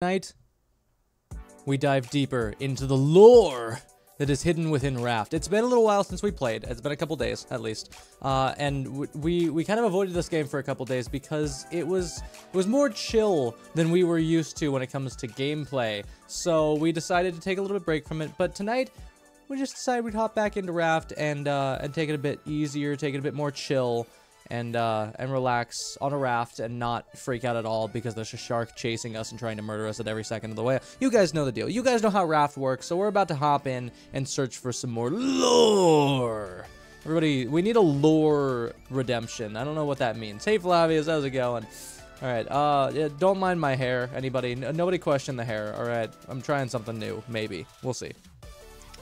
Tonight, we dive deeper into the lore that is hidden within Raft. It's been a little while since we played. It's been a couple days, at least. And we kind of avoided this game for a couple days because it was more chill than we were used to when it comes to gameplay. So we decided to take a little bit break from it. But tonight, we just decided we'd hop back into Raft and take it a bit easier, take it a bit more chill, and relax on a raft and not freak out at all because there's a shark chasing us and trying to murder us at every second of the way. You guys know the deal. You guys know how Raft works, so we're about to hop in and search for some more lore. Everybody, we need a lore redemption. I don't know what that means. Hey, Flavius, how's it going? All right, yeah, don't mind my hair, anybody. Nobody question the hair, all right? I'm trying something new, maybe. We'll see.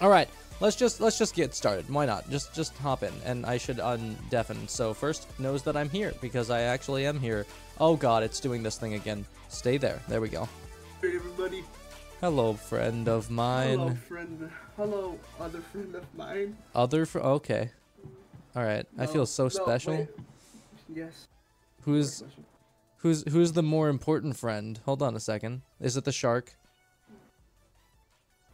All right, let's just get started. Why not? Just hop in, and I should undeafen. So first knows that I'm here because I actually am here. Oh God, it's doing this thing again. Stay there. There we go. Hey everybody. Hello, friend of mine. Hello, friend. Hello, other friend of mine. Other friend. Okay. All right. No, I feel so special. Wait. Yes. Who's the more important friend? Hold on a second. Is it the shark?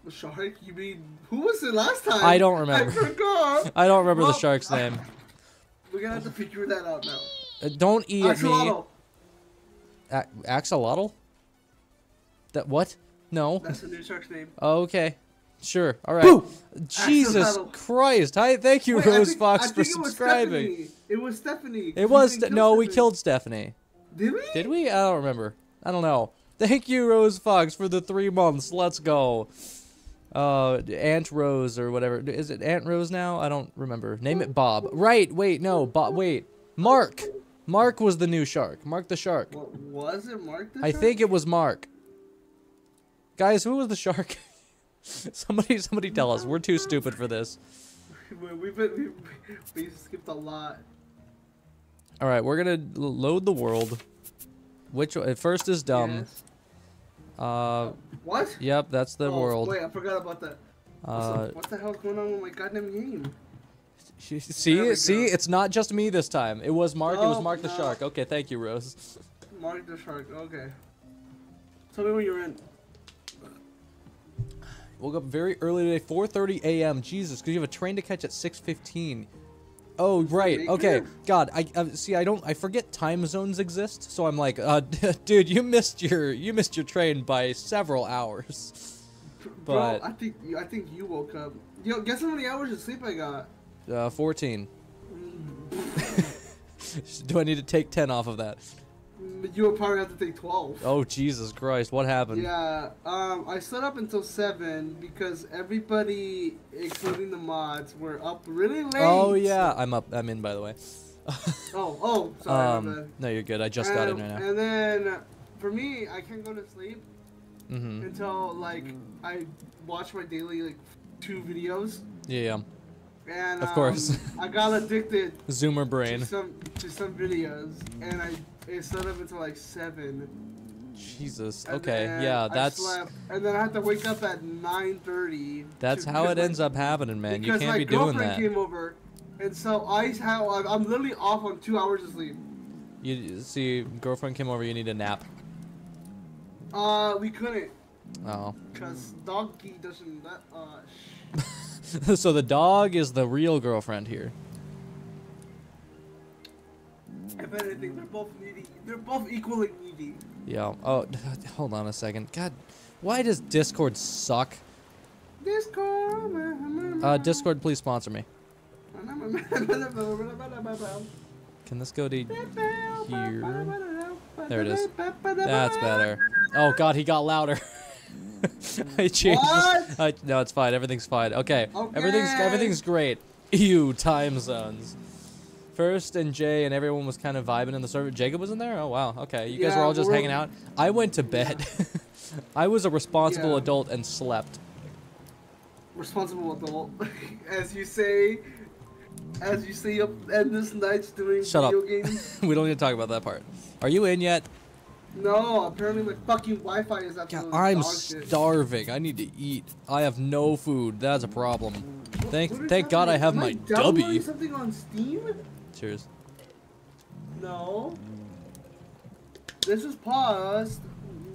The shark? You mean, who was it last time? I don't remember. I forgot. I don't remember the shark's name. We're gonna have to figure that out now. Don't eat me. Axolotl? That what? No. That's the new shark's name. Okay. Sure. All right. Boo! Jesus Axolotl. Christ. Hi, thank you, Rose Fox, for subscribing. It was Stephanie. It was. No, we killed Stephanie. Did we? Did we? I don't remember. I don't know. Thank you, Rose Fox, for the 3 months. Let's go. Aunt Rose or whatever. Is it Aunt Rose now? I don't remember. Name it Bob. Right. Wait, no. Bob. Wait. Mark. Mark was the new shark. Mark the shark. What, was it Mark the shark? I think it was Mark. Guys, who was the shark? somebody tell us. We're too stupid for this. We skipped a lot. All right. We're going to load the world. Which one? First is dumb. Yes. What? Yep, that's the world. Wait, I forgot about that. What the hell's going on with my goddamn game? See, it's not just me this time. It was Mark. Oh, it was Mark the shark. Okay, thank you, Rose. Mark the shark. Okay. Tell me when you're in. Woke up very early today, 4:30 a.m. Jesus, because you have a train to catch at 6:15. Oh right, okay. God, I forget time zones exist, so I'm like, dude, you missed your train by several hours. But bro, I think you woke up. Yo, guess how many hours of sleep I got? 14. Do I need to take 10 off of that? You would probably have to take 12. Oh Jesus Christ, what happened? Yeah, I slept up until 7 because everybody, including the mods, were up really late. Oh yeah, I'm in, by the way. oh, sorry. No, you're good. I just got in right now. And then for me, I can't go to sleep until like I watch my daily like 2 videos. Yeah. And, of course. I got addicted. Zoomer brain. To some videos, and I slept up until like 7. Jesus. And okay. Yeah. That's. And then I had to wake up at 9:30. That's how it ends up happening, man. You can't be doing that. Because my girlfriend came over, and so I'm literally off on 2 hours of sleep. You see, girlfriend came over. You need a nap. We couldn't. Oh. Because doggy doesn't let us. So the dog is the real girlfriend here. If anything, they're both needy. They're both equally needy. Yeah. Oh, hold on a second. God, why does Discord suck? Discord. Discord, please sponsor me. Can this go to here? There it is. That's better. Oh God, he got louder. I changed. No, it's fine. Everything's fine. Okay. Everything's great. Ew, time zones. First and Jay and everyone was kind of vibing in the server. Jacob was in there? Oh wow. Okay. You guys were all just hanging out. I went to bed. Yeah. I was a responsible adult and slept. Responsible adult. As you say up and this night's doing video games. We don't need to talk about that part. Are you in yet? No, apparently my fucking Wi-Fi is up. God, I'm starving. I need to eat. I have no food. That's a problem. Thank God I have my Dubby. Something on Steam? Cheers. No. This is paused.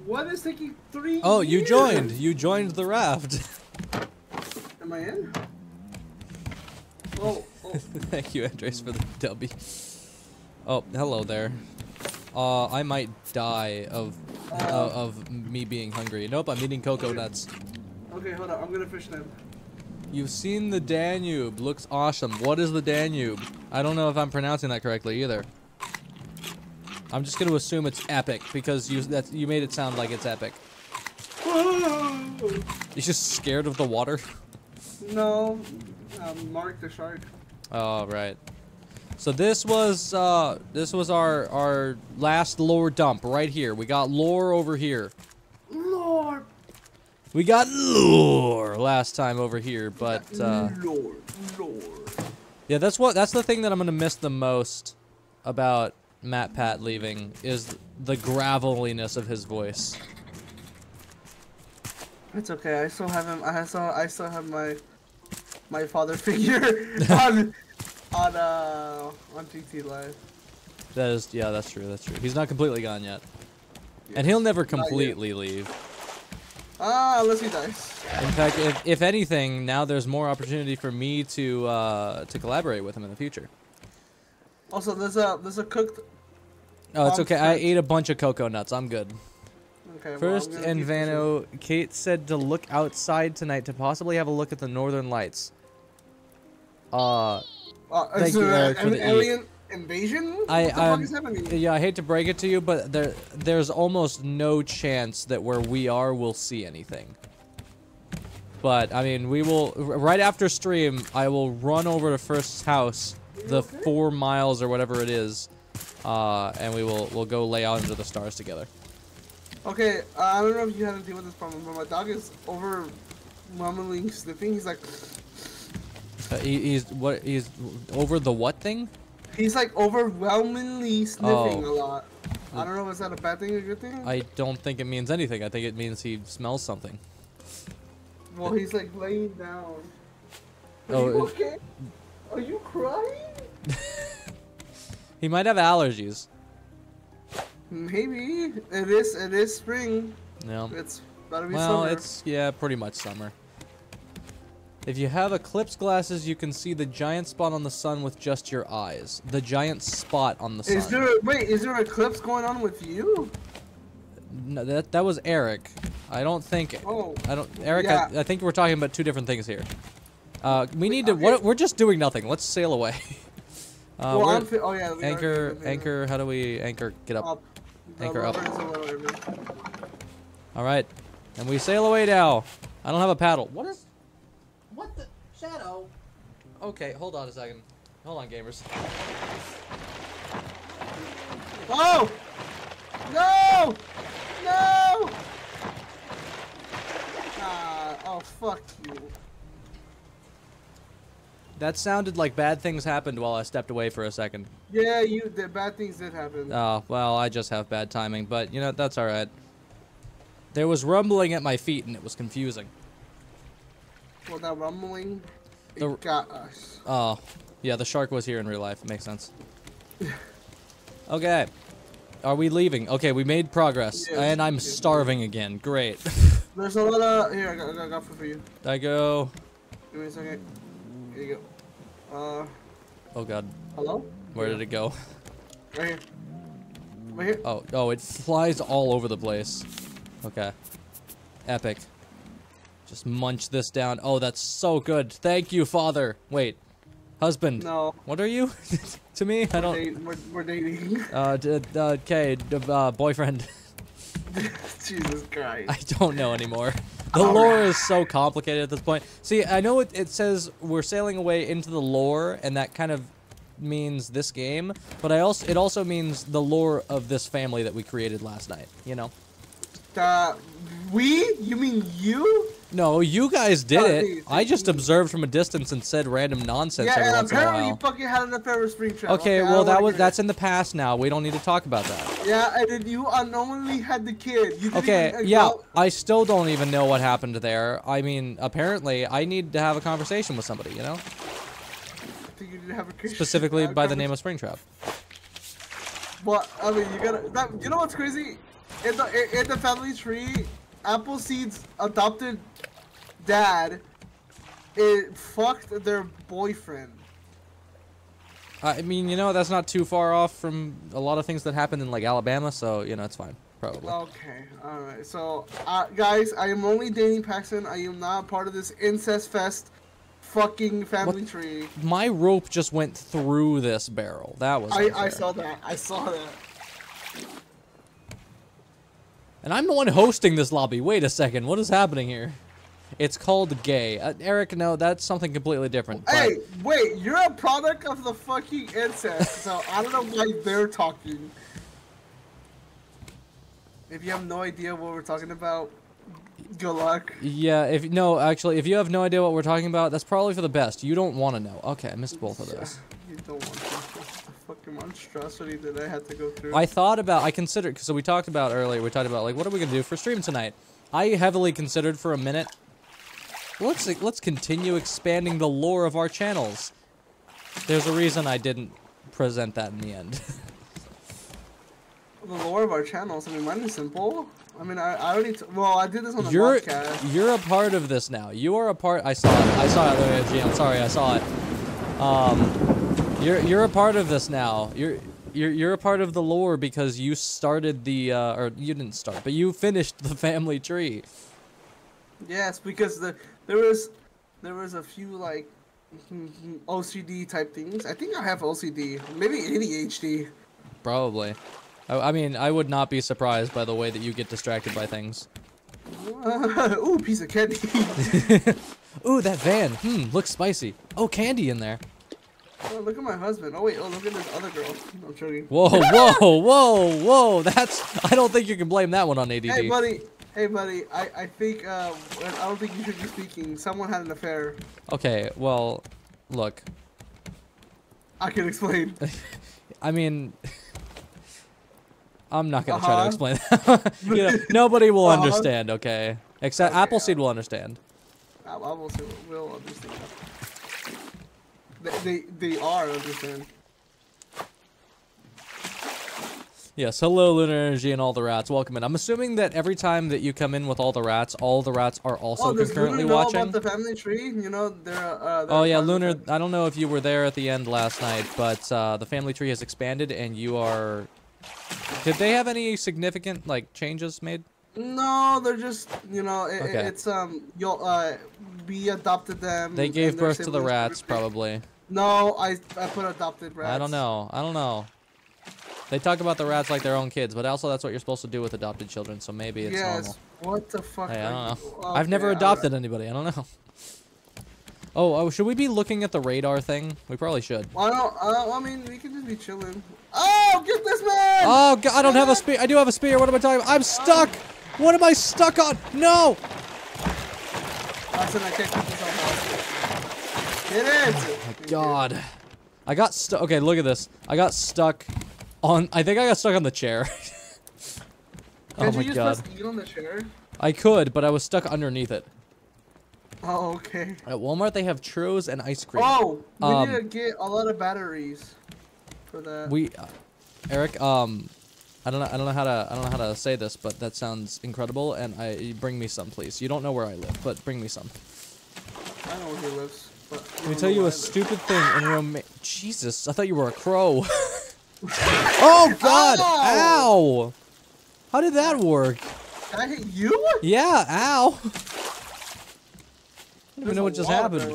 What is taking 3 years? Oh, you joined. You joined the raft. Am I in? Oh. Oh. Thank you, Andres, for the dubby. Oh, hello there. I might die of me being hungry. Nope, I'm eating cocoa nuts. Okay, hold on. I'm gonna fish them. You've seen the Danube. Looks awesome. What is the Danube? I don't know if I'm pronouncing that correctly either. I'm just gonna assume it's epic because you made it sound like it's epic. Whoa. He's just scared of the water. No, Mark the shark. Oh right. So this was our last lore dump right here. We got lore over here. Lore. We got lore last time over here, but lore. Yeah, that's the thing that I'm gonna miss the most about MatPat leaving is the graveliness of his voice. It's okay. I still have him. I still have my father figure on GT Live. That is, yeah, that's true. That's true. He's not completely gone yet, yeah. And he'll never completely leave. Ah, unless he dies. In fact, if anything, now there's more opportunity for me to collaborate with him in the future. Also, there's a cooked. Oh, it's okay. I ate a bunch of cocoa nuts. I'm good. Okay, well, first and Vano, Kate said to look outside tonight to possibly have a look at the northern lights. Thank you, Eric, for the alien invasion? What the fuck is happening? Yeah, I hate to break it to you, but there's almost no chance that where we are we'll see anything. But I mean, we will. Right after stream, I will run over to First's house. The 4 miles or whatever it is, and we'll go lay out under the stars together. Okay, I don't know if you had to deal with this problem, but my dog is over mumbling, sniffing. He's like, he's over the what thing? He's like overwhelmingly sniffing a lot. I don't know, is that a bad thing or a good thing? I don't think it means anything. I think it means he smells something. Well, he's like laying down. Are you okay? Are you crying? He might have allergies. Maybe. It is spring. No. It's about to be summer. Well, it's, yeah, pretty much summer. If you have eclipse glasses, you can see the giant spot on the sun with just your eyes. The giant spot on the sun. Is there an eclipse going on with you? No, that was Eric. I don't think. Oh. I don't. Eric, yeah. I think we're talking about two different things here. We need to. Okay. We're just doing nothing. Let's sail away. Anchor. How do we anchor? Get up. Anchor up. All right, and we sail away now. I don't have a paddle. What is? What the shadow? Okay, hold on a second. Hold on, gamers. Oh! No! No! Oh, fuck you. That sounded like bad things happened while I stepped away for a second. Yeah, the bad things did happen. Oh, well, I just have bad timing, but, you know, that's all right. There was rumbling at my feet, and it was confusing. Well, that rumbling, it got us. Oh, yeah, the shark was here in real life. It makes sense. Okay. Are we leaving? Okay, we made progress, yeah, and I'm starving again. Great. There's a lot of... Here, I got food for you. I go... Give me a second. There you go. Oh god. Hello? Where did it go? Right here. Right here. Oh, it flies all over the place. Okay. Epic. Just munch this down. Oh, that's so good. Thank you, father. Wait. Husband. No. What are you? To me? I don't... We're dating. Okay. Boyfriend. Jesus Christ. I don't know anymore. The lore is so complicated at this point. See, I know it says we're sailing away into the lore, and that kind of means this game, but it also means the lore of this family that we created last night, you know? We? You mean you? No, you guys did it. I just observed from a distance and said random nonsense every once in a while. Yeah, apparently you fucking had an affair with Springtrap. Okay, well, that's in the past now. We don't need to talk about that. Yeah, and then you unknowingly had the kid. Okay, yeah, I still don't even know what happened there. I mean, apparently, I need to have a conversation with somebody, you know? I think you need to have a conversation. Specifically by the name of Springtrap. Well, I mean, you know what's crazy? in the family tree, Appleseed's adopted dad fucked their boyfriend. I mean, you know, that's not too far off from a lot of things that happened in, like, Alabama, so, you know, it's fine. Probably. Okay, alright. So, guys, I am only dating Paxton. I am not part of this incest fest fucking family tree. My rope just went through this barrel. That was I saw that. I saw that. And I'm the one hosting this lobby. Wait a second. What is happening here? It's called gay. Eric, no, that's something completely different. But... Hey, wait. You're a product of the fucking incest, so I don't know why they're talking. If you have no idea what we're talking about, good luck. Yeah, actually, if you have no idea what we're talking about, that's probably for the best. You don't want to know. Okay, I missed both of those. Yeah, you don't want to know. What the fucking monstrosity that I had to go through. I thought about, I considered, so we talked about earlier, like, what are we going to do for stream tonight? I heavily considered for a minute, let's continue expanding the lore of our channels. There's a reason I didn't present that in the end. The lore of our channels. I mean, mine is simple. I mean, I already. Well, I did this on the podcast. You're a part of this now. You are a part. I saw it. I saw it. I'm sorry. I saw it. You're a part of this now. You're a part of the lore because you started the or you didn't start, but you finished the family tree. Yes, because there was a few like OCD type things. I think I have OCD, maybe ADHD. Probably. I mean, I would not be surprised by the way that you get distracted by things. Ooh, piece of candy. Ooh, that van. Looks spicy. Oh, candy in there. Oh, look at my husband. Oh, wait. Oh, look at this other girl. I'm joking. Whoa, whoa, whoa, whoa. I don't think you can blame that one on ADD. Hey, buddy. Hey, buddy. I think, I don't think you should be speaking. Someone had an affair. Okay, well, look. I can explain. I mean... I'm not going to try to explain that. You know, nobody will understand, okay? Except okay, Appleseed will understand. Appleseed will understand. They are understand. Yes, hello, Lunar Energy and all the rats. Welcome in. I'm assuming that every time that you come in with all the rats are also concurrently watching. About the family tree? You know, oh, yeah, Lunar, I don't know if you were there at the end last night, but the family tree has expanded and you are... Did they have any significant like changes made? No, they're just you know you'll we adopted them. They gave birth to the rats probably. No, I put adopted rats. I don't know. I don't know. They talk about the rats like their own kids, but also that's what you're supposed to do with adopted children. So maybe it's normal. What the fuck? Hey, I don't know. Okay, I've never adopted anybody. I don't know. Oh, should we be looking at the radar thing? We probably should. Well, I mean, we can just be chilling. Oh, get this man! Oh, God, I don't have a spear. I do have a spear. What am I talking about? I'm stuck. What am I stuck on? No! Austin, I can't keep this on. Get it! Oh, my God. I got stuck. Okay, look at this. I got stuck on... I think I got stuck on the chair. Oh, my God. Could you just press E on the chair? I could, but I was stuck underneath it. Oh, okay. At Walmart, they have churros and ice cream. Oh, we need to get a lot of batteries for that. We, Eric, I don't know how to say this, but that sounds incredible. And bring me some, please. You don't know where I live, but bring me some. I know where he lives. But let me tell you a stupid thing in Rome. Jesus, I thought you were a crow. Oh God! Ow! Ow! How did that work? Did I hit you? Yeah. Ow. I don't even know what just happened.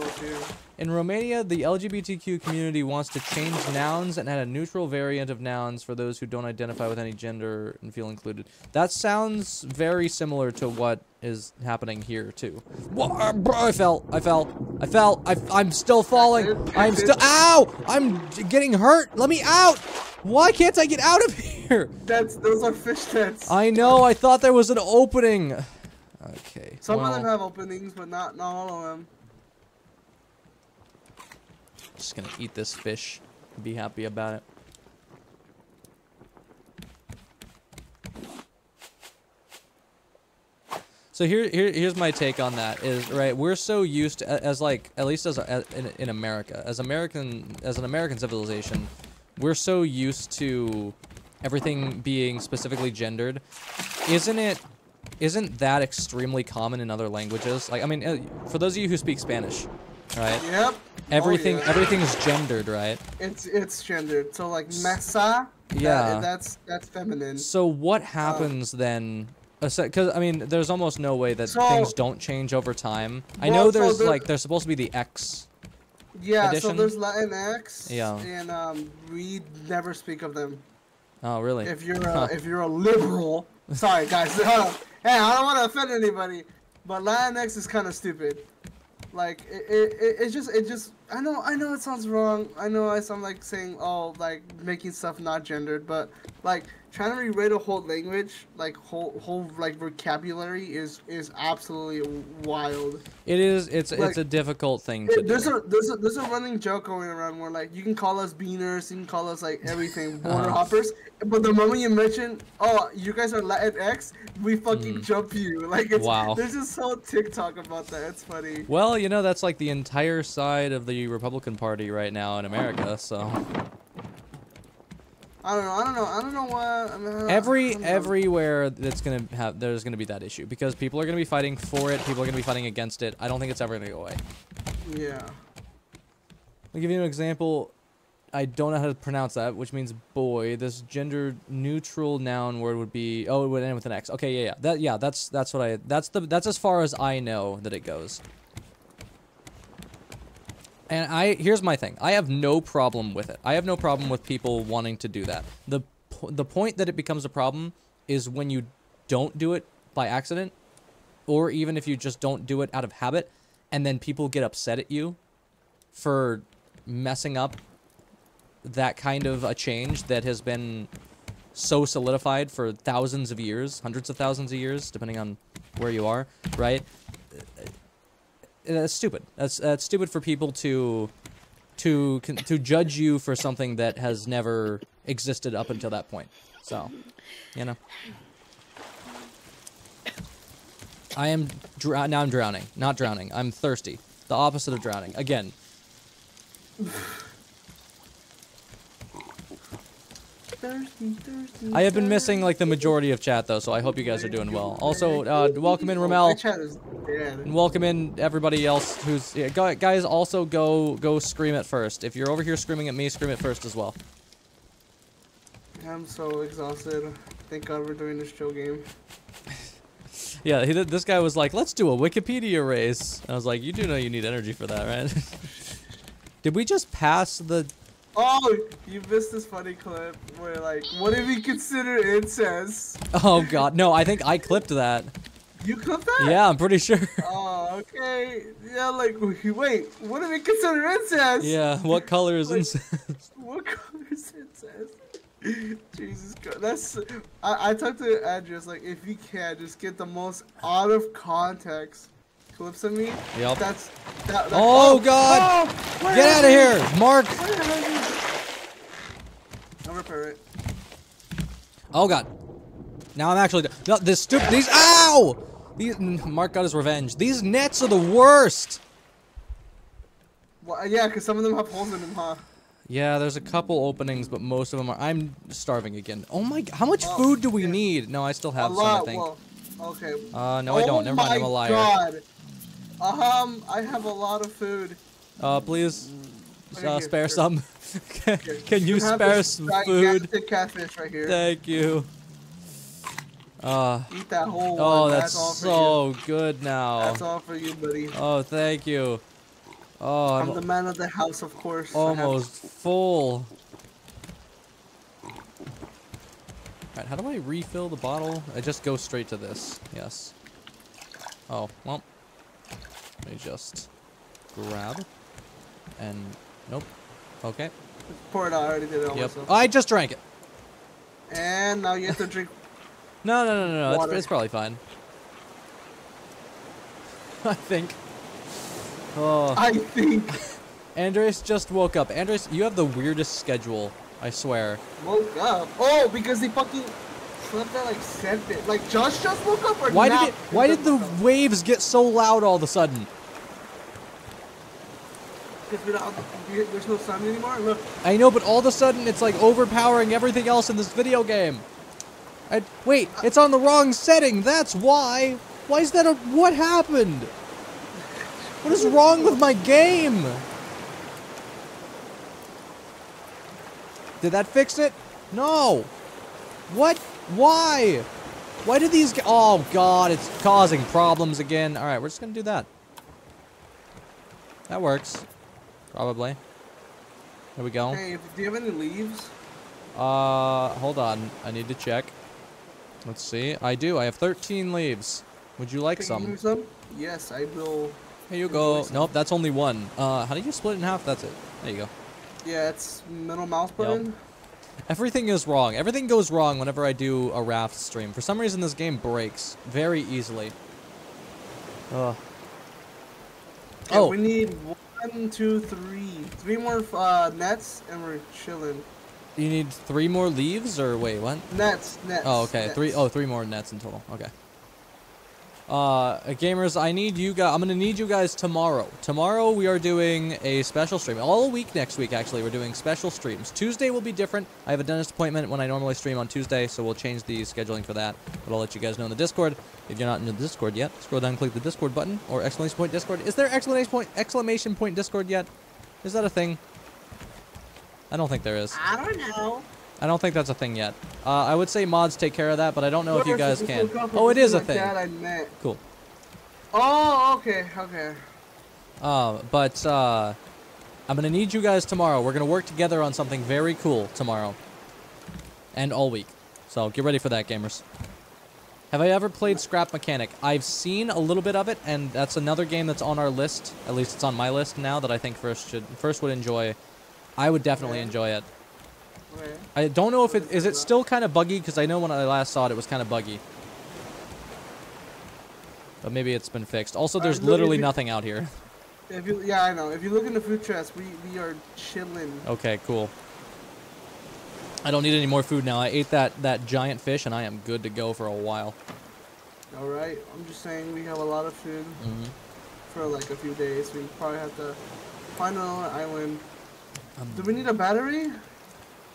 In Romania, the LGBTQ community wants to change nouns and add a neutral variant of nouns for those who don't identify with any gender and feel included. That sounds very similar to what is happening here, too. I'm still falling. I'm still... Ow! I'm getting hurt. Let me out! Why can't I get out of here? Those are fish nets. I know. I thought there was an opening. Okay. Some of them have openings, but not all of them. Just gonna eat this fish and be happy about it. So here's my take on that is right. We're so used to, at least in America, as an American civilization, we're so used to everything being specifically gendered, isn't that extremely common in other languages? Like, I mean, for those of you who speak Spanish, right? Yep. Everything is gendered, right? It's gendered. So like mesa, yeah, that's feminine. So what happens then? Because I mean, there's almost no way that things don't change over time. Well, I know there's like there's supposed to be the X. Yeah, edition. So there's Latinx, yeah, and we never speak of them. Oh, really? If you're a, if you're a liberal, sorry guys, hey, I don't want to offend anybody, but Latinx is kind of stupid. Like it just I know it sounds wrong. I know I sound like saying like making stuff not gendered, but like trying to rewrite a whole language, like whole like vocabulary is absolutely wild. It is. It's like, it's a difficult thing to do. There's a running joke going around where like you can call us beaners, you can call us like everything, border hoppers, but the moment you mention you guys are Latinx, we fucking jump you. Like it's, wow. There's just so TikTok about that. It's funny. Well, you know that's like the entire side of the Republican Party right now in America, so I don't know what everywhere that's gonna have there's gonna be that issue because people are gonna be fighting for it, people are gonna be fighting against it. I don't think it's ever gonna go away. Yeah. I'll give you an example. I don't know how to pronounce that, which means boy. This gender neutral noun word would be it would end with an X. Okay, yeah, yeah. That's what that's as far as I know that it goes. And here's my thing. I have no problem with it. I have no problem with people wanting to do that. The point that it becomes a problem is when you don't do it by accident, or even if you just don't do it out of habit, and then people get upset at you for messing up that kind of a change that has been so solidified for thousands of years, hundreds of thousands of years, depending on where you are, right? That's stupid. That's stupid for people to judge you for something that has never existed up until that point. So, you know, now I'm drowning. Not drowning. I'm thirsty. The opposite of drowning. Again. Thirsty. I have been missing like the majority of chat though, so I hope you guys are doing well. Also, welcome in Ramel. And welcome in everybody else who's guys. Also, go scream at first. If you're over here screaming at me, scream at first as well. I'm so exhausted. Thank God we're doing this chill game. Yeah, this guy was like, "Let's do a Wikipedia race." I was like, "You do know you need energy for that, right?" Did we just pass the? Oh, you missed this funny clip where like, what if we consider incest? Oh God, no! I think I clipped that. You clipped that? Yeah, I'm pretty sure. Oh, okay. Yeah, like wait, what do we consider incest? Yeah, what color is like, incest? What color is incest? Jesus Christ, that's. I talked to the address like, if you can, just get the most out of context clips of me. Yep. That's oh God! Oh, get out of here, Mark. I'll repair it. Oh God. Now I'm actually no, this stupid these ow! These Mark got his revenge. These nets are the worst. Well, yeah, because some of them have holes in them, huh? Yeah, there's a couple openings, but most of them are. I'm starving again. Oh my! How much food do we need? No, I still have a lot, some. I think. Well, okay. No, I don't. Never mind. I'm a liar. God. I have a lot of food. Please, spare some. Can you spare some food? Catfish right here. Thank you. Eat that whole one. That's all so good now. That's all for you, buddy. Oh, thank you. Oh, I'm the man of the house, of course. Almost full. Alright, how do I refill the bottle? I just go straight to this. Yes. Oh, well. Let me just grab. And, nope. Okay. Pour it out. I already did it all myself. I just drank it. And now you have to drink... No. It's probably fine. I think. Oh. I think. Andres just woke up. Andres, you have the weirdest schedule. I swear. Woke up. Oh, because they fucking slept at like 7. Like Josh just woke up, or Why did the waves get so loud all of a sudden? because there's no sun anymore. Look. I know, but all of a sudden it's like overpowering everything else in this video game. Wait, it's on the wrong setting. That's why. Why is that? What happened? What is wrong with my game? Did that fix it? No. What? Why? Why do these? Oh God, it's causing problems again. All right, we're just gonna do that. That works, probably. There we go. Hey, do you have any leaves? Hold on. I need to check. Let's see. I do. I have 13 leaves. Would you like some? Can you do some? Yes, I will. Here you go. Nope, that's only one. How do you split it in half? That's it. There you go. Yeah, it's middle mouse button. Yep. Everything is wrong. Everything goes wrong whenever I do a Raft stream. For some reason, this game breaks very easily. Ugh. Yeah, oh. We need 1, 2, 3. 3 more nets, and we're chilling. You need 3 more leaves, or wait, what? Nets, nets. Oh, okay. Nets. 3 more nets in total. Okay. Gamers, I need you guys. I'm gonna need you guys tomorrow. Tomorrow we are doing a special stream. All week next week, actually, we're doing special streams. Tuesday will be different. I have a dentist appointment when I normally stream on Tuesday, so we'll change the scheduling for that. But I'll let you guys know in the Discord. If you're not in the Discord yet, scroll down and click the Discord button or !Discord. Is there !Discord Discord yet? Is that a thing? I don't think there is. I don't know. I don't think that's a thing yet. I would say mods take care of that, but I don't know if you guys can. Oh, it is a thing. Cool. Oh, okay, okay. I'm gonna need you guys tomorrow. We're gonna work together on something very cool tomorrow. And all week. So, get ready for that, gamers. Have I ever played Scrap Mechanic? I've seen a little bit of it, and that's another game that's on our list. At least it's on my list now that I think first would enjoy. I would definitely enjoy it. I don't know if it is still kind of buggy, because I know when I last saw it, it was kind of buggy. But maybe it's been fixed. Also, there's literally nothing out here. Yeah, I know. If you look in the food chest, we are chilling. Okay, cool. I don't need any more food now. I ate that giant fish, and I am good to go for a while. All right. I'm just saying we have a lot of food for like a few days. We probably have to find another island. Do we need a battery?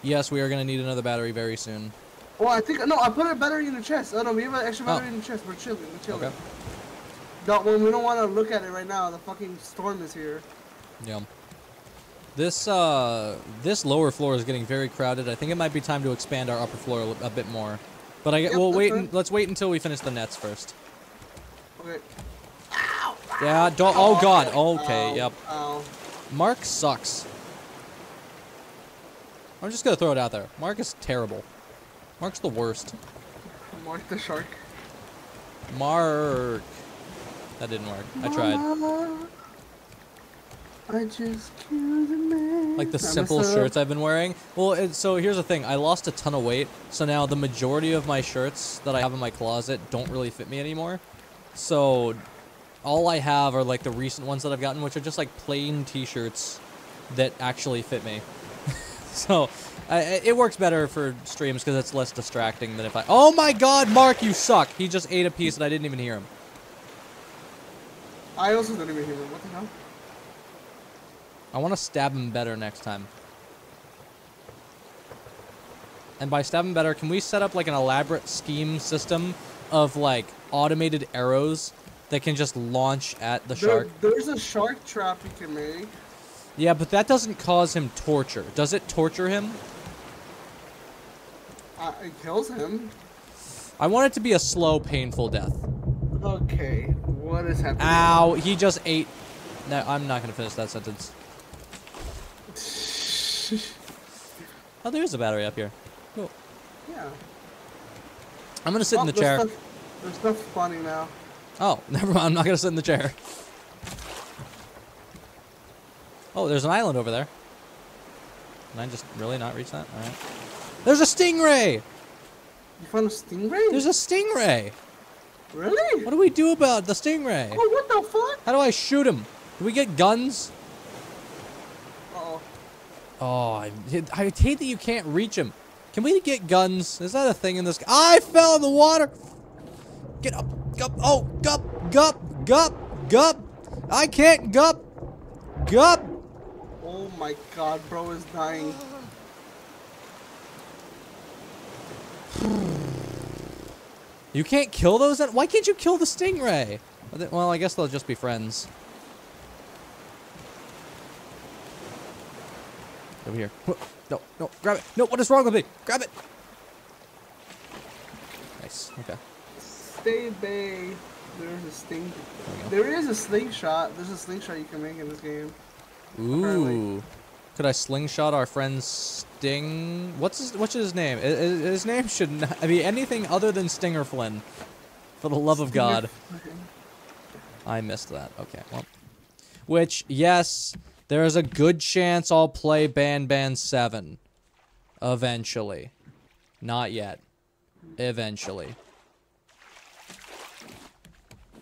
Yes, we are going to need another battery very soon. Oh, I think... No, I put a battery in the chest. Oh, no, we have an extra battery in the chest. We're chilling. We're chilling. Okay. We don't want to look at it right now. The fucking storm is here. Yeah. This lower floor is getting very crowded. I think it might be time to expand our upper floor a bit more. But we'll wait. Let's wait until we finish the nets first. Okay. Ow! Yeah, don't... Oh, God. Okay, yep. Ow. Mark sucks. I'm just gonna throw it out there. Mark is terrible. Mark's the worst. Mark the shark. Mark. That didn't work. I tried. I just killed a man. Like the simple shirts I've been wearing. Well, so here's the thing. I lost a ton of weight, so now the majority of my shirts that I have in my closet don't really fit me anymore. So all I have are like the recent ones that I've gotten, which are just like plain t-shirts that actually fit me. So, it works better for streams because it's less distracting than if I... Oh my God, Mark, you suck! He just ate a piece and I didn't even hear him. I also didn't even hear him. What the hell? I want to stab him better next time. And by stab him better, can we set up like an elaborate scheme system of like automated arrows that can just launch at the shark? There's a shark trap you can make. Yeah, but that doesn't cause him torture. Does it torture him? It kills him. I want it to be a slow, painful death. Okay, what is happening? Ow, he just ate... No, I'm not going to finish that sentence. Oh, there is a battery up here. Cool. Yeah. I'm going to sit in the chair. There's stuff funny now. Oh, never mind. I'm not going to sit in the chair. Oh, there's an island over there. Can I just really not reach that? All right. There's a stingray! You found a stingray? There's a stingray! Really? What do we do about the stingray? Oh, what the fuck? How do I shoot him? Do we get guns? Uh-oh. Oh, I hate that you can't reach him. Can we get guns? Is that a thing in this? I fell in the water! Get up. Gup. Oh, gup. Gup. Gup. Gup. I can't gup. Gup. my god, bro is dying. You can't kill those? Why can't you kill the stingray? Well, I guess they'll just be friends. Over here. No, no, grab it. No, what is wrong with me? Grab it. Nice, okay. Stay bay. There's a sting. There is a slingshot. There's a slingshot you can make in this game. Ooh. Apparently. Could I slingshot our friend Sting? What's his name? His name should not be anything other than Stinger Flynn. For the love of God. I missed that. Okay. Well. Which, yes, there is a good chance I'll play Ban Ban 7. Eventually. Not yet. Eventually.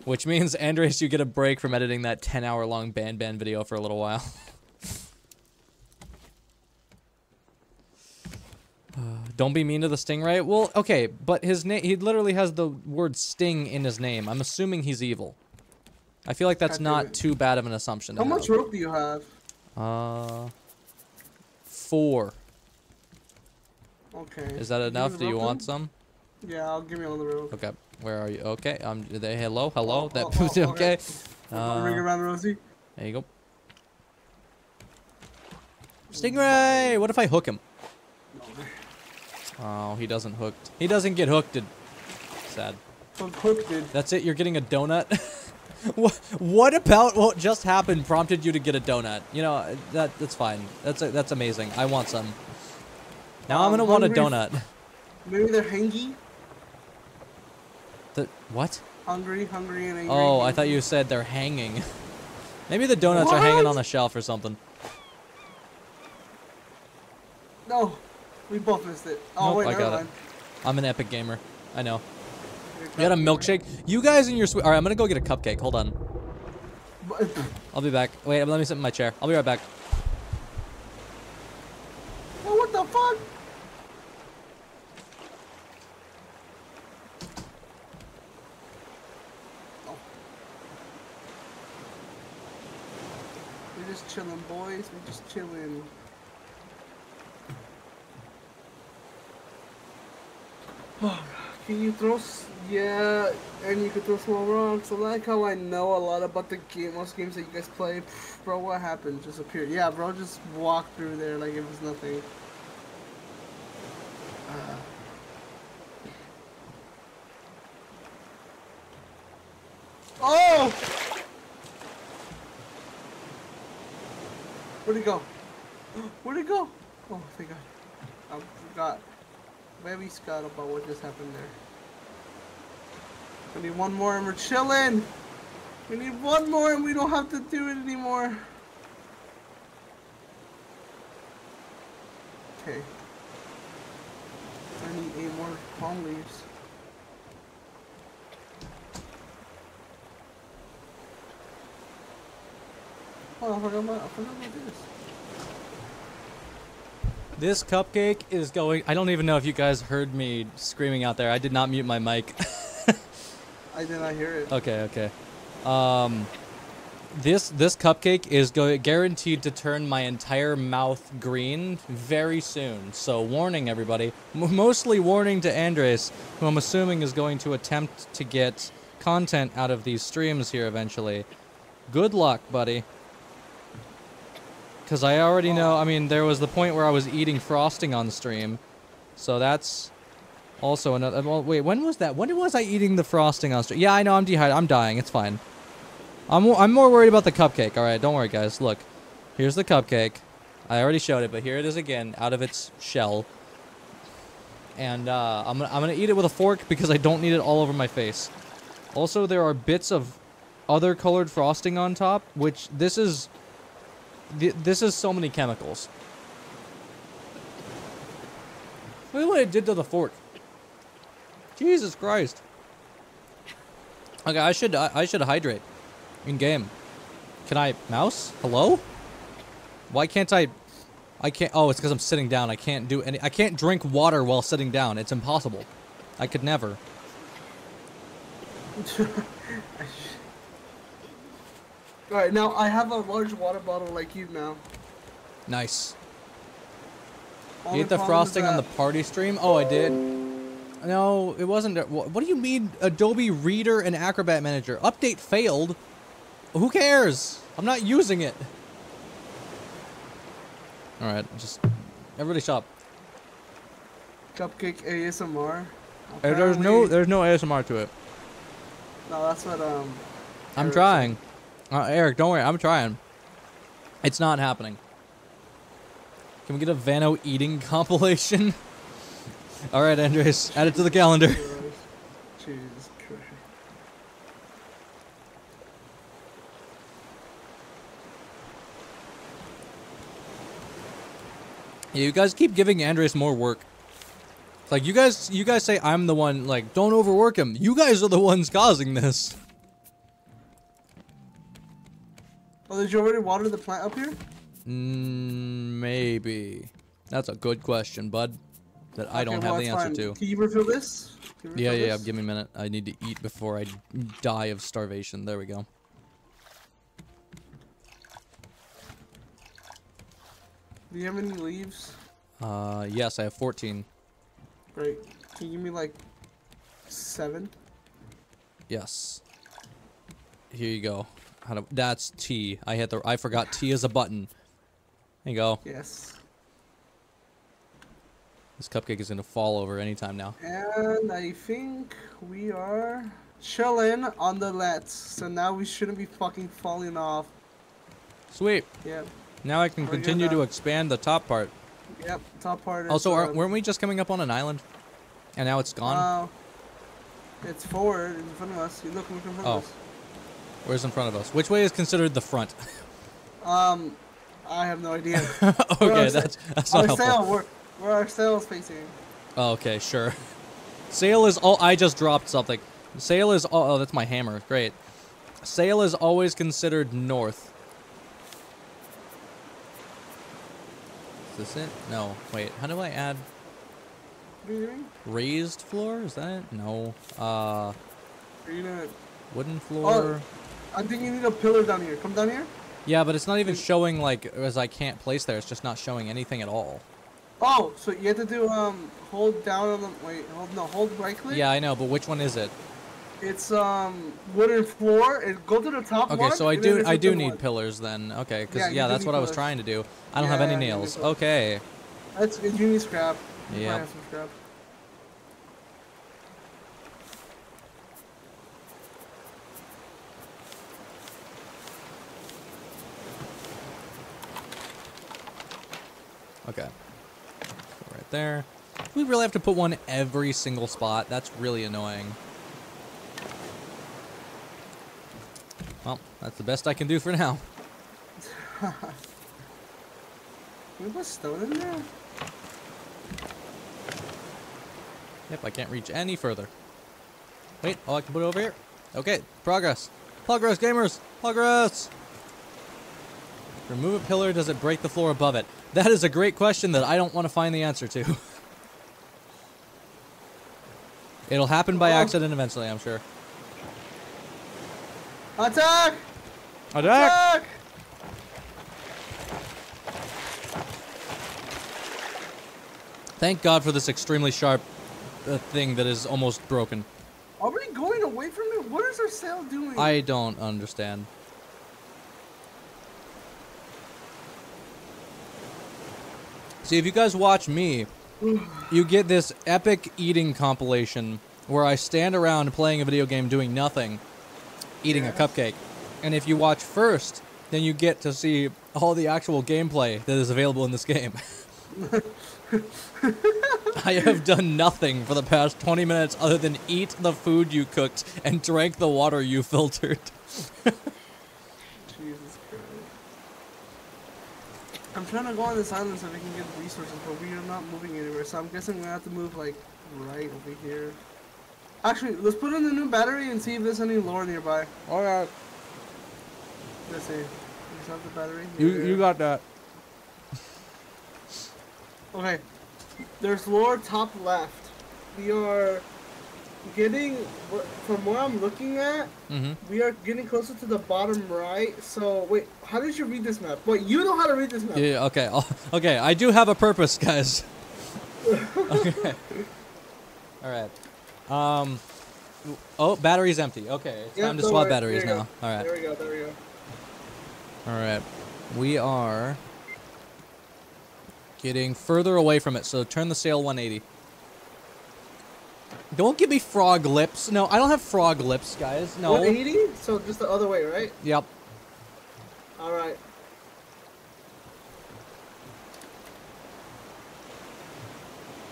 Which means, Andres, you get a break from editing that 10-hour-long Ban Ban video for a little while. Don't be mean to the stingray. Well, okay, but his name—he literally has the word "sting" in his name. I'm assuming he's evil. I feel like that's not too bad of an assumption. How much rope do you have? 4. Okay. Is that enough? Do you want some? Yeah, I'll give you all the rope. Okay. Where are you? Okay. Hello, hello. Okay. Ring around, Rosie. There you go. Stingray. What if I hook him? Oh, he doesn't hook. He doesn't get hooked. Sad. Hooked. That's it. You're getting a donut. What about what just happened prompted you to get a donut? You know that's fine. That's amazing. I want some. Now I'm gonna want a donut. Maybe they're hangy. The what? Hungry and angry. Oh, I thought you said they're hanging. Maybe the donuts are hanging on a shelf or something. No. We both missed it. Oh, nope, wait, I got it. I'm an epic gamer. I know. You got a milkshake? You guys in your sweet. Alright, I'm gonna go get a cupcake. Hold on. I'll be back. Wait, let me sit in my chair. I'll be right back. Oh, what the fuck? Oh. We're just chilling, boys. We're just chilling. Can you throw? Yeah, and you can throw small rocks. I like how I know a lot about the game. Most games that you guys play, bro. What happened? Just appeared. Yeah, bro. Just walk through there like it was nothing. Oh! Where'd he go? Where'd he go? Oh, thank God. I forgot. Maybe Scott about what just happened there. We need one more and we're chilling. We need one more and we don't have to do it anymore. Okay. I need 8 more palm leaves. Oh, I forgot about this. This cupcake is going... I don't even know if you guys heard me screaming out there. I did not mute my mic. I did not hear it. Okay. This cupcake is guaranteed to turn my entire mouth green very soon. So warning, everybody. Mostly warning to Andres, who I'm assuming is going to attempt to get content out of these streams here eventually. Good luck, buddy. Because I already know, I mean, there was the point where I was eating frosting on stream. So that's also another... Well, wait, when was that? When was I eating the frosting on stream? Yeah, I know, I'm dehydrated. I'm dying. It's fine. I'm more worried about the cupcake. All right, don't worry, guys. Look, here's the cupcake. I already showed it, but here it is again, out of its shell. And I'm gonna eat it with a fork because I don't need it all over my face. Also, there are bits of other colored frosting on top, which this is... This is so many chemicals. Look at what it did to the fork. Jesus Christ. Okay, I should hydrate in game. Can I mouse? Hello? Why can't I can't. Oh, it's because I'm sitting down. I can't do any. I can't drink water while sitting down. It's impossible. I could never. Alright, now I have a large water bottle like you now. Nice. You ate the frosting on the party stream? Oh, I did. No, it wasn't. What do you mean Adobe Reader and Acrobat Manager? Update failed. Who cares? I'm not using it. All right, just everybody shop. Cupcake ASMR. Apparently, there's no ASMR to it. No, that's what I'm trying. Eric, don't worry, I'm trying. It's not happening. Can we get a Vano eating compilation? All right, Andres, add it to the calendar. Jesus Christ. Yeah, you guys keep giving Andres more work. It's like you guys say I'm the one. Like, don't overwork him. You guys are the ones causing this. Oh, did you already water the plant up here? Maybe. That's a good question, bud. That I don't have the answer to. Can you refill this? Yeah. Give me a minute. I need to eat before I die of starvation. There we go. Do you have any leaves? Yes, I have 14. Great. Can you give me like 7? Yes. Here you go. That's T. I forgot T is a button. There you go. Yes. This cupcake is gonna fall over anytime now. And I think we are chilling on the lats, so now we shouldn't be fucking falling off. Sweet. Yep. Now I can continue to expand the top part. Yep, top part. Also, weren't we just coming up on an island? And now it's gone? It's forward in front of us. You look in front of us. Where's in front of us? Which way is considered the front? I have no idea. Okay, that's not helpful. Where our sail's facing. Oh, okay, sure. Sail is all. I just dropped something. Sail is all. Oh, that's my hammer. Great. Sail is always considered north. Is this it? No. Wait. How do I add? What are you doing? Raised floor? Is that it? No. Are you gonna... Wooden floor. Oh, I think you need a pillar down here. Come down here. Yeah, but it's not even showing like as I can't place there. It's just not showing anything at all. Oh, so you have to do hold down on the hold right click. Yeah, I know, but which one is it? It's wooden floor. It go to the top. Okay, so I do need pillars then. Okay, because yeah, that's what pillars. I was trying to do. I don't have any nails. Okay. That's you need scrap. Yeah. Okay. Right there. We really have to put one every single spot. That's really annoying. Well, that's the best I can do for now. Can we put stone in there? Yep, I can't reach any further. Wait, oh, I can put it over here? Okay, progress. Progress, gamers! Progress! Remove a pillar, does it break the floor above it? That is a great question that I don't want to find the answer to. It'll happen by accident eventually, I'm sure. Attack! Attack! Thank God for this extremely sharp thing that is almost broken. Are we going away from it? What is our sail doing? I don't understand. See, if you guys watch me, you get this epic eating compilation where I stand around playing a video game doing nothing, eating a cupcake. And if you watch first, then you get to see all the actual gameplay that is available in this game. I have done nothing for the past 20 minutes other than eat the food you cooked and drank the water you filtered. I'm trying to go on this island so we can get resources, but we are not moving anywhere, so I'm guessing we're gonna have to move, like, right over here. Actually, let's put in a new battery and see if there's any lore nearby. Alright. Let's see. Is that the battery? You got that. Okay. There's lore top left. We are getting, from what I'm looking at, we are getting closer to the bottom right. So, wait, how did you read this map? Wait, you know how to read this map. Yeah, okay. Okay, I do have a purpose, guys. Okay. All right. Oh, battery's empty. Okay, it's time to swap batteries now. All right. There we go, there we go. All right. We are getting further away from it, so turn the sail 180. Don't give me frog lips. No, I don't have frog lips, guys. No. 180? So just the other way, right? Yep. All right.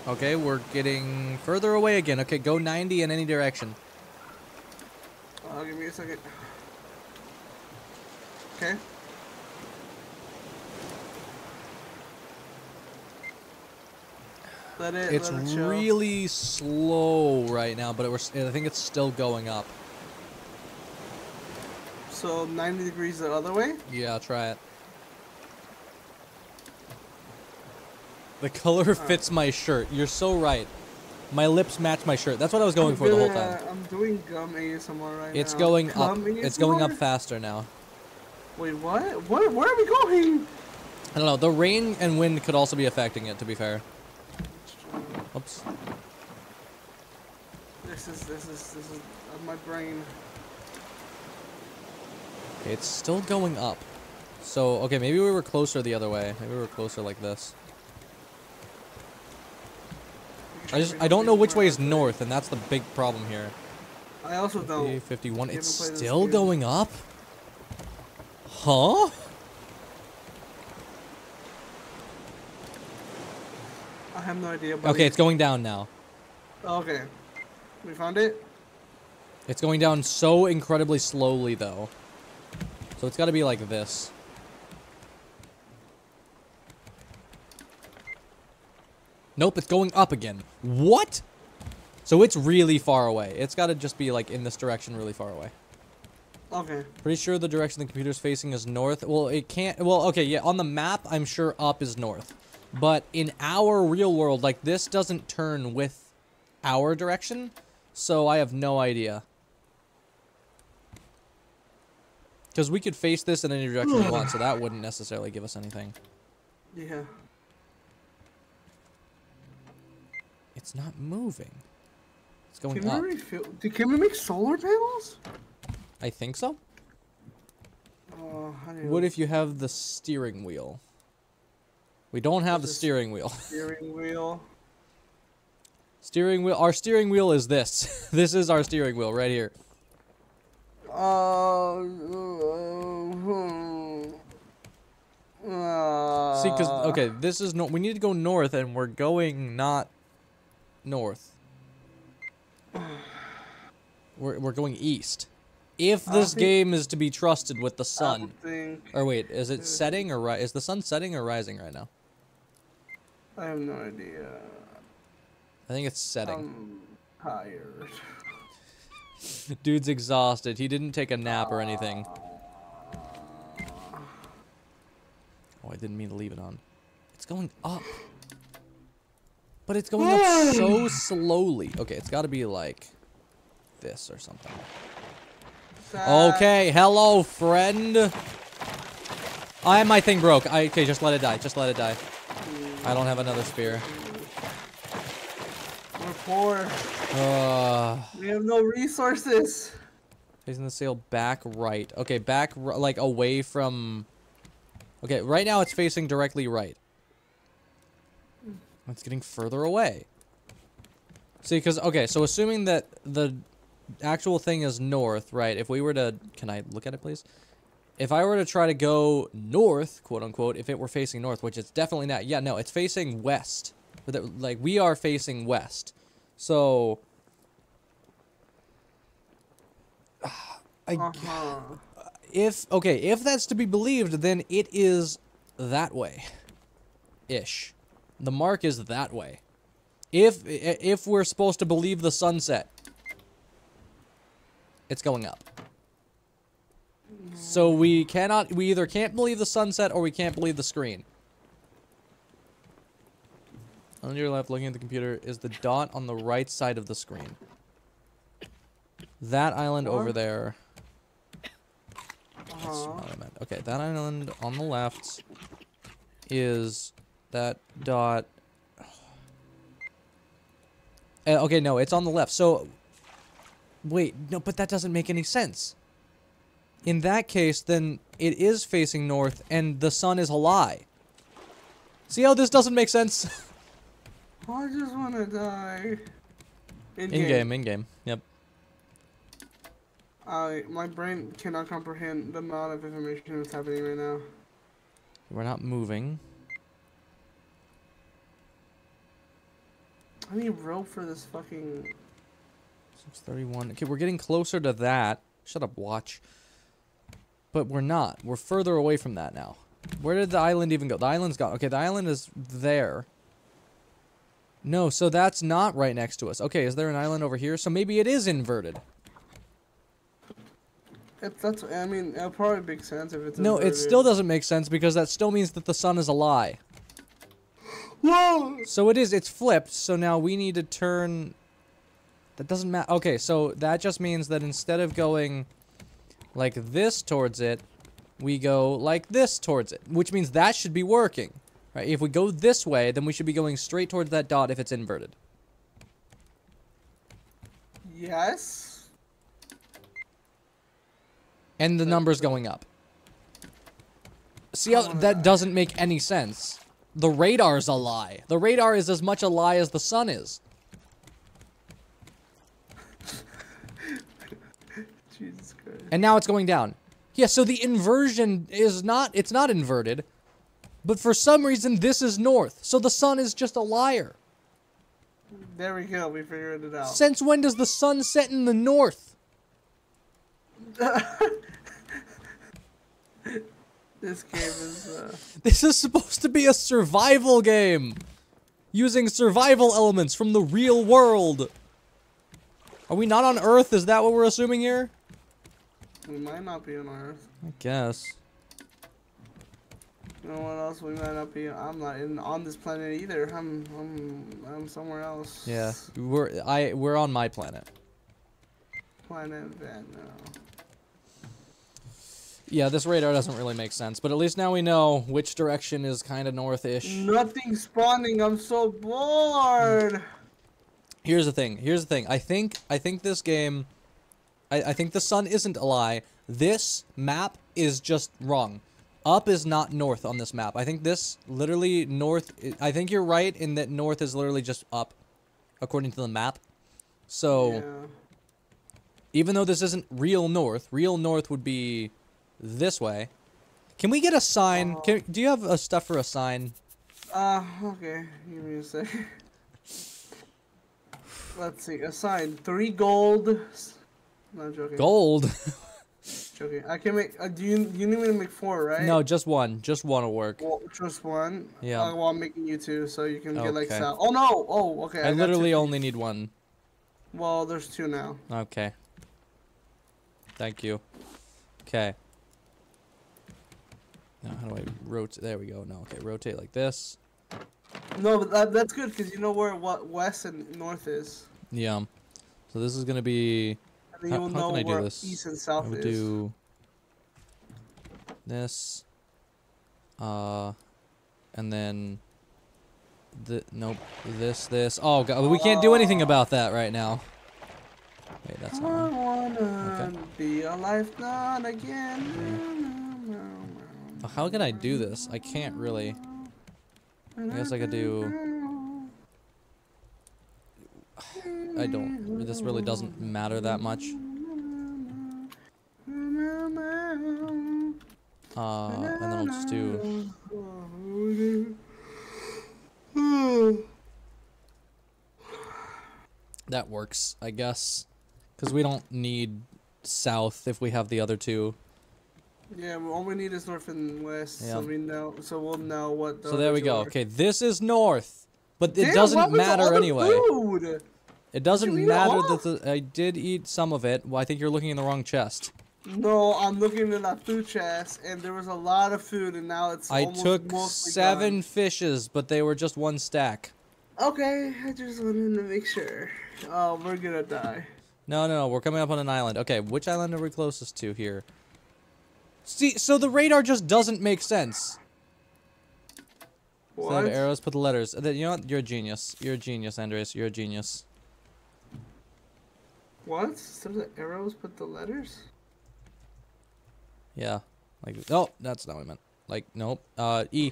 Okay, we're getting further away again. Okay, go 90 in any direction. Oh, give me a second. Okay. It's really slow right now, but I think it's still going up. So 90 degrees the other way? Yeah, try it. The color fits my shirt. You're so right. My lips match my shirt. That's what I was going for the whole time. I'm doing gum ASMR right now. It's going up. It's going up faster now. Wait, what? What? Where are we going? I don't know. The rain and wind could also be affecting it, to be fair. Oops. This is my brain. Okay, it's still going up. So, okay, maybe we were closer the other way. Maybe we were closer like this. I don't know which way is north, and that's the big problem here. I also don't. 51. It's still going up? Huh? I have no idea. Buddy. Okay, it's going down now. Okay. We found it? It's going down so incredibly slowly, though. So it's got to be like this. Nope, it's going up again. What? So it's really far away. It's got to just be like in this direction really far away. Okay. Pretty sure the direction the computer's facing is north. Well, it can't. Well, okay, yeah, on the map, I'm sure up is north. But in our real world, like, this doesn't turn with our direction, so I have no idea. Because we could face this in any direction we want, so that wouldn't necessarily give us anything. Yeah. It's not moving. It's going up. Can we make solar panels? I think so. What if you have the steering wheel? We don't have the steering wheel. Steering wheel. Steering wheel. Our steering wheel is this. This is our steering wheel right here. See, because, okay, this is no. We need to go north, and we're going not north. We're going east. If this game is to be trusted with the sun. Or wait, is it setting or is the sun setting or rising right now? I have no idea. I think it's setting. I'm tired. Dude's exhausted. He didn't take a nap or anything. Oh, I didn't mean to leave it on. It's going up. But it's going up so slowly. Okay, it's got to be like this or something. Okay, hello, friend. My thing broke. Okay, just let it die. Just let it die. I don't have another spear. We're poor. We have no resources. Facing the sail back right. Okay, back like away from... Okay, right now it's facing directly right. It's getting further away. See, because... Okay, so assuming that the... actual thing is north, right? If we were to... Can I look at it, please? If I were to try to go north, quote-unquote, if it were facing north, which it's definitely not. Yeah, no, it's facing west. Like, we are facing west. So... If... Okay, if that's to be believed, then it is that way. Ish. The mark is that way. If we're supposed to believe the sunset... It's going up. So we cannot... We either can't believe the sunset or we can't believe the screen. On your left, looking at the computer, is the dot on the right side of the screen. That island over there. Okay, that island on the left is that dot. Okay, no, it's on the left. So, wait, no, but that doesn't make any sense. In that case, then it is facing north, and the sun is a lie. See how this doesn't make sense? I just want to die. In game. Yep. My brain cannot comprehend the amount of information that's happening right now. We're not moving. I need rope for this fucking... 631. Okay, we're getting closer to that. Shut up, watch. But we're not. We're further away from that now. Where did the island even go? The island's gone. Okay, the island is there. No, so that's not right next to us. Okay, is there an island over here? So maybe it is inverted. That's, I mean, it'll probably make sense if it's inverted. No, it still doesn't make sense because that still means that the sun is a lie. Whoa! So it is. It's flipped. So now we need to turn... That doesn't matter. Okay, so that just means that instead of going like this towards it, we go like this towards it, which means that should be working. Right? If we go this way, then we should be going straight towards that dot if it's inverted. Yes. And the number's going up. See how that doesn't make any sense. The radar's a lie. The radar is as much a lie as the sun is. Jesus Christ. And now it's going down. Yeah, so the inversion is not, it's not inverted. But for some reason, this is north. So the sun is just a liar. There we go. We figured it out. Since when does the sun set in the north? This game is... This is supposed to be a survival game! Using survival elements from the real world! Are we not on Earth? Is that what we're assuming here? We might not be on Earth. I guess. You know what else we might not be on? I'm not on this planet either. I'm somewhere else. Yeah, we're on my planet. Planet Vano. Yeah, this radar doesn't really make sense, but at least now we know which direction is kind of north-ish. Nothing's spawning. I'm so bored. Here's the thing. I think this game, I think the sun isn't a lie. This map is just wrong. Up is not north on this map. I think this literally north. I think you're right in that north is literally just up, according to the map. So, yeah. Even though this isn't real north would be this way. Can we get a sign? Do you have a stuff for a sign? Okay. Give me a sec. Let's see. A sign. 3 gold. No, I'm joking. Gold? Joking. I can make... do you need me to make 4, right? No, just 1. Just 1 will work. Well, just 1? Yeah. Well, I'm making you 2, so you can get like... Oh, no! Oh, okay. I literally only need 1. Well, there's 2 now. Okay. Thank you. Okay. Now, how do I rotate? There we go. No, okay. Rotate like this. No, but that's good because you know where west and north is. Yeah. So this is gonna be. And then you'll know where east and south is. Do this. And then nope. This. Oh god, we can't do anything about that right now. Wait, that's not. I wanna be alive, not again. Okay. How can I do this? I can't really. I guess I could do... I don't... This really doesn't matter that much. And then I'll just do... That works, I guess. Because we don't need south if we have the other two. Yeah, well, all we need is north and west, yeah. So we know. So we'll know what. The so there we go. Are. Okay, this is north, but it doesn't matter anyway. Food? It doesn't matter that I did eat some of it. Well, I think you're looking in the wrong chest. No, I'm looking in that food chest, and there was a lot of food, and now it's. I took 7 fishes, but they were just 1 stack. Okay, I just wanted to make sure. Oh, we're gonna die. No, we're coming up on an island. Okay, which island are we closest to here? See, so the radar just doesn't make sense. What? Instead of arrows, put the letters. You know what? You're a genius. You're a genius, Andres. You're a genius. What? Instead of the arrows, put the letters? Yeah. Like, oh, that's not what I meant. Like, nope. E.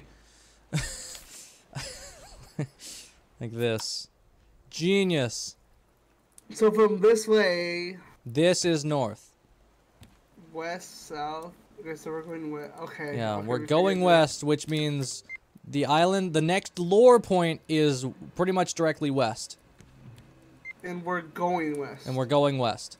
Like this. Genius. So from this way... This is north. West, south. Okay, so we're going west. Okay. Yeah, okay, we're going west, which means the island... The next lore point is pretty much directly west. And we're going west. And we're going west.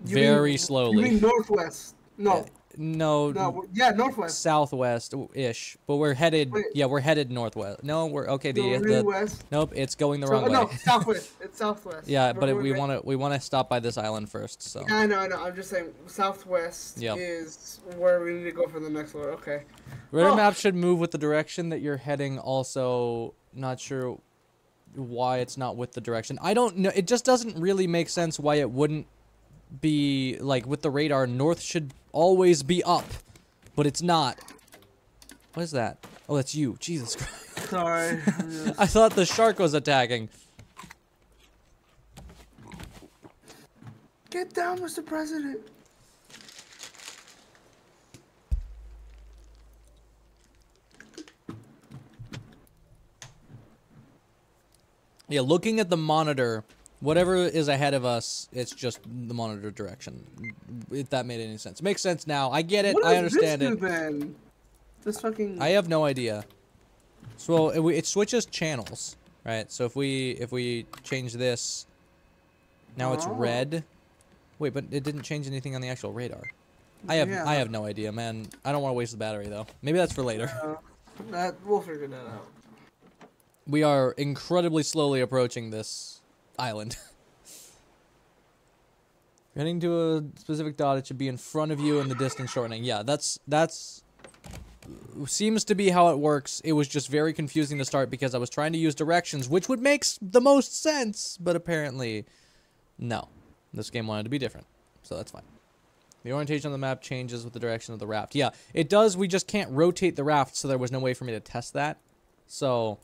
Very slowly. You mean northwest? No. No. Yeah, northwest. Southwest-ish. But we're headed... Wait. Yeah, we're headed northwest. No, we're... Okay, the west. Nope, it's going the wrong way. No, southwest. It's southwest. Yeah, but we want to stop by this island first, so... Yeah, I know. I'm just saying southwest is where we need to go for the next one. Okay. Radar map should move with the direction that you're heading. Also, not sure why it's not with the direction. I don't know. It just doesn't really make sense why it wouldn't be... Like, with the radar, north should... always be up, but it's not. What is that? Oh, that's you. Jesus Christ. Sorry. I thought the shark was attacking. Get down, Mr. President. Yeah, looking at the monitor, whatever is ahead of us, it's just the monitor direction. If that made any sense. It makes sense now. I get it. I understand it. What is this then? This fucking... I have no idea. So it switches channels, right? So if we change this, now it's red. Wait, but it didn't change anything on the actual radar. I have no idea, man. I don't want to waste the battery though. Maybe that's for later. We'll figure that out. We are incredibly slowly approaching this island. You're heading to a specific dot, it should be in front of you and the distance shortening. Yeah, that's seems to be how it works. It was just very confusing to start because I was trying to use directions, which would make the most sense, but apparently no. This game wanted to be different, so that's fine. The orientation of the map changes with the direction of the raft. Yeah, it does. We just can't rotate the raft, so there was no way for me to test that. So...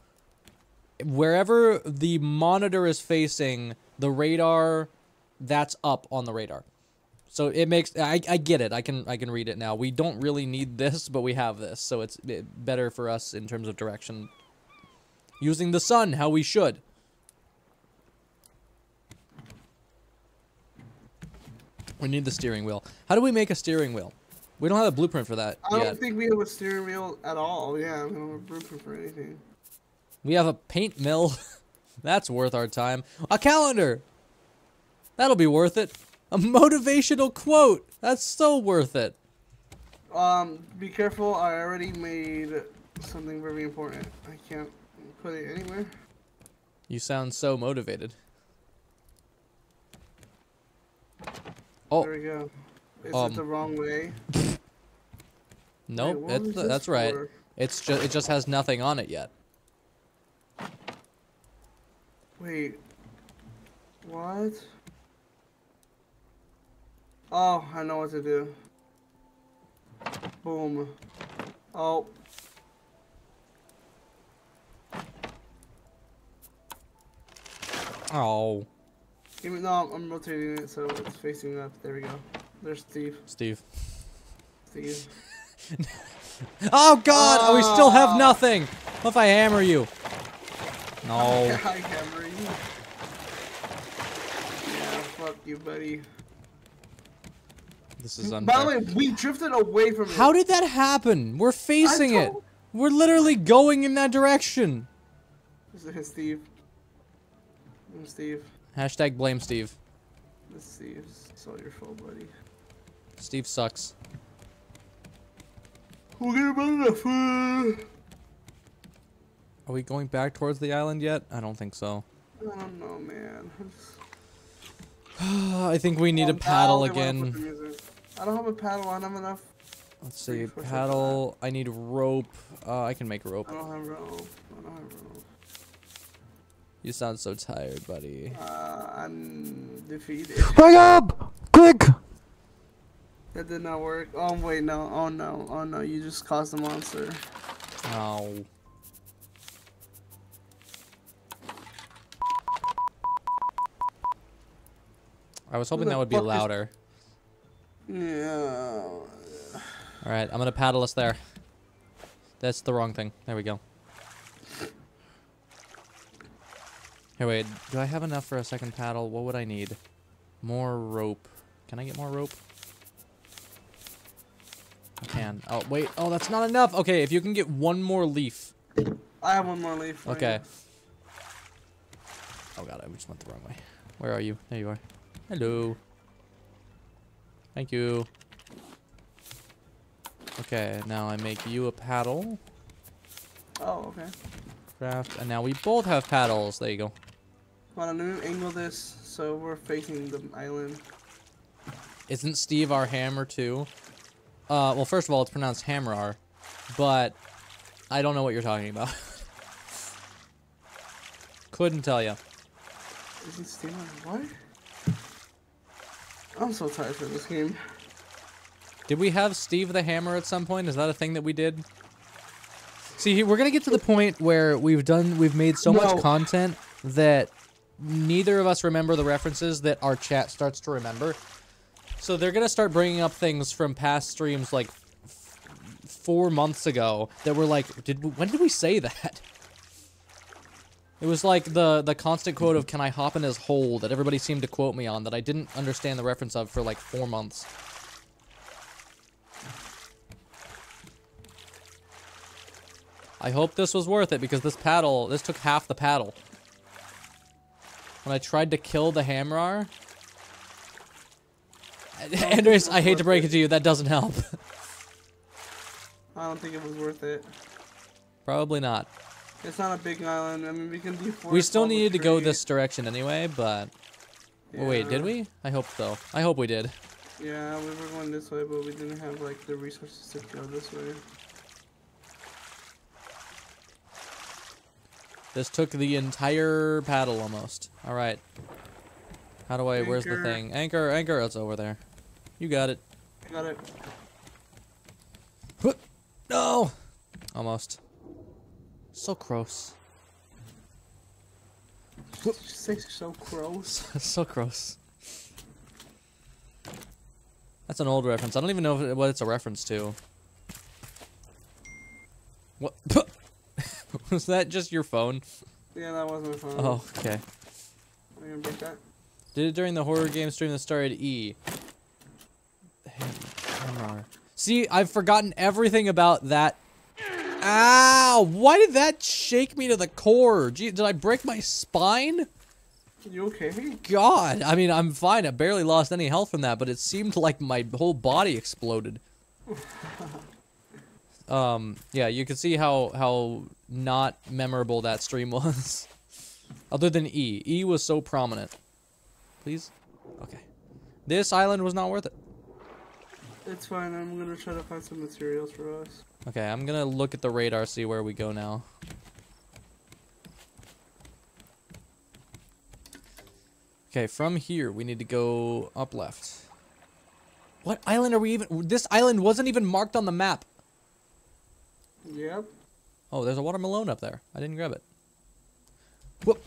wherever the monitor is facing the radar, that's up on the radar. So it makes... I get it. I can read it now. We don't really need this, but we have this, so it's better for us in terms of direction. Using the sun, how we should. We need the steering wheel. How do we make a steering wheel? We don't have a blueprint for that yet. I don't think we have a steering wheel at all. Yeah, we don't have a blueprint for anything. We have a paint mill. That's worth our time. A calendar. That'll be worth it. A motivational quote. That's so worth it. Be careful. I already made something very important. I can't put it anywhere. You sound so motivated. Oh. There we go. Is it the wrong way? Nope. Wait, that's right. For? It just has nothing on it yet. Wait, what? Oh, I know what to do. Boom. Oh. Oh. No, I'm rotating it so it's facing up. There we go. There's Steve. Steve. Oh God! Oh. We still have nothing! What if I hammer you? No. Yeah, I hammer you. Yeah, fuck you, buddy. This is unfair. By the way, we drifted away from it. How did that happen? We're facing it. We're literally going in that direction. Steve. I'm Steve. Hashtag blame Steve. Steve, it's all your fault, buddy. Steve sucks. We'll get about enough food. Are we going back towards the island yet? I don't think so. I don't know, man. I think we need a paddle again. I don't have a paddle. I don't have enough. Let's see. Paddle. I need rope. I can make rope. I don't have rope. You sound so tired, buddy. I'm defeated. Wake up! Quick! That did not work. Oh wait, no. Oh no. Oh no. You just caused a monster. Ow. I was hoping that would be louder. Yeah. Alright, I'm gonna paddle us there. That's the wrong thing. There we go. Here, wait. Do I have enough for a second paddle? What would I need? More rope. Can I get more rope? I can. Oh, wait. Oh, that's not enough. Okay, if you can get one more leaf. I have one more leaf. Okay. Oh, God. I just went the wrong way. Where are you? There you are. Hello. Thank you. Okay, now I make you a paddle. Oh, okay. Raft, and now we both have paddles. There you go. Hold on, let me angle this so we're facing the island. Isn't Steve our hammer too? Well, first of all, it's pronounced hammerar, but I don't know what you're talking about. Couldn't tell you. Isn't Steve our what? I'm so tired for this game. Did we have Steve the Hammer at some point? Is that a thing that we did? See, we're gonna get to the point where we've made so much content that neither of us remember the references that our chat starts to remember. So they're gonna start bringing up things from past streams like 4 months ago that were like, when did we say that? It was like the constant quote of, "Can I hop in his hole?" that everybody seemed to quote me on that I didn't understand the reference of for like 4 months. I hope this was worth it because this paddle, this took half the paddle. When I tried to kill the hammerer, Andres, I hate to break it to you, that doesn't help. I don't think it was worth it. Probably not. It's not a big island. I mean, we can deforest. We still needed to go this direction anyway, but yeah. Oh, wait, did we? I hope so. I hope we did. Yeah, we were going this way, but we didn't have like the resources to go this way. This took the entire paddle almost. All right. How do I? Anchor. Where's the thing? Anchor, anchor. It's over there. You got it. I got it. No. Almost. So gross. Did you say so gross? So gross. That's an old reference. I don't even know what it's a reference to. What? Was that just your phone? Yeah, that was my phone. Oh, okay. Are you gonna break that? Did it during the horror game stream that started E. Hammer. See, I've forgotten everything about that. Ow! Why did that shake me to the core? Gee, did I break my spine? You okay? God, I mean, I'm fine. I barely lost any health from that, but it seemed like my whole body exploded. Yeah, you can see how not memorable that stream was. Other than E. E was so prominent. Please? Okay. This island was not worth it. It's fine. I'm gonna try to find some materials for us. Okay, I'm gonna look at the radar, see where we go now. Okay, from here, we need to go up left. What island are we even? This island wasn't even marked on the map. Yep. Oh, there's a watermelon up there. I didn't grab it. Whoop.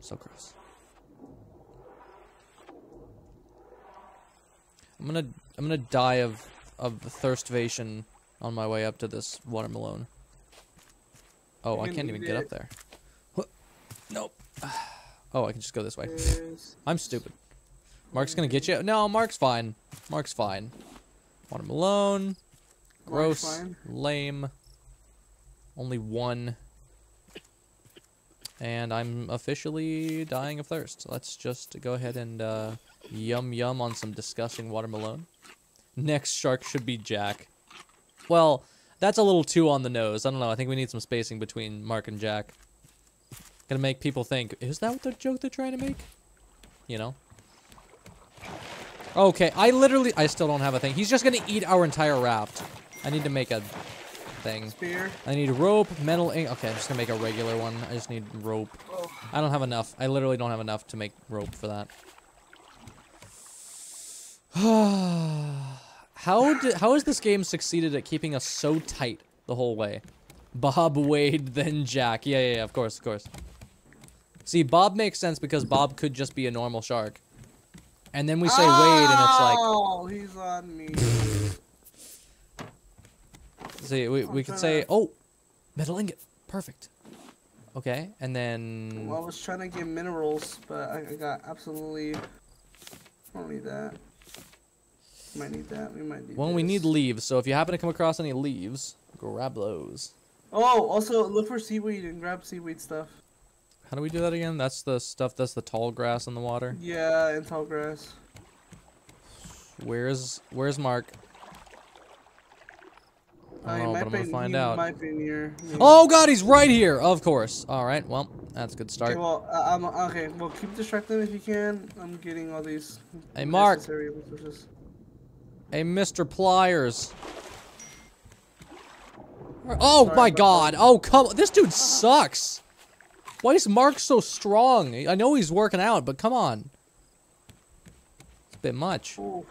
So gross. I'm gonna die of thirstivation on my way up to this watermelon. Oh, I can't even get up there. What? Nope. Oh, I can just go this way. I'm stupid. Mark's gonna get you. No, Mark's fine. Mark's fine. Watermelon. Gross. Lame. Only one. And I'm officially dying of thirst. Let's just go ahead and yum yum on some disgusting watermelon. Next shark should be Jack. Well, that's a little too on the nose. I don't know. I think we need some spacing between Mark and Jack. Gonna make people think, is that what the joke they're trying to make? You know? Okay, I still don't have a thing. He's just gonna eat our entire raft. I need to make a thing. Spear. I need rope, metal ink. Okay, I'm just gonna make a regular one. I just need rope. Oh. I don't have enough. I literally don't have enough to make rope for that. How has this game succeeded at keeping us so tight the whole way? Bob, Wade, then Jack. Yeah, yeah, yeah, of course, of course. See, Bob makes sense because Bob could just be a normal shark. And then we say Wade, and it's like... Oh, he's on me. See, we could say... Oh! Metal ingot. Perfect. Okay, and then... Well, I was trying to get minerals, but I got absolutely... I don't need that. Might need that. We might need we need leaves, so if you happen to come across any leaves, grab those. Oh, also look for seaweed and grab seaweed stuff. How do we do that again? That's the stuff, that's the tall grass in the water? Yeah, and tall grass. Where's Mark? I don't know, but I'm gonna find out. Might be near me. Oh god, he's right here! Of course. Alright, well, that's a good start. Okay, well, well, keep distracting if you can. I'm getting all these necessary. Hey, Mark! Resources. Hey, Mr. Pliers. Oh my god! Oh, come on! This dude sucks! Why is Mark so strong? I know he's working out, but come on. It's a bit much. Ooh.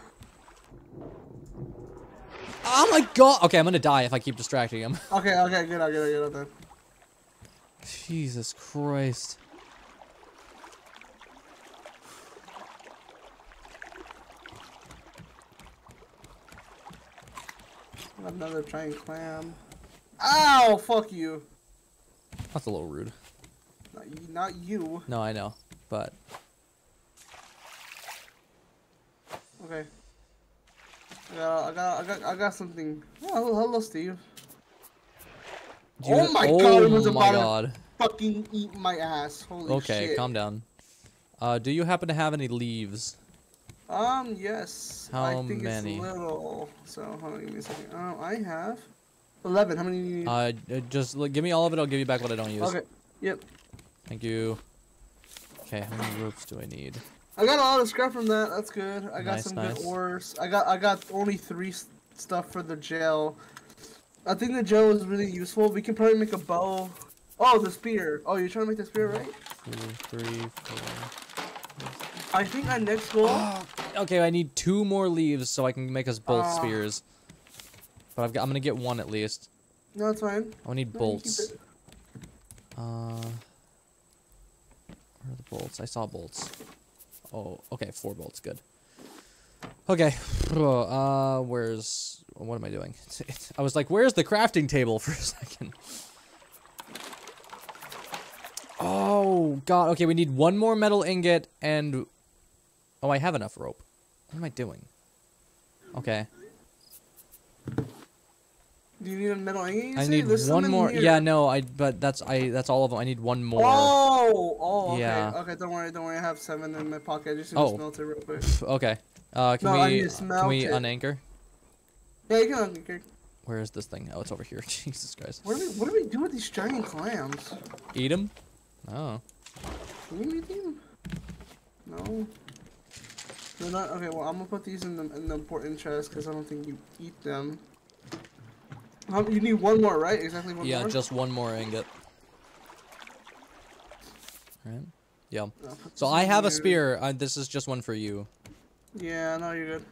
Oh my god! Okay, I'm gonna die if I keep distracting him. Okay, okay, good, I'll get out there. Jesus Christ. Another giant clam. Ow! Fuck you. That's a little rude. Not you. No, I know, but... Okay. I got something. Oh, hello, Steve. Oh my god, it was about to fucking eat my ass. Holy shit. Okay, calm down. Do you happen to have any leaves? Yes. How many? I think it's little. So, hold on, give me a second. I have 11. How many do you need? Just give me all of it. I'll give you back what I don't use. Okay. Yep. Thank you. Okay, how many ropes do I need? I got a lot of scrap from that. That's good. I got some good ores. I got only 3 stuff for the gel. I think the gel is really useful. We can probably make a bow. Oh, the spear. Oh, you're trying to make the spear, right? 1, 2, 3, 4. I think our next goal. Okay, I need 2 more leaves so I can make us both spears. But I'm gonna get 1 at least. No, that's fine. I need bolts. Where are the bolts? I saw bolts. Oh, okay, 4 bolts, good. Okay, where's... What am I doing? I was like, where's the crafting table for a second? Oh, god, okay, we need 1 more metal ingot and... Oh, I have enough rope. What am I doing? Okay. Do you need a metal ingot? You need there's 1 more. Here. Yeah, no, that's all of them. I need 1 more. Oh, okay. Yeah. Okay, don't worry. I have 7 in my pocket. I just need to smelt it real quick. Okay. Can we unanchor? Yeah, you can unanchor. Where is this thing? Oh, it's over here. Jesus Christ. What do we do with these giant clams? Eat them? Oh. Can we eat them? No. They're not. Okay, well, I'm gonna put these in the important chest because I don't think you eat them. You need 1 more, right? Exactly 1 more? Yeah, just 1 more ingot. Alright. Yeah. So I have a spear. This is just 1 for you. Yeah, no, you're good.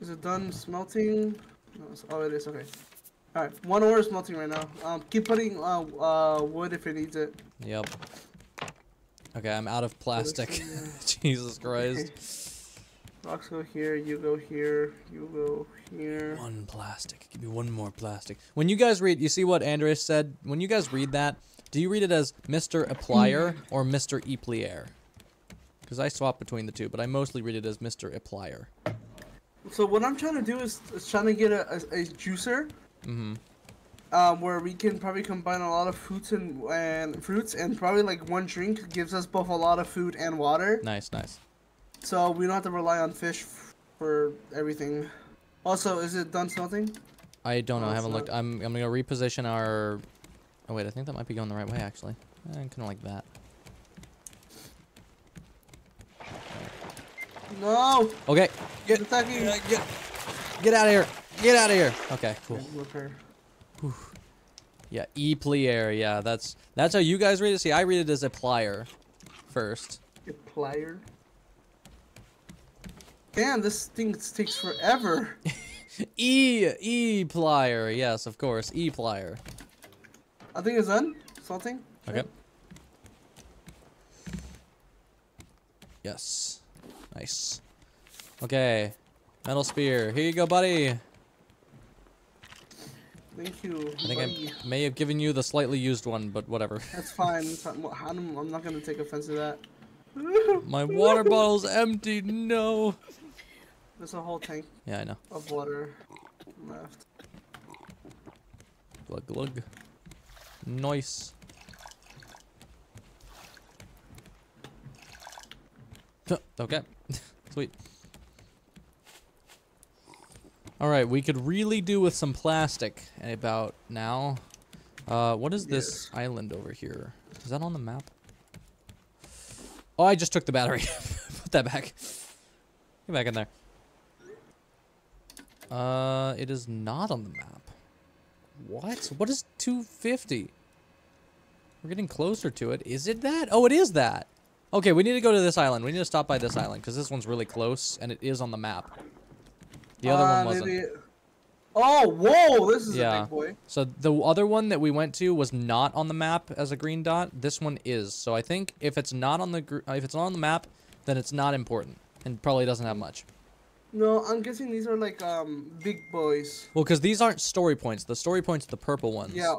Is it done smelting? No, oh, it is. Okay. Alright, 1 ore is smelting right now. Keep putting wood if it needs it. Yep. Okay, I'm out of plastic. Jesus Christ. Okay. Rocks go here, you go here, you go here. 1 plastic. Give me 1 more plastic. When you guys read, you see what Andres said? When you guys read that, do you read it as Mr. Applier or Mr. Eplier? Because I swap between the 2, but I mostly read it as Mr. Applier. So what I'm trying to do is trying to get a juicer. Mm-hmm. Where we can probably combine a lot of fruits and probably like 1 drink gives us both a lot of food and water. Nice, nice. So we don't have to rely on fish for everything. Also, is it done smelting? I don't know. I haven't looked. I'm gonna reposition our. Oh wait, I think that might be going the right way actually. Kind of like that. No. Okay. Get out of here. Get out of here. Okay, cool. Repair. Oof. Yeah, e-plier. Yeah, that's how you guys read it. See, I read it as a plier first. A plier? Damn, this thing takes forever. E-plier. Yes, of course. E-plier. I think it's done. Something. Okay. Yes. Nice. Okay. Metal spear. Here you go, buddy. Thank you. I think I may have given you the slightly used one, but whatever. That's fine. That's fine. I'm not going to take offense to that. My water bottle's empty. No. There's a whole tank. Yeah, I know. Of water left. Glug glug. Nice. Okay. Sweet. Alright, we could really do with some plastic about now. What is this island over here? Is that on the map? Oh, I just took the battery. Put that back. Get back in there. It is not on the map. What? What is 250? We're getting closer to it. Is it that? Oh, it is that. Okay, we need to go to this island. We need to stop by this island because this one's really close and it is on the map. The other one wasn't. Maybe... Oh, whoa! This is a big boy. So the other one that we went to was not on the map as a green dot. This one is. So I think if it's not on the map, then it's not important and probably doesn't have much. No, I'm guessing these are like big boys. Well, because these aren't story points. The story points are the purple ones. Yeah,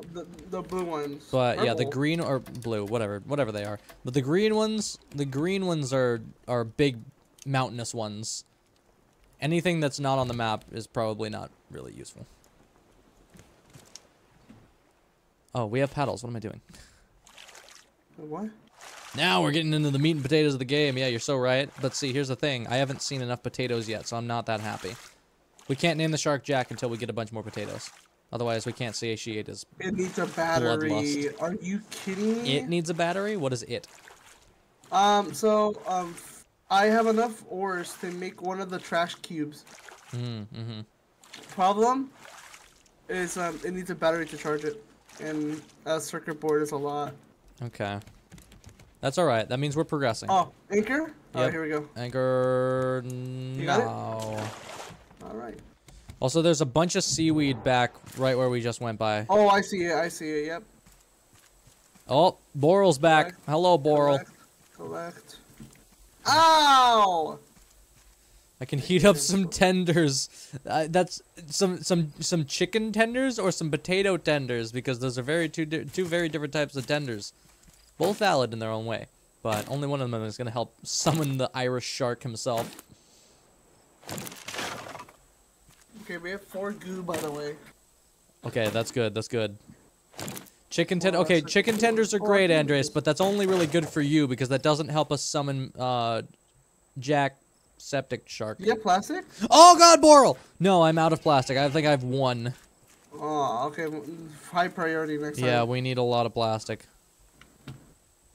the blue ones. But purple. Yeah, the green or blue, whatever they are. But the green ones are big mountainous ones. Anything that's not on the map is probably not really useful. Oh, we have paddles. What am I doing? What? Now we're getting into the meat and potatoes of the game. Yeah, you're so right. But see, here's the thing. I haven't seen enough potatoes yet, so I'm not that happy. We can't name the shark Jack until we get a bunch more potatoes. Otherwise, we can't satiate his bloodlust. It needs a battery. Bloodlust. Are you kidding me? It needs a battery? What is it? I have enough ores to make one of the trash cubes. Mm-hmm. Problem is it needs a battery to charge it, and a circuit board is a lot. Okay. That's all right. That means we're progressing. Oh, anchor? Yep. All right, here we go. Anchor now. All right. Also, there's a bunch of seaweed back right where we just went by. Oh, I see it. I see it. Yep. Oh, Boral's back. Correct. Hello, Boral. Collect. Ow! I can heat up some tenders. That's some chicken tenders or some potato tenders because those are two very different types of tenders, both valid in their own way, but only one of them is gonna help summon the Irish shark himself. Okay, we have 4 goo by the way. Okay, that's good. That's good. Chicken tenders. Okay, chicken tenders are great, Andres, but that's only really good for you because that doesn't help us summon Jack Septic Shark. You have plastic? Oh God, Boral! No, I'm out of plastic. I think I've won. Oh, okay. High priority next time. Yeah, we need a lot of plastic.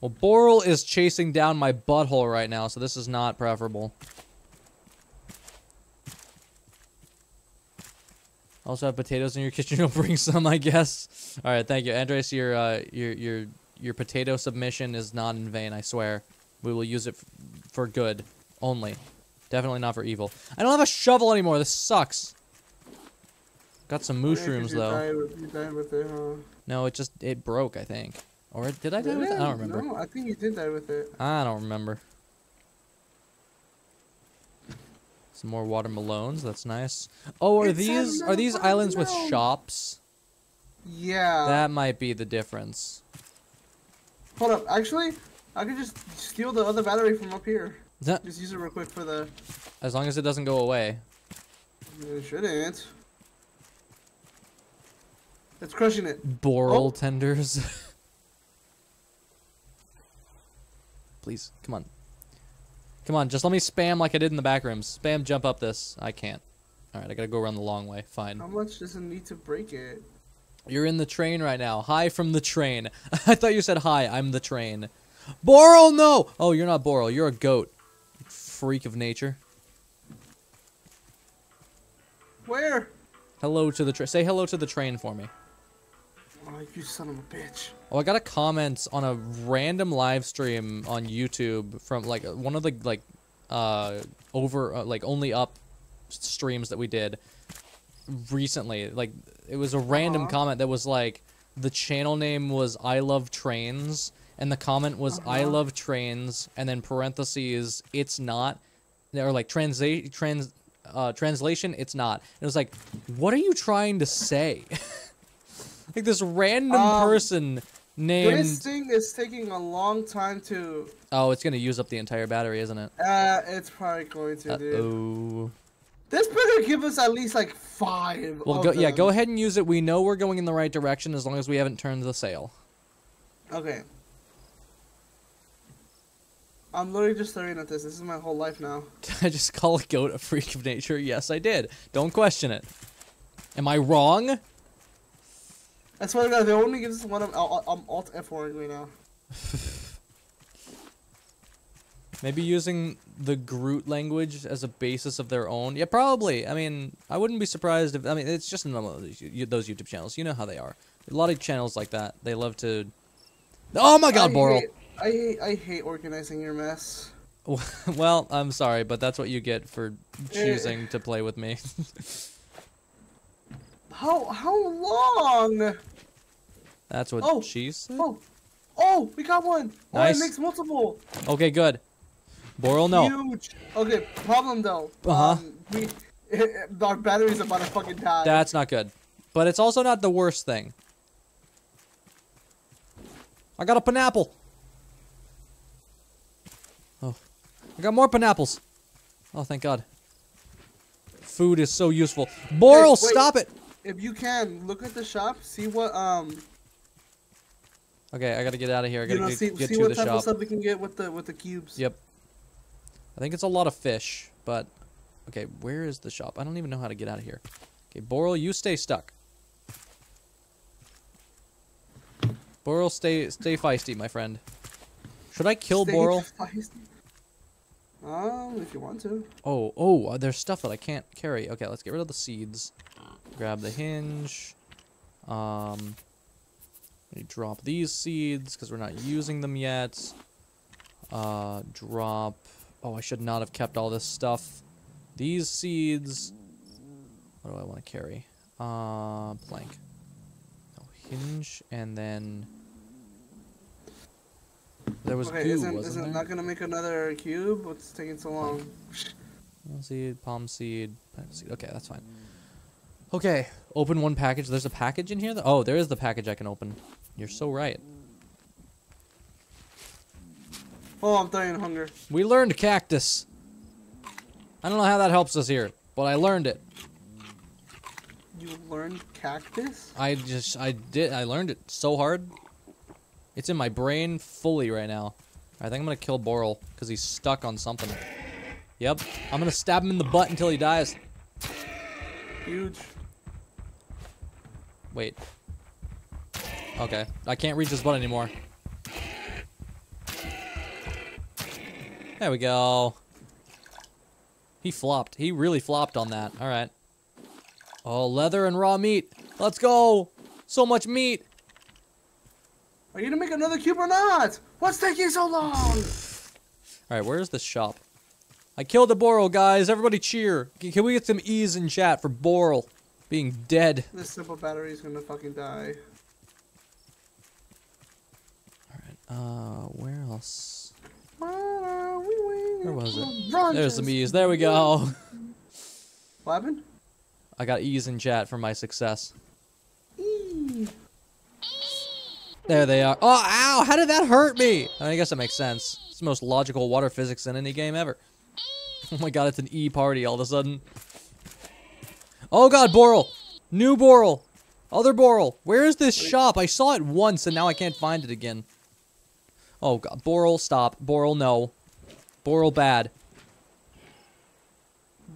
Well, Boral is chasing down my butthole right now, so this is not preferable. Also have potatoes in your kitchen. You'll bring some, I guess. All right, thank you, Andres. Your potato submission is not in vain. I swear, we will use it for good only. Definitely not for evil. I don't have a shovel anymore. This sucks. Got some mushrooms though. You died with it, huh? No, it broke. I think. Or did I die with it? I don't remember. No, I think you did die with it. I don't remember. Some more watermelons. That's nice. Oh, are these islands with shops? Yeah. That might be the difference. Hold up. Actually, I could just steal the other battery from up here. Just use it real quick for the. As long as it doesn't go away. It shouldn't. It's crushing it. Boral tenders. Please, come on. Come on, just let me spam like I did in the back room. Spam jump up this. I can't. Alright, I gotta go around the long way. Fine. How much does it need to break it? You're in the train right now. Hi from the train. I thought you said hi, I'm the train. Boral, no! Oh, you're not Boral. You're a goat. Freak of nature. Where? Hello to the train. Say hello to the train for me. Oh, you son of a bitch. Oh, I got a comment on a random live stream on YouTube from like one of the like only up streams that we did recently. Like it was a random comment that was like the channel name was I Love Trains and the comment was I Love Trains and then parentheses it's not, or like translation it's not. And it was like, what are you trying to say? Like this random person named. This thing is taking a long time to. Oh, it's gonna use up the entire battery, isn't it? It's probably going to. Dude. This better give us at least like 5. Well, yeah, go ahead and use it. We know we're going in the right direction as long as we haven't turned the sail. Okay. I'm literally just staring at this. This is my whole life now. Did I just call a goat a freak of nature? Yes, I did. Don't question it. Am I wrong? I swear to God, they only give us one of. I'm alt F4ing right now. Maybe using the Groot language as a basis of their own. Yeah, probably. I mean, I wouldn't be surprised if. I mean, it's just normal. Those YouTube channels. You know how they are. A lot of channels like that. They love to. Oh my God, Boral. I hate organizing your mess. Well, I'm sorry, but that's what you get for choosing to play with me. How long? That's what she said. Oh, we got one. Nice. Oh, it makes multiple. Okay, good. Boral, no. Huge. Okay, problem though. Our battery's about to fucking die. That's not good. But it's also not the worst thing. I got a pineapple. Oh, I got more pineapples. Oh, thank God. Food is so useful. Boral, hey, stop it. If you can, look at the shop, see what, Okay, I gotta get out of here, I gotta get to the shop. See what type of stuff we can get with the cubes. Yep. I think it's a lot of fish, but... Okay, where is the shop? I don't even know how to get out of here. Okay, Boral, you stay stuck. Boral, stay feisty, my friend. Should I kill Boral? Feisty? If you want to. Oh, there's stuff that I can't carry. Okay, let's get rid of the seeds. Grab the hinge. Let me drop these seeds because we're not using them yet. Drop. Oh, I should not have kept all this stuff. These seeds. What do I want to carry? Plank. No, hinge, and then there was goo, wasn't there? Is it not gonna make another cube? What's taking so long? Seed, palm seed, plant seed. Okay, that's fine. Okay, open one package. There's a package in here? Oh, there is the package I can open. You're so right. Oh, I'm dying of hunger. We learned cactus. I don't know how that helps us here, but I learned it. You learned cactus? I learned it so hard. It's in my brain fully right now. I think I'm gonna kill Boral, because he's stuck on something. Yep, I'm gonna stab him in the butt until he dies. Huge. Wait. Okay, I can't reach this button anymore. There we go. He flopped. He really flopped on that. All right. Oh, leather and raw meat. Let's go. So much meat. Are you gonna make another cube or not? What's taking so long? All right, where's the shop? I killed a Boral, guys. Everybody cheer. Can we get some ease in chat for Boral being dead? This simple battery's gonna fucking die. Alright, where else? Where was it? Run, there's some ease. There we go. What happened? I got ease in chat for my success. Eee. There they are. Oh, ow! How did that hurt me? I guess that makes sense. It's the most logical water physics in any game ever. Oh my God, it's an E party all of a sudden. Oh God, Boral. New Boral. Other Boral. Where is this shop? I saw it once and now I can't find it again. Oh God, Boral, stop. Boral, no. Boral, bad.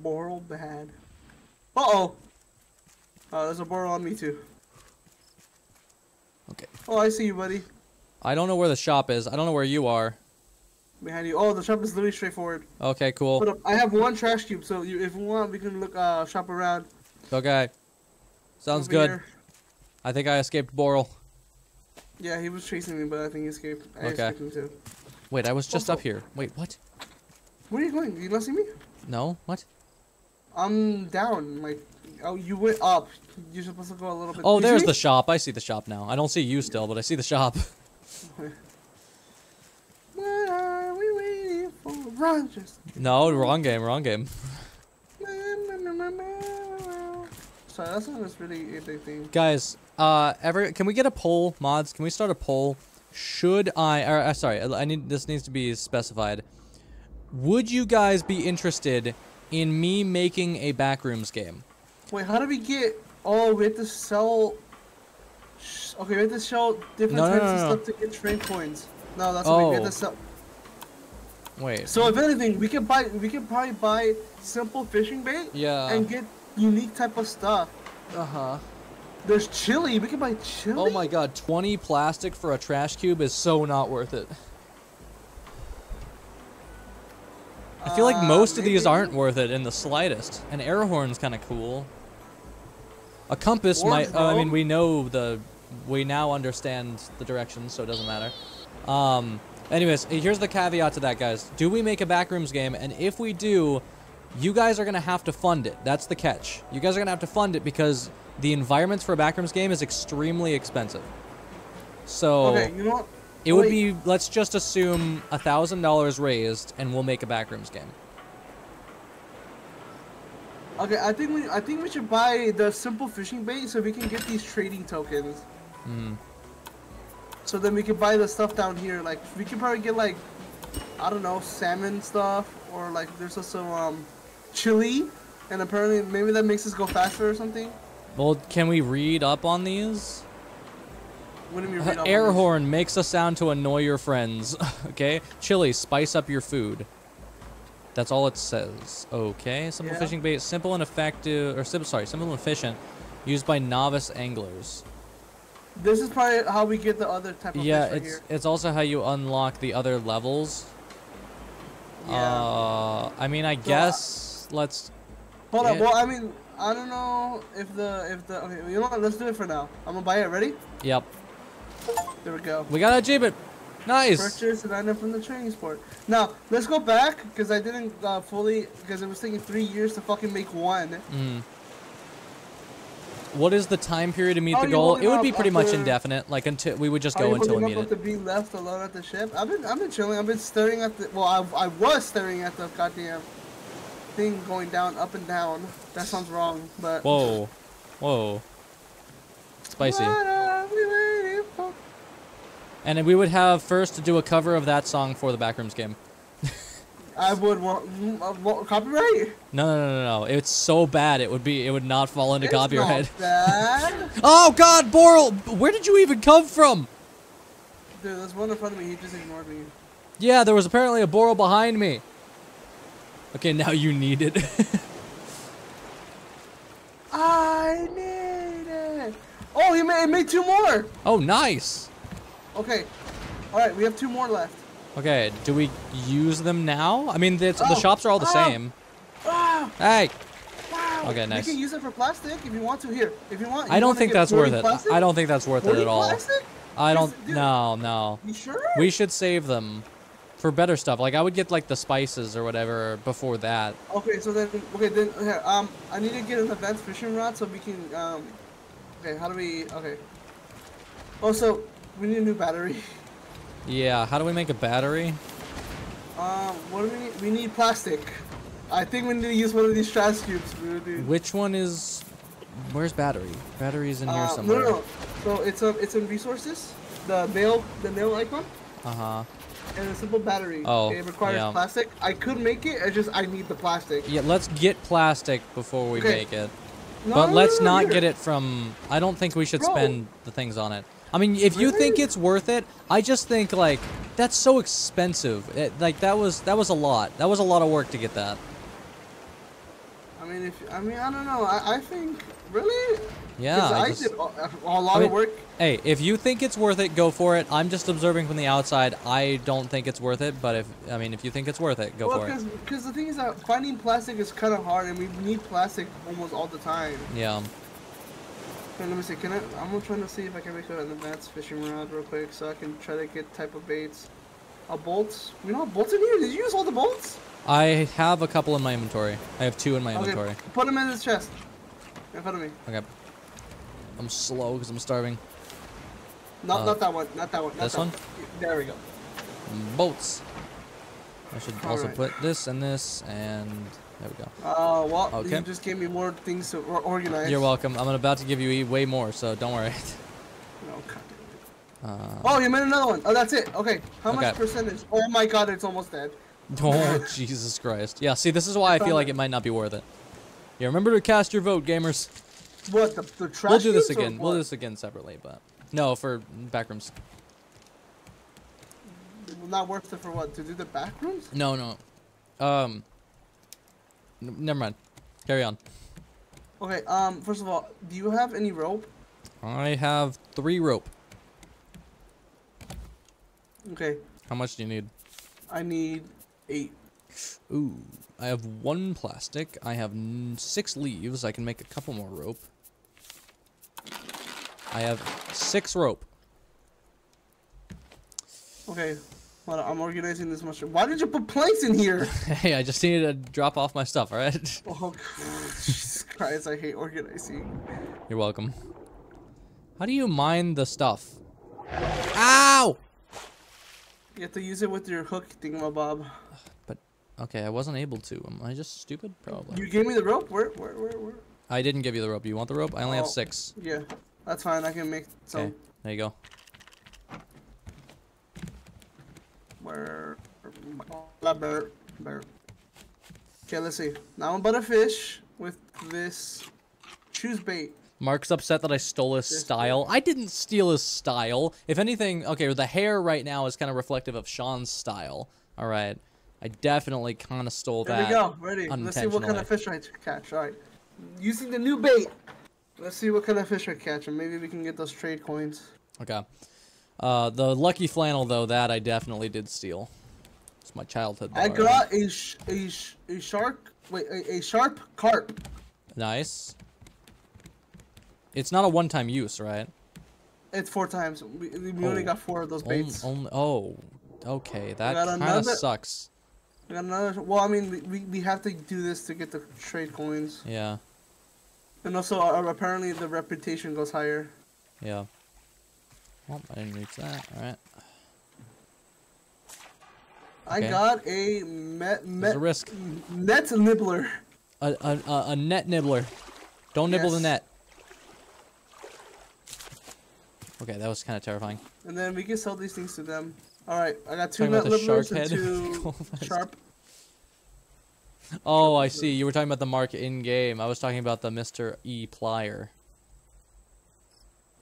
Boral, bad. Uh-oh. Oh, there's a Boral on me too. Okay. Oh, I see you, buddy. I don't know where the shop is. I don't know where you are. Behind you. Oh, the shop is literally straightforward. Okay, cool. But I have one trash cube, so if you want, we can look shop around. Okay. Sounds good. Here. I think I escaped Boral. Yeah, he was chasing me, but I think he escaped. I escaped him too. Wait, I was just up here. Wait, what? Where are you going? You not see me? No. What? I'm down. Like, oh, you went up. You're supposed to go a little bit. Oh, there's the shop. I see the shop now. I don't see you still, but I see the shop. What are we waiting for? Rogers. No, wrong game. Wrong game. Sorry, that's not this really epic thing. Guys, can we get a poll, mods? Can we start a poll? Should I? Sorry, I need. This needs to be specified. Would you guys be interested in me making a Backrooms game? Wait, how do we get... Oh, we have to sell... Okay, we have to sell different types of stuff to get trade coins. No, that's what we have to sell. Wait. So if anything, we could buy. We could probably buy simple fishing bait. Yeah. And get unique type of stuff. Uh-huh. There's chili. We could buy chili. Oh my god, 20 plastic for a trash cube is so not worth it. I feel like most of these aren't worth it in the slightest. An air horn's kind of cool. A compass might. I mean, we know the. We now understand the directions, so it doesn't matter. Anyways, here's the caveat to that, guys. Do we make a Backrooms game? And if we do, you guys are gonna have to fund it. That's the catch. You guys are gonna have to fund it because the environments for a Backrooms game is extremely expensive. So. Okay, you know what? It would be, let's just assume $1,000 raised, and we'll make a Backrooms game. Okay, I think we should buy the simple fishing bait so we can get these trading tokens. Mm. So then we can buy the stuff down here. Like we could probably get like, I don't know, salmon stuff, or like there's also chili, and apparently maybe that makes us go faster or something. Well, can we read up on these? Air horn makes a sound to annoy your friends. Okay, chili, spice up your food. That's all it says. Okay, simple fishing bait, simple and effective, or sorry, simple and efficient, used by novice anglers. This is probably how we get the other type of fish right here. It's also how you unlock the other levels. Yeah. I mean, I guess let's. Hold on. Well, I mean, I don't know if the okay. You know what? Let's do it for now. I'm gonna buy it. Ready? Yep. There we go. We got a Jeep. Nice. Purchase an item from the training sport. Now, let's go back, because I didn't because it was taking 3 years to fucking make one. Mm. What is the time period to meet the goal? It would be pretty much indefinite, like until we would just go until we meet it. Are you holding up to be left alone at the ship? I've been chilling. I've been staring at the, well, I was staring at the goddamn thing going down, up and down. That sounds wrong, but. Whoa. Whoa. Spicy. And then we would have first to do a cover of that song for the Backrooms game. I would want copyright. No. It's so bad it would not fall into copyright. Not bad. Oh God, Boral, where did you even come from? Dude, there's one in front of me. He just ignored me. Yeah, there was apparently a Boral behind me. Okay, now you need it. I need it. Oh, it made two more. Oh, nice. Okay, all right, we have two more left. Okay, do we use them now? I mean, the shops are all the same. Hey. Wow. Okay, nice. You can use it for plastic if you want to. Here, if you want. I don't think that's worth it. I don't think that's worth it at all. Plastic? I don't. Dude. No. You sure? We should save them for better stuff. Like I would get like the spices or whatever before that. Okay, so then here, I need to get an advanced fishing rod so we can Okay, how do we? Okay. Also. We need a new battery. Yeah, how do we make a battery? What do we need? We need plastic. I think we need to use one of these trash cubes. Which one is? Where's battery? Battery's in here somewhere. No. So it's in resources. The mail icon. Uh huh. And a simple battery. Oh. It requires plastic. I could make it. I need the plastic. Yeah, let's get plastic before we make it. But let's not get it from. I don't think we should spend the things on it. I mean, if you think it's worth it, I just think like that's so expensive. That was a lot. That was a lot of work to get that. I mean, I don't know. I think really. Yeah. I did a lot of work. Hey, if you think it's worth it, go for it. I'm just observing from the outside. I don't think it's worth it, but if you think it's worth it, go for it. Because the thing is that finding plastic is kind of hard, and we need plastic almost all the time. Yeah. Let me see, can I, I'm gonna try to see if I can make a advanced fishing rod real quick so I can try to get type of baits. A bolt? We don't have bolts in here? Did you use all the bolts? I have a couple in my inventory. I have 2 in my inventory. Put them in this chest. In front of me. Okay. I'm slow because I'm starving. No, not that one. Not that one. Not this that one? There we go. Bolts. I should also put this and this and... There we go. Well, you just gave me more things to organize. You're welcome. I'm about to give you way more, so don't worry. Okay. Oh, you made another one. Oh, that's it. Okay. How much percentage? Oh my god, it's almost dead. Oh, Jesus Christ. Yeah, see, this is why I feel like it might not be worth it. Yeah, remember to cast your vote, gamers. What, the trash? We'll do this again. We'll do this again separately, but... No, for Backrooms. Not worth it for what? To do the Backrooms? No, no. Never mind. Carry on. Okay, first of all, do you have any rope? I have 3 rope. Okay. How much do you need? I need 8. Ooh. I have 1 plastic. I have 6 leaves. I can make a couple more rope. I have 6 rope. Okay. Well, I'm organizing this much. Why did you put planks in here? Hey, I just needed to drop off my stuff, alright? Oh, Jesus Christ, I hate organizing. You're welcome. How do you mine the stuff? Ow! You have to use it with your hook thingamabob. But, okay, I wasn't able to. Am I just stupid? Probably. You gave me the rope? Where? I didn't give you the rope. You want the rope? I only have 6. Yeah, that's fine. I can make some. Okay, there you go. Okay, let's see. Now I'm about to fish with this choose bait. Mark's upset that I stole his style. I didn't steal his style. If anything, okay, the hair right now is kind of reflective of Sean's style. All right. I definitely kind of stole that. There we go. Ready. Let's see what kind of fish I catch. All right. Using the new bait. Let's see what kind of fish I catch, and maybe we can get those trade coins. Okay. The lucky flannel, though, that I definitely did steal. It's my childhood. I got a sharp carp. Nice. It's not a one-time use, right? It's 4 times. We only got 4 of those baits. Okay. That kind of sucks. We got another. Well, I mean, we have to do this to get the trade coins. Yeah. And also, apparently, the reputation goes higher. Yeah. Well, I didn't reach that. All right. Okay. I got a net nibbler. A net nibbler. Don't nibble the net. Okay, that was kind of terrifying. And then we can sell these things to them. All right, I got 2 net nibblers and 2 sharp. Oh, I see. You were talking about the mark in game. I was talking about the Mr. E plier.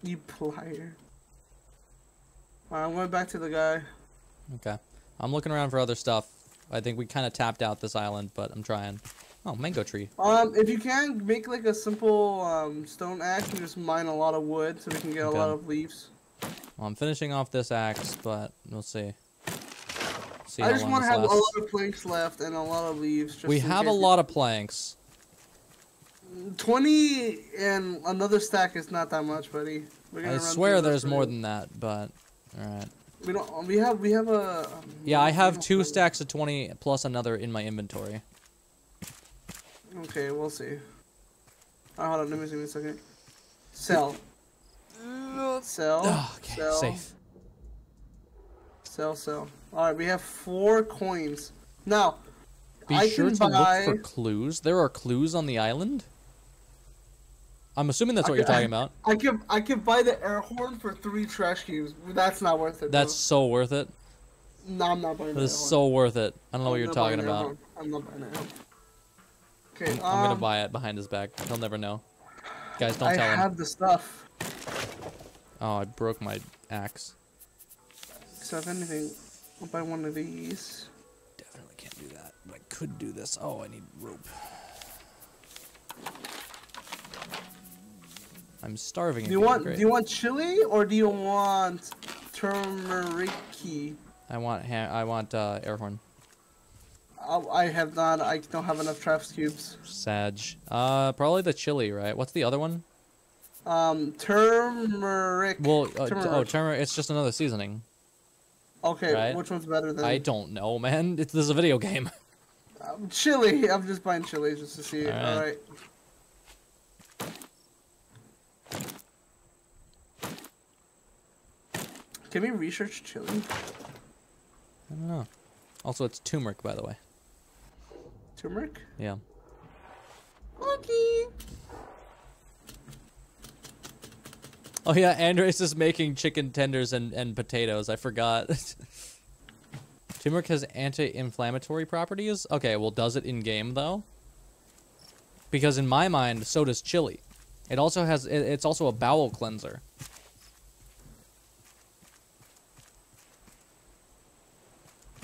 E plier. Alright, I'm going back to the guy. Okay. I'm looking around for other stuff. I think we kind of tapped out this island, but I'm trying. Oh, mango tree. If you can, make like a simple stone axe and just mine a lot of wood so we can get a lot of leaves. Well, I'm finishing off this axe, but we'll see. I just want to have a lot of planks left and a lot of leaves. Just we have a lot of planks. 20 and another stack is not that much, buddy. We're gonna I swear there's more than that, but... Alright. We don't. We have a. Yeah, I have 2 stacks of 20 plus another in my inventory. Okay, we'll see. Alright, hold on. Let me see a second. Sell. Sell. Oh, okay, sell. Safe. Sell. Sell. Alright, we have 4 coins now. Be sure to look for clues. There are clues on the island. I'm assuming that's what you're talking about. I can buy the air horn for 3 trash cubes. That's not worth it. That's so worth it. No, I'm not buying that. That's so worth it. I don't know what you're talking about. I'm not buying it. Okay, I'm gonna buy it behind his back. He'll never know. Guys, don't tell him. I have the stuff. Oh, I broke my axe. So if anything, I'll buy one of these. Definitely can't do that. But I could do this. Oh, I need rope. I'm starving. Do you want chili or do you want turmeriki? I want air horn. I have not. I don't have enough trash cubes. Sag. Probably the chili, right? What's the other one? Turmeric. Well, turmeric. It's just another seasoning. Okay, right? Which one's better than? I don't know, man. This is a video game. Chili. I'm just buying chili just to see. All right. Can we research chili? I don't know. Also, it's turmeric, by the way. Turmeric? Yeah. Okay. Oh yeah, Andres is making chicken tenders and potatoes. I forgot. Turmeric has anti-inflammatory properties? Okay, well, does it in-game, though? Because in my mind, so does chili. It also has, it's also a bowel cleanser.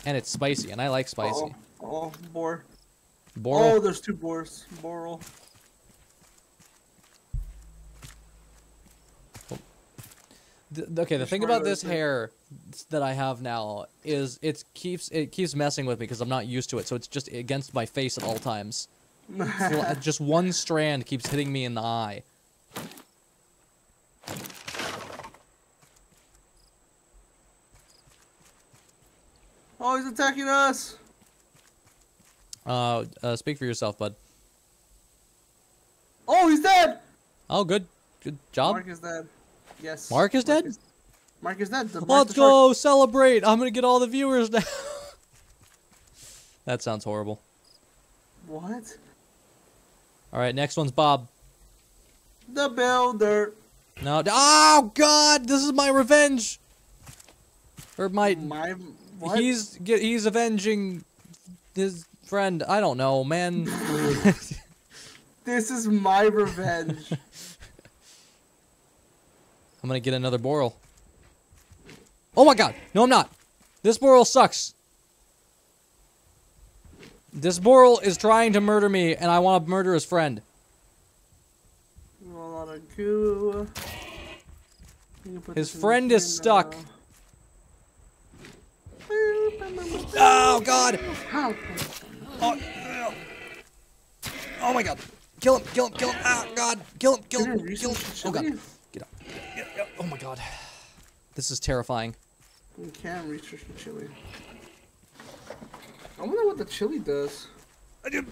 And it's spicy, and I like spicy. Oh, boar. Boral? Oh, there's two boars. Boral. Okay, the thing about this hair that I have now is it keeps messing with me because I'm not used to it, so it's just against my face at all times. So just one strand keeps hitting me in the eye. Oh, he's attacking us! Speak for yourself, bud. Oh, he's dead! Oh, good. Good job. Mark is dead. Yes. Mark is dead? Mark is dead. Let's go celebrate! I'm gonna get all the viewers now. That sounds horrible. What? Alright, next one's Bob. The Builder. No. Oh, God! This is my revenge! Or my... What? He's avenging his friend. I don't know, man. This is my revenge. I'm gonna get another Boral. Oh my god! No, I'm not. This Boral sucks. This Boral is trying to murder me, and I want to murder his friend. His friend is stuck. Now. Oh god! Oh, oh my god! Kill him! Kill him! Kill him! Oh god! Kill him! Kill him! Kill him! Oh god! Get up! Get up! Oh my god! This is terrifying. We can't research the chili. I wonder what the chili does. No!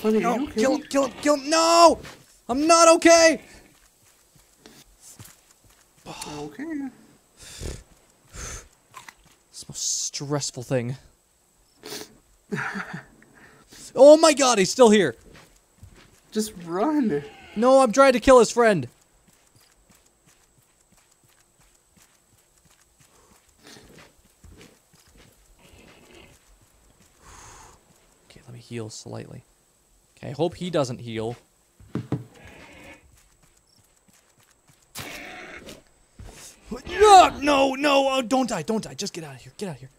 Kill him! Kill him! Kill him! No! I'm not okay. Okay. It's the most stressful thing. Oh my god, he's still here! Just run! No, I'm trying to kill his friend! Okay, let me heal slightly. Okay, I hope he doesn't heal. No, no, oh, don't die, don't die. Just get out of here, get out of here.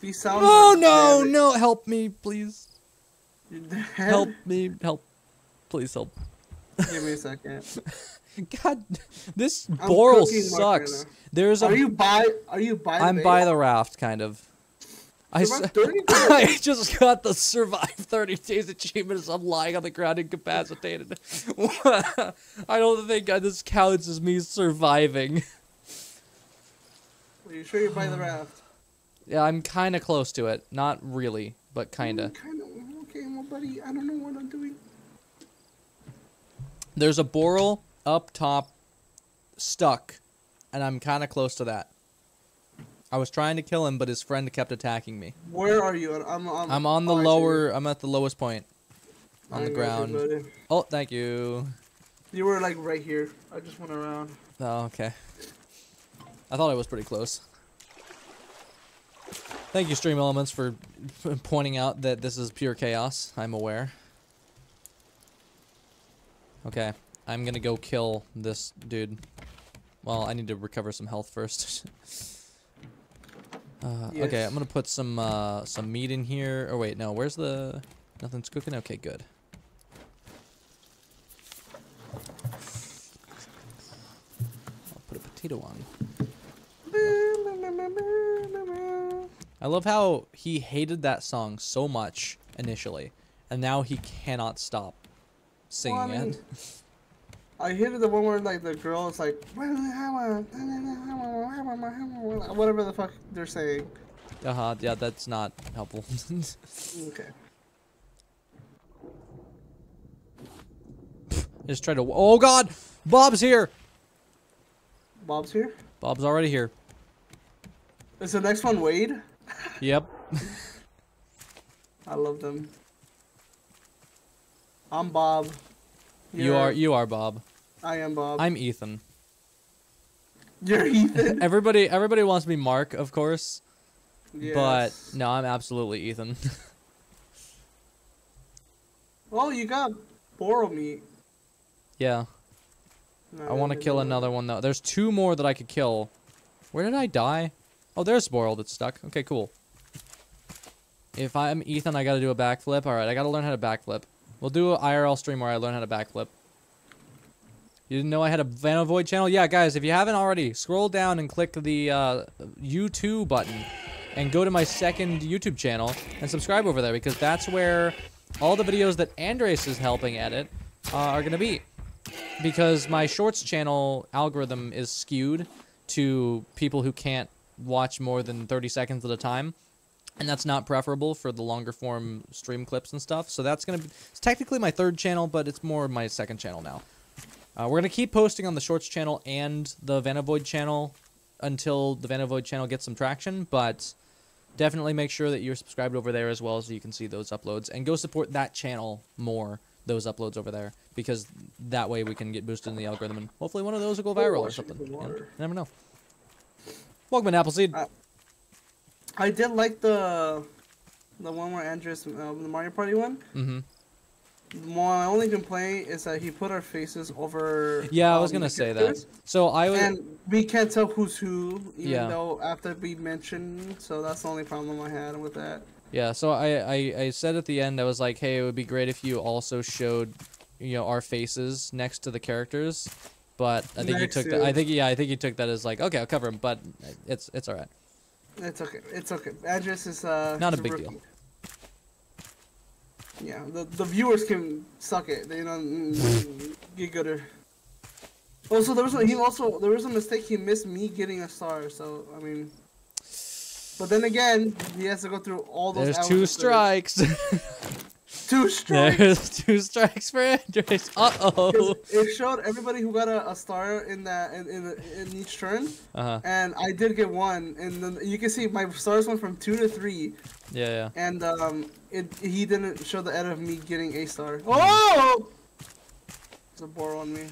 These sounds oh, no, damage. No, help me, please. Help me, help. Please help. Give me a second. God, this Boral sucks. There's a... Are you by I'm by the raft, kind of. I just got the survive 30 days achievement as I'm lying on the ground incapacitated. I don't think this counts as me surviving. Are you sure you're by the raft? Yeah, I'm kind of close to it. Not really, but kind of. Okay, well, buddy, I don't know what I'm doing. There's a Boral up top stuck, and I'm kind of close to that. I was trying to kill him, but his friend kept attacking me. Where are you? I'm on the lower... I'm at the lowest point. On the ground. Oh, thank you. You were, like, right here. I just went around. Oh, okay. I thought I was pretty close. Thank you, Stream Elements, for pointing out that this is pure chaos. I'm aware. Okay, I'm gonna go kill this dude. Well, I need to recover some health first. Yes. Okay, I'm gonna put some meat in here. Oh wait, no, where's the... Nothing's cooking? Okay, good. I'll put a potato on. I love how he hated that song so much initially, and now he cannot stop. singing well, I mean, it. I hated the one where like the girl is like whatever the fuck they're saying. Yeah, that's not helpful. Okay. Just try to. Oh God, Bob's here. Bob's here. Bob's already here. Is the next one Wade? Yep. I love them. I'm Bob. You are Bob. I am Bob. I'm Ethan. You're Ethan. everybody wants to be Mark, of course. Yes. But no, I'm absolutely Ethan. Well, you got Boromir. Yeah. No, I want to kill another one though. There's two more that I could kill. Where did I die? Oh, there's Boril that's stuck. Okay, cool. If I'm Ethan, I gotta do a backflip. Alright, I gotta learn how to backflip. We'll do an IRL stream where I learn how to backflip. You didn't know I had a Vanovoid channel? Yeah, guys, if you haven't already, scroll down and click the YouTube button and go to my second YouTube channel and subscribe over there, because that's where all the videos that Andres is helping edit are gonna be. Because my shorts channel algorithm is skewed to people who can't watch more than 30 seconds at a time. And that's not preferable for the longer form stream clips and stuff. So that's going to be, it's technically my third channel, but it's more my second channel now. We're going to keep posting on the shorts channel and the Vanovoid channel until the Vanovoid channel gets some traction. But definitely make sure that you're subscribed over there as well, so you can see those uploads. And go support that channel more, those uploads over there, because that way we can get boosted in the algorithm. And hopefully one of those will go viral or something. You never know. Welcome in, Appleseed. I did like the one where Andres, the Mario Party one. Mm-hmm. My only complaint is that he put our faces over. Yeah, I was gonna say that. So I was, and we can't tell who's who, even though after we mentioned. So that's the only problem I had with that. Yeah. So I said at the end, I was like, hey, it would be great if you also showed, you know, our faces next to the characters. But I think you took that. I think you took that as like, okay, I'll cover him, but it's all right. It's okay. It's okay. Andres is not a big deal. Yeah, the viewers can suck it. They don't get gooder. Also, there was a mistake. He missed me getting a star. So I mean, but then again, he has to go through all those. There's two strikes. There's two strikes for Andres. Uh-oh. It showed everybody who got a star in that in each turn, and I did get one. And then you can see my stars went from 2 to 3. Yeah, yeah. And he didn't show the edit of me getting a star. Oh! It's a bore on me.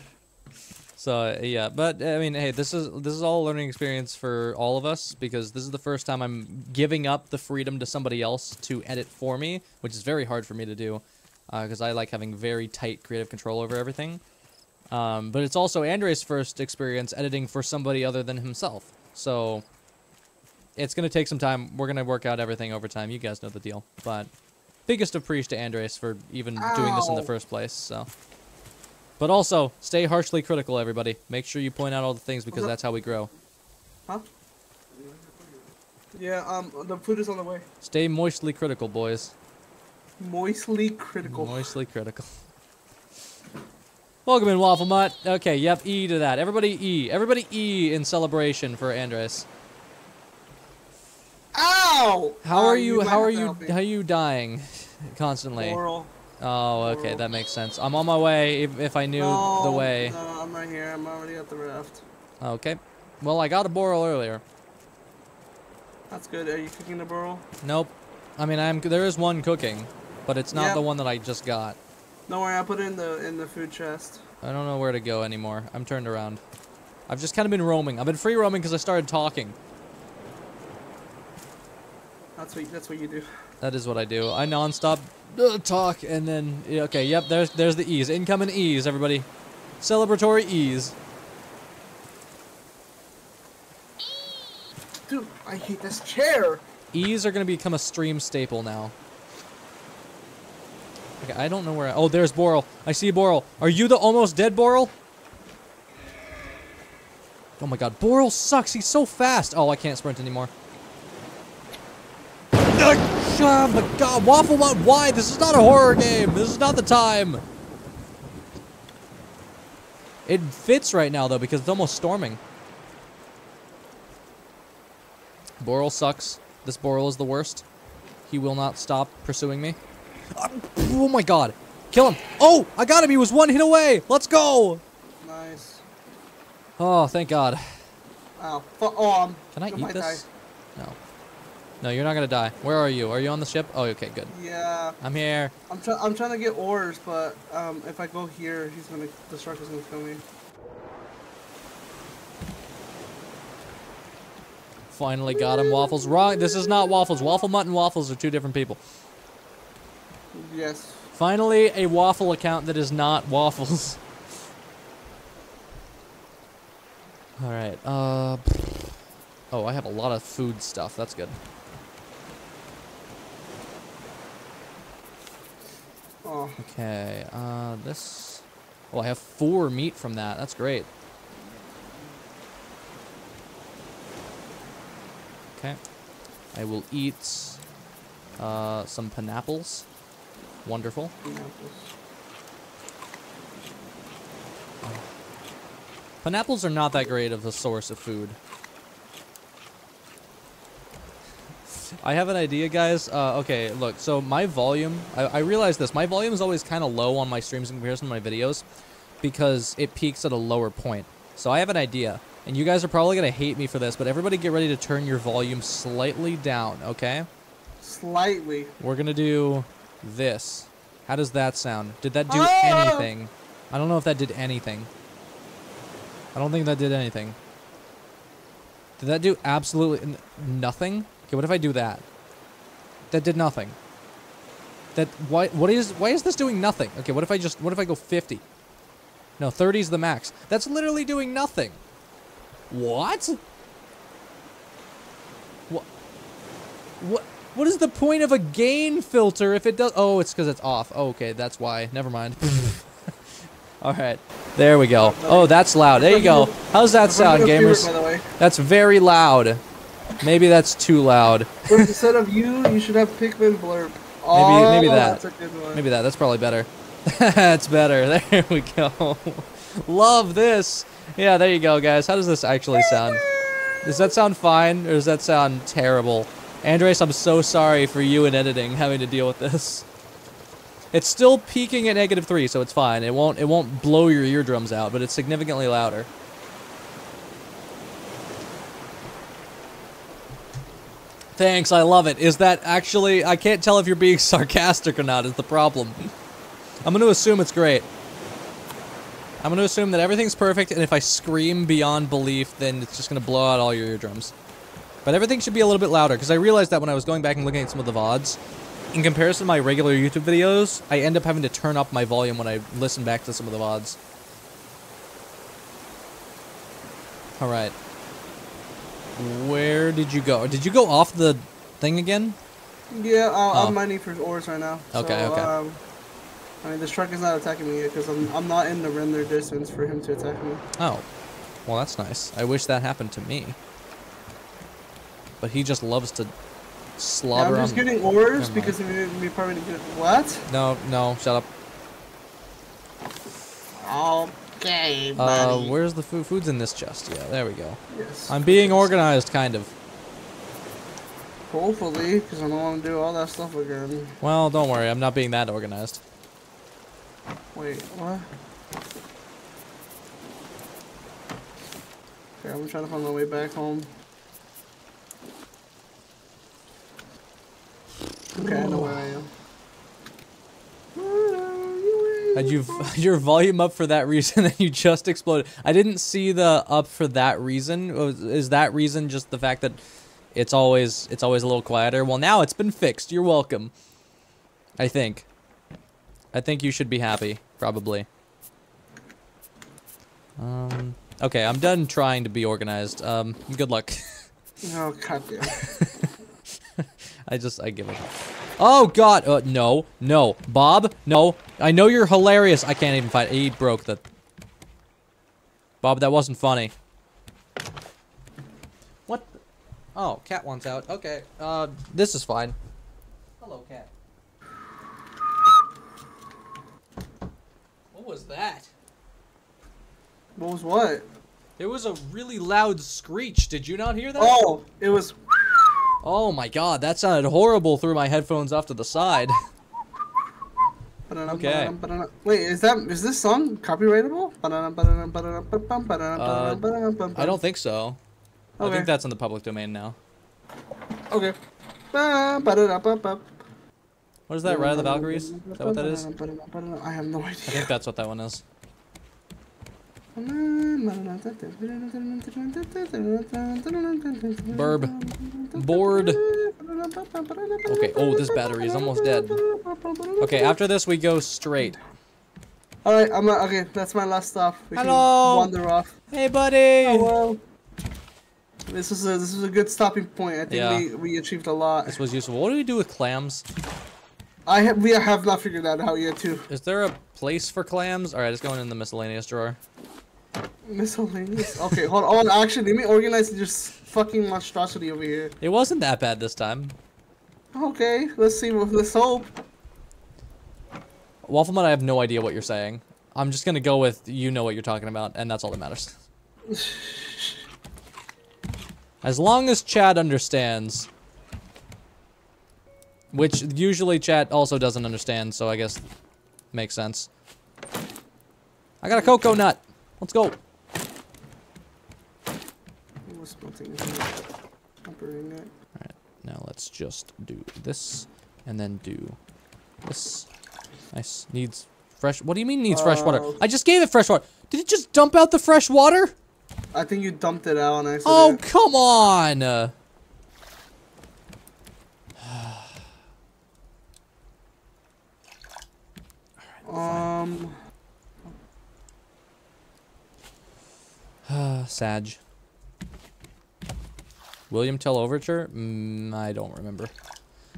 So yeah, but I mean, hey, this is all a learning experience for all of us, because this is the first time I'm giving up the freedom to somebody else to edit for me, which is very hard for me to do, because I like having very tight creative control over everything. But it's also Andre's first experience editing for somebody other than himself, so it's gonna take some time. We're gonna work out everything over time. You guys know the deal. But biggest of preach to Andres for even doing this in the first place. So. But also, stay harshly critical, everybody. Make sure you point out all the things, because that's how we grow. Huh? Yeah, the food is on the way. Stay moistly critical, boys. Moistly critical. Moistly critical. Welcome in, Waffle Mutt. Okay, yep, E to that. Everybody E. Everybody E in celebration for Andres. Ow! How are you dying constantly? Oral. Oh, okay, that makes sense. I'm on my way, if I knew the way. No, I'm right here. I'm already at the raft. Okay. Well, I got a Boril earlier. That's good. Are you cooking the Boril? Nope. I mean, there is one cooking, but it's not the one that I just got. Don't worry, I put it in the food chest. I don't know where to go anymore. I'm turned around. I've just kind of been roaming. I've been free roaming because I started talking. That's what you do. That is what I do. I nonstop talk, and then okay, yep. There's the ease, incoming ease, everybody. Celebratory ease. Dude, I hate this chair. Ease are gonna become a stream staple now. Okay, I don't know where. Oh, there's Boril. I see Boril. Are you the almost dead Boril? Oh my God, Boril sucks. He's so fast. Oh, I can't sprint anymore. Oh my God, Waffle Mutt, why? This is not a horror game. This is not the time. It fits right now, though, because it's almost storming. Boral sucks. This Boral is the worst. He will not stop pursuing me. Oh my god. Kill him. Oh, I got him. He was one hit away. Let's go. Nice. Oh, thank god. Ow. Can I eat this? Die. No. No, you're not gonna die. Where are you? Are you on the ship? Oh, okay, good. Yeah. I'm here. I'm trying to get ores, but if I go here, he's gonna, the shark is gonna kill me. Finally got him, Waffles. Wrong. This is not Waffles. Waffle Mutt and Waffles are two different people. Yes. Finally, a Waffle account that is not Waffles. All right. Oh, I have a lot of food stuff. That's good. Oh. Okay. This. Oh, I have 4 meat from that. That's great. Okay, I will eat some pineapples. Wonderful. Oh. Pineapples are not that great of a source of food. I have an idea, guys. Okay, look, so my volume, I realize this, my volume is always kind of low on my streams in comparison to my videos because it peaks at a lower point. So I have an idea. And you guys are probably going to hate me for this, but everybody get ready to turn your volume slightly down, okay? Slightly. We're going to do this. How does that sound? Did that do anything? I don't know if that did anything. I don't think that did anything. Did that do absolutely nothing? Okay, what if I do that? That did nothing. That why is this doing nothing? Okay, what if I just, what if I go 50? No, 30 is the max. That's literally doing nothing. What? What is the point of a gain filter if it does? Oh, it's because it's off. Oh, okay, that's why. Never mind. All right, there we go. Oh, that's loud. There you go. How's that sound, gamers? That's very loud. Maybe that's too loud. Instead of you, you should have Pikmin blurb. Oh, maybe that. That's a good one. Maybe that. That's probably better. That's better. There we go. Love this. Yeah, there you go, guys. How does this actually sound? Does that sound fine, or does that sound terrible? Andres, I'm so sorry for you in editing having to deal with this. It's still peaking at -3, so it's fine. It won't blow your eardrums out, but it's significantly louder. Thanks, I love it. Is that actually... I can't tell if you're being sarcastic or not is the problem. I'm going to assume it's great. I'm going to assume that everything's perfect, and if I scream beyond belief, then it's just going to blow out all your eardrums. But everything should be a little bit louder, because I realized that when I was going back and looking at some of the VODs, in comparison to my regular YouTube videos, I end up having to turn up my volume when I listen back to some of the VODs. Alright. Where did you go? Did you go off the thing again? Yeah, I'm mining for ores right now. Okay, so, okay. I mean, this truck is not attacking me yet because I'm not in the render distance for him to attack me. Oh. Well, that's nice. I wish that happened to me. But he just loves to slobber on... Yeah, I'm just getting ores because we probably didn't get... What? No, no. Shut up. Okay, buddy. Where's the food? Food's in this chest. Yeah, there we go. Yes. I'm being organized, kind of. Hopefully, because I don't want to do all that stuff again. Well, don't worry. I'm not being that organized. Wait, what? Okay, I'm trying to find my way back home. Okay, I know where I am. And you've your volume up for that reason, and you just exploded. I didn't see the up for that reason. Is that reason just the fact that it's always a little quieter? Well, now it's been fixed. You're welcome. I think you should be happy, probably. Okay, I'm done trying to be organized. Good luck. Oh, God damn. I give up. Oh, God! No, no. Bob, no. I know you're hilarious. I can't even fight. He broke the... Bob, that wasn't funny. What? Oh, cat wants out. Okay, this is fine. Hello, cat. What was that? What was what? There was a really loud screech. Did you not hear that? Oh, it was... Oh my god, that sounded horrible through my headphones off to the side. Okay. Wait, is this song copyrightable? I don't think so. Okay. I think that's in the public domain now. Okay. What is that, Ride of the Valkyries? Is that what that is? I have no idea. I think that's what that one is. Burb. Bored. Okay, oh, this battery is almost dead. Okay, after this we go straight. Alright, I'm not, okay, that's my last stop. We can wander off. Hey, buddy! Hello. This was a good stopping point. I think we achieved a lot. This was useful. What do we do with clams? We have not figured that out yet, too. Is there a place for clams? Alright, it's going in the miscellaneous drawer. Miscellaneous? Okay, hold on. Oh, actually, let me organize this fucking monstrosity over here. It wasn't that bad this time. Okay, let's see. Let's hope. Waffleman, I have no idea what you're saying. I'm just gonna go with you know what you're talking about, and that's all that matters. As long as chat understands, which usually chat also doesn't understand, so I guess makes sense. I got a cocoa nut. Let's go. Alright, now let's just do this, and then do this. Nice. Needs fresh... What do you mean needs fresh water? I just gave it fresh water. Did it just dump out the fresh water? I think you dumped it out on accident. Oh, come on! All right, Sag. William Tell Overture? I don't remember.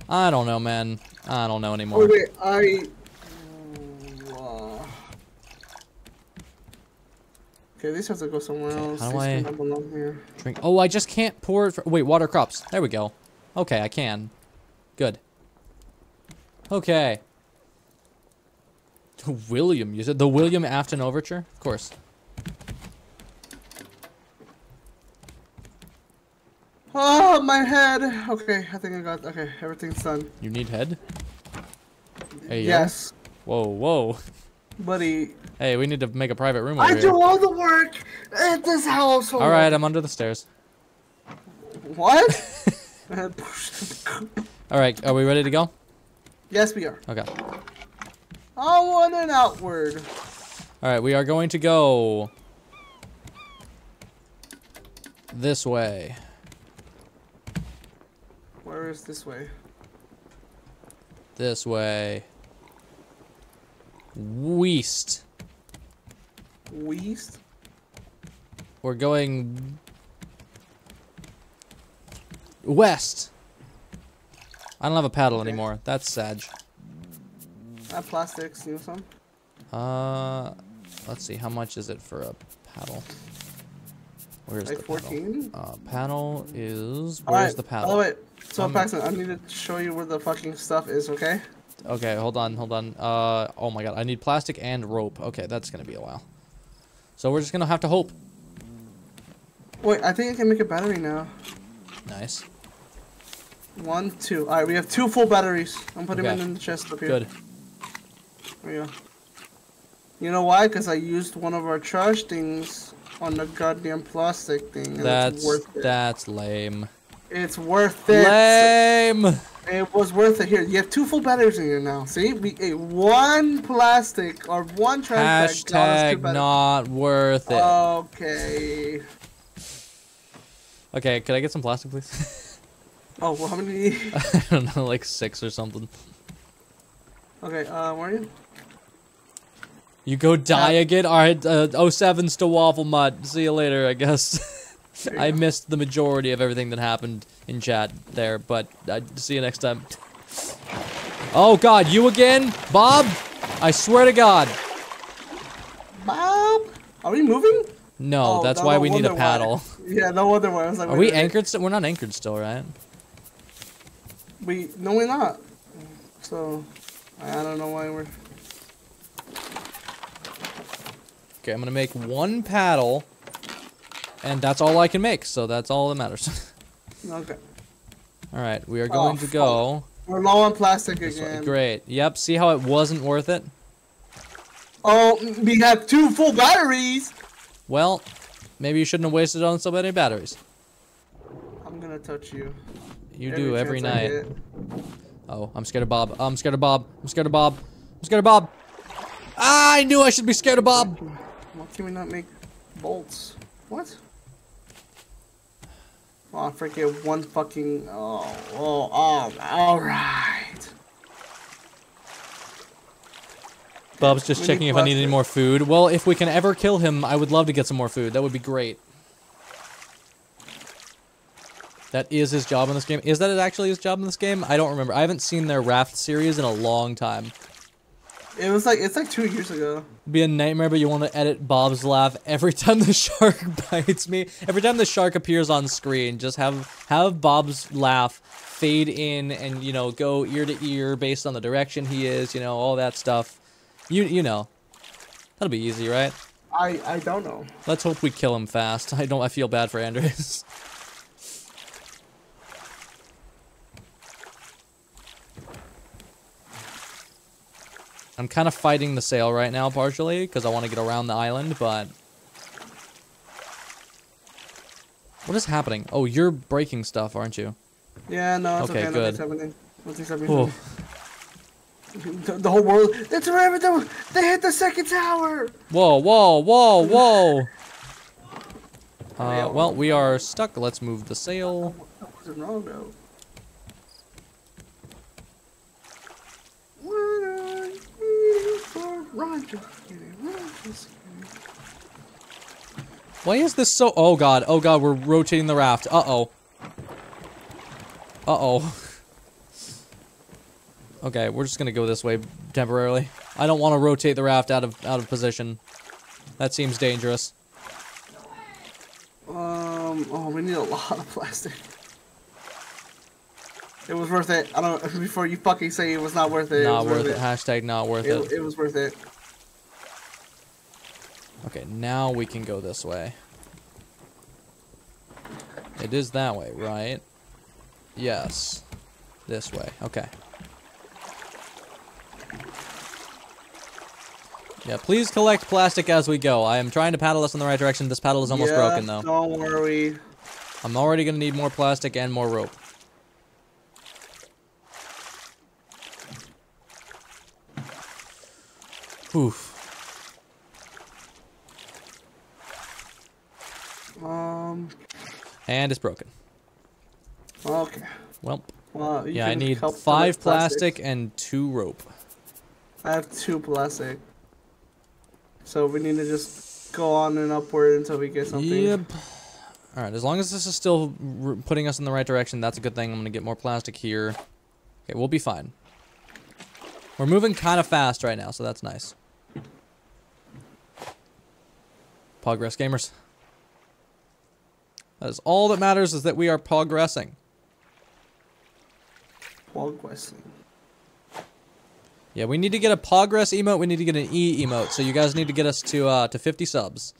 I don't know, man. I don't know anymore. Oh, wait, okay, this has to go somewhere else. How do drink? Oh, I just can't pour it for... Wait, water crops. There we go. Okay, I can. Good. Okay. William, you said the William Afton Overture? Of course. Oh, my head! Okay, I think I got... Okay, everything's done. You need head? Hey, yes. Yo. Whoa, whoa. Buddy. Hey, we need to make a private room over here. I do all the work at this house. All right, I'm under the stairs. What? All right, are we ready to go? Yes, we are. Okay. Onward and outward. All right, we are going to go this way. Where is this way? This way. Weast. Weast? We're going... west. I don't have a paddle anymore. That's sad. I have plastics. You know some? Let's see. How much is it for a paddle? Where's the paddle? 14? Paddle is... Where's the paddle? Oh, wait. So, Paxton, I need to show you where the fucking stuff is, okay? Okay, hold on, hold on. Oh my god, I need plastic and rope. Okay, that's gonna be a while. So we're just gonna have to hope. Wait, I think I can make a battery now. Nice. 1, 2. Alright, we have 2 full batteries. I'm putting them in the chest up here. Good. There you go. You know why? Because I used one of our trash things on the goddamn plastic thing. And it's worth it. That's lame. It's worth it. Lame! It was worth it. Here, you have 2 full batteries in here now. See, we ate 1 plastic or 1 trash bag. Hashtag not worth it. Okay. Okay, could I get some plastic, please? Oh, well, how many? I don't know, like 6 or something. Okay, where are you? You go die again? Alright, 07's to Waffle Mud. See you later, I guess. I missed the majority of everything that happened in chat there, but see you next time. Oh god, you again? Bob? I swear to god. Bob? Are we moving? No, that's why we need a paddle. Why. Yeah, no wonder why. I was like, are we anchored still? We're not anchored still, right? No, we're not. So, I don't know why we're... Okay, I'm gonna make one paddle, and that's all I can make, so that's all that matters. Okay. Alright, we are going to go... We're low on plastic again. Great. Yep, see how it wasn't worth it? Oh, we have 2 full batteries! Well, maybe you shouldn't have wasted on so many batteries. I'm gonna touch you. You do every night. Oh, I'm scared of Bob. I'm scared of Bob. I'm scared of Bob. I'm scared of Bob. Ah, I knew I should be scared of Bob. Why can we not make bolts? What? Oh, freaking one fucking. Oh, all right. Bob's just checking if I need any more food. Well, if we can ever kill him, I would love to get some more food. That would be great. That is his job in this game. Is that actually his job in this game? I don't remember. I haven't seen their Raft series in a long time. It was like, it's like 2 years ago. It'd be a nightmare, but you want to edit Bob's laugh every time the shark bites me. Every time the shark appears on screen, just have Bob's laugh fade in and, you know, go ear to ear based on the direction he is, you know, all that stuff. You know. That'll be easy, right? I don't know. Let's hope we kill him fast. I feel bad for Andres. I'm kind of fighting the sail right now, partially, because I want to get around the island, but... What is happening? Oh, you're breaking stuff, aren't you? Yeah, no, it's okay. Okay, good. Nothing's happening. The whole world... That's right, they hit the second tower! Whoa, whoa, whoa, whoa! Well, we are stuck. Let's move the sail. What's wrong, though? Why is this so? Oh god, we're rotating the raft. Uh oh. Okay, we're just gonna go this way temporarily. I don't want to rotate the raft out of position. That seems dangerous. Oh, we need a lot of plastic. It was worth it. I don't. Before you fucking say it was not worth it. Not worth it. Hashtag not worth it. It was worth it. Okay, now we can go this way. It is that way, right? Yes. This way. Okay. Yeah, please collect plastic as we go. I am trying to paddle us in the right direction. This paddle is almost broken, though. Don't worry. I'm already going to need more plastic and more rope. Oof. And it's broken. Okay. Well. Yeah, I need 5 plastic and 2 rope. I have 2 plastic. So we need to just go on and upward until we get something. Yep. All right. As long as this is still putting us in the right direction, that's a good thing. I'm gonna get more plastic here. Okay, we'll be fine. We're moving kind of fast right now, so that's nice. Progress, gamers. That is all that matters, is that we are progressing. Progressing. Yeah, we need to get a progress emote. We need to get an E emote. So you guys need to get us to 50 subs.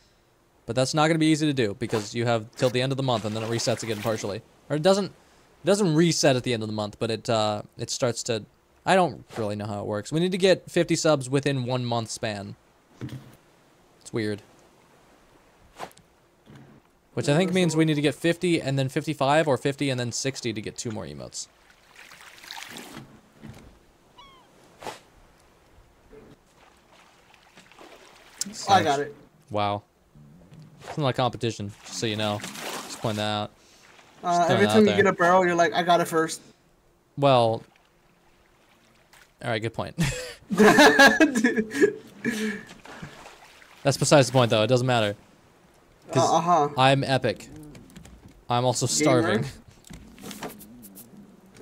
But that's not going to be easy to do because you have till the end of the month, and then it resets again partially. Or it doesn't reset at the end of the month, but it starts to. I don't really know how it works. We need to get 50 subs within 1 month span. It's weird. Which I think means we need to get 50 and then 55 or 50 and then 60 to get 2 more emotes. So, I got it. Wow. It's not a competition, just so you know. Just point that out. Every time you get a barrel, you're like, I got it first. Well. Alright, good point. That's besides the point, though. It doesn't matter. I'm epic. I'm also starving.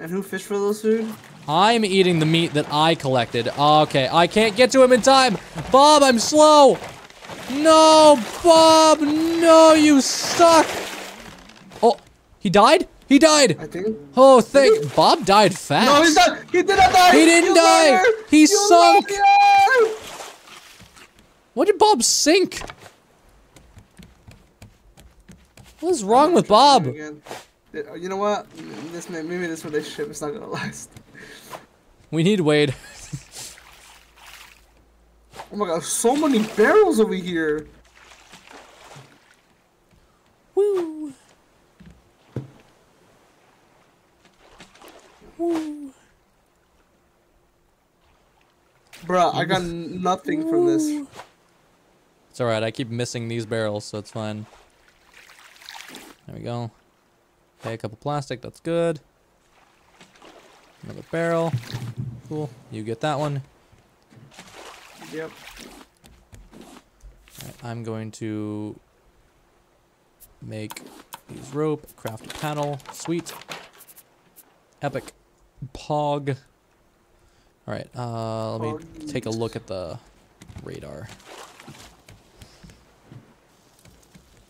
And who fished for those food? I'm eating the meat that I collected. Okay, I can't get to him in time. Bob, I'm slow. No, Bob, no, you suck. Oh, he died? He died. I think. Oh, thank. Bob died fast. No, he's not. He did not die. He didn't die. He sunk. Why did Bob sink? What is wrong with Bob? You know what? This maybe this relationship is not gonna last. We need Wade. Oh my god, so many barrels over here! Woo! Woo! Bruh, I got nothing from this. It's alright, I keep missing these barrels, so it's fine. There we go. Okay, a couple plastic, that's good. Another barrel. Cool, you get that one. Yep. All right, I'm going to make these rope, craft a panel. Sweet. Epic. Pog. All right, let me take a look at the radar.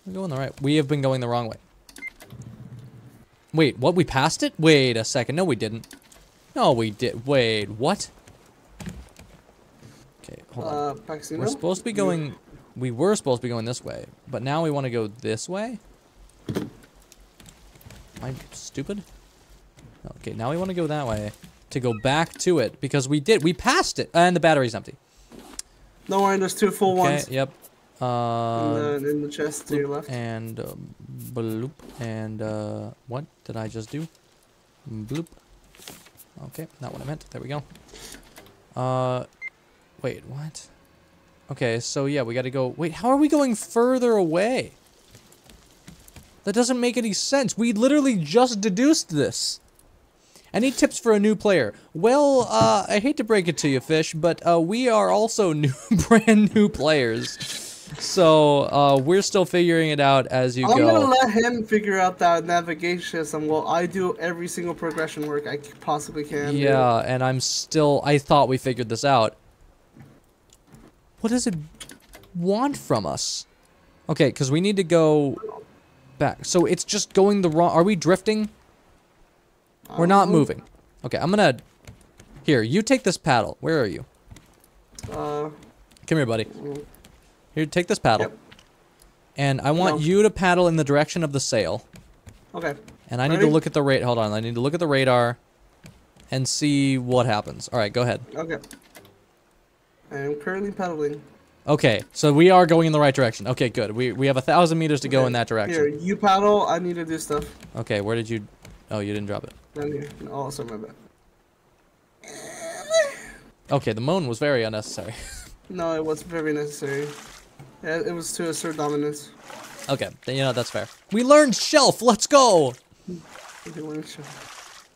We're going the right. We have been going the wrong way. Wait, what? We passed it? Wait a second. No, we didn't. No, we did. Wait, what? Okay, hold on. We're supposed to be going... We were supposed to be going this way, but now we want to go this way? Am I stupid? Okay, now we want to go that way to go back to it, because we did. We passed it, and the battery's empty. No, there's two full ones. Okay, yep. In the chest to your left. And bloop. And what did I just do? Bloop. Okay, not what I meant. There we go. Wait, what? Okay, so yeah, we gotta go. Wait, how are we going further away? That doesn't make any sense. We literally just deduced this. Any tips for a new player? Well, I hate to break it to you, Fish, but we are also new, brand new players. So, we're still figuring it out as you go. I'm gonna let him figure out that navigation system while I do every single progression work I possibly can. Yeah, and I'm still... I thought we figured this out. What does it want from us? Okay, because we need to go back. So, it's just going the wrong... Are we drifting? We're not moving. Okay, I'm gonna... Here, you take this paddle. Where are you? Come here, buddy. Here, take this paddle. Yep. And I want you to paddle in the direction of the sail. Okay. And I need to look at the radar. Hold on. I need to look at the radar and see what happens. All right, go ahead. Okay. I am currently paddling. Okay, so we are going in the right direction. Okay, good. We have 1,000 meters to go in that direction. Here, you paddle. I need to do stuff. Okay, where did you... Oh, you didn't drop it. Down here. Oh, sorry, my bad. Okay, the moan was very unnecessary. No, it was very necessary. Yeah, it was to assert dominance. Okay, then, you know, that's fair. We learned shelf, let's go! We learned shelf.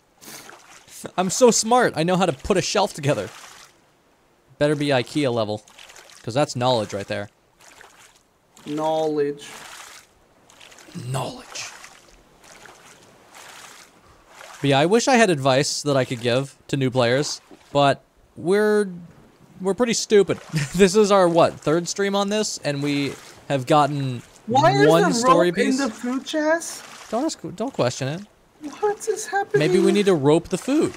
I'm so smart, I know how to put a shelf together. Better be IKEA level, because that's knowledge right there. Knowledge. Knowledge. But yeah, I wish I had advice that I could give to new players, but we're pretty stupid. This is our, what, third stream on this, and we have gotten one story piece. Why is the rope in the food chest? Don't question it. What is happening? Maybe we need to rope the food.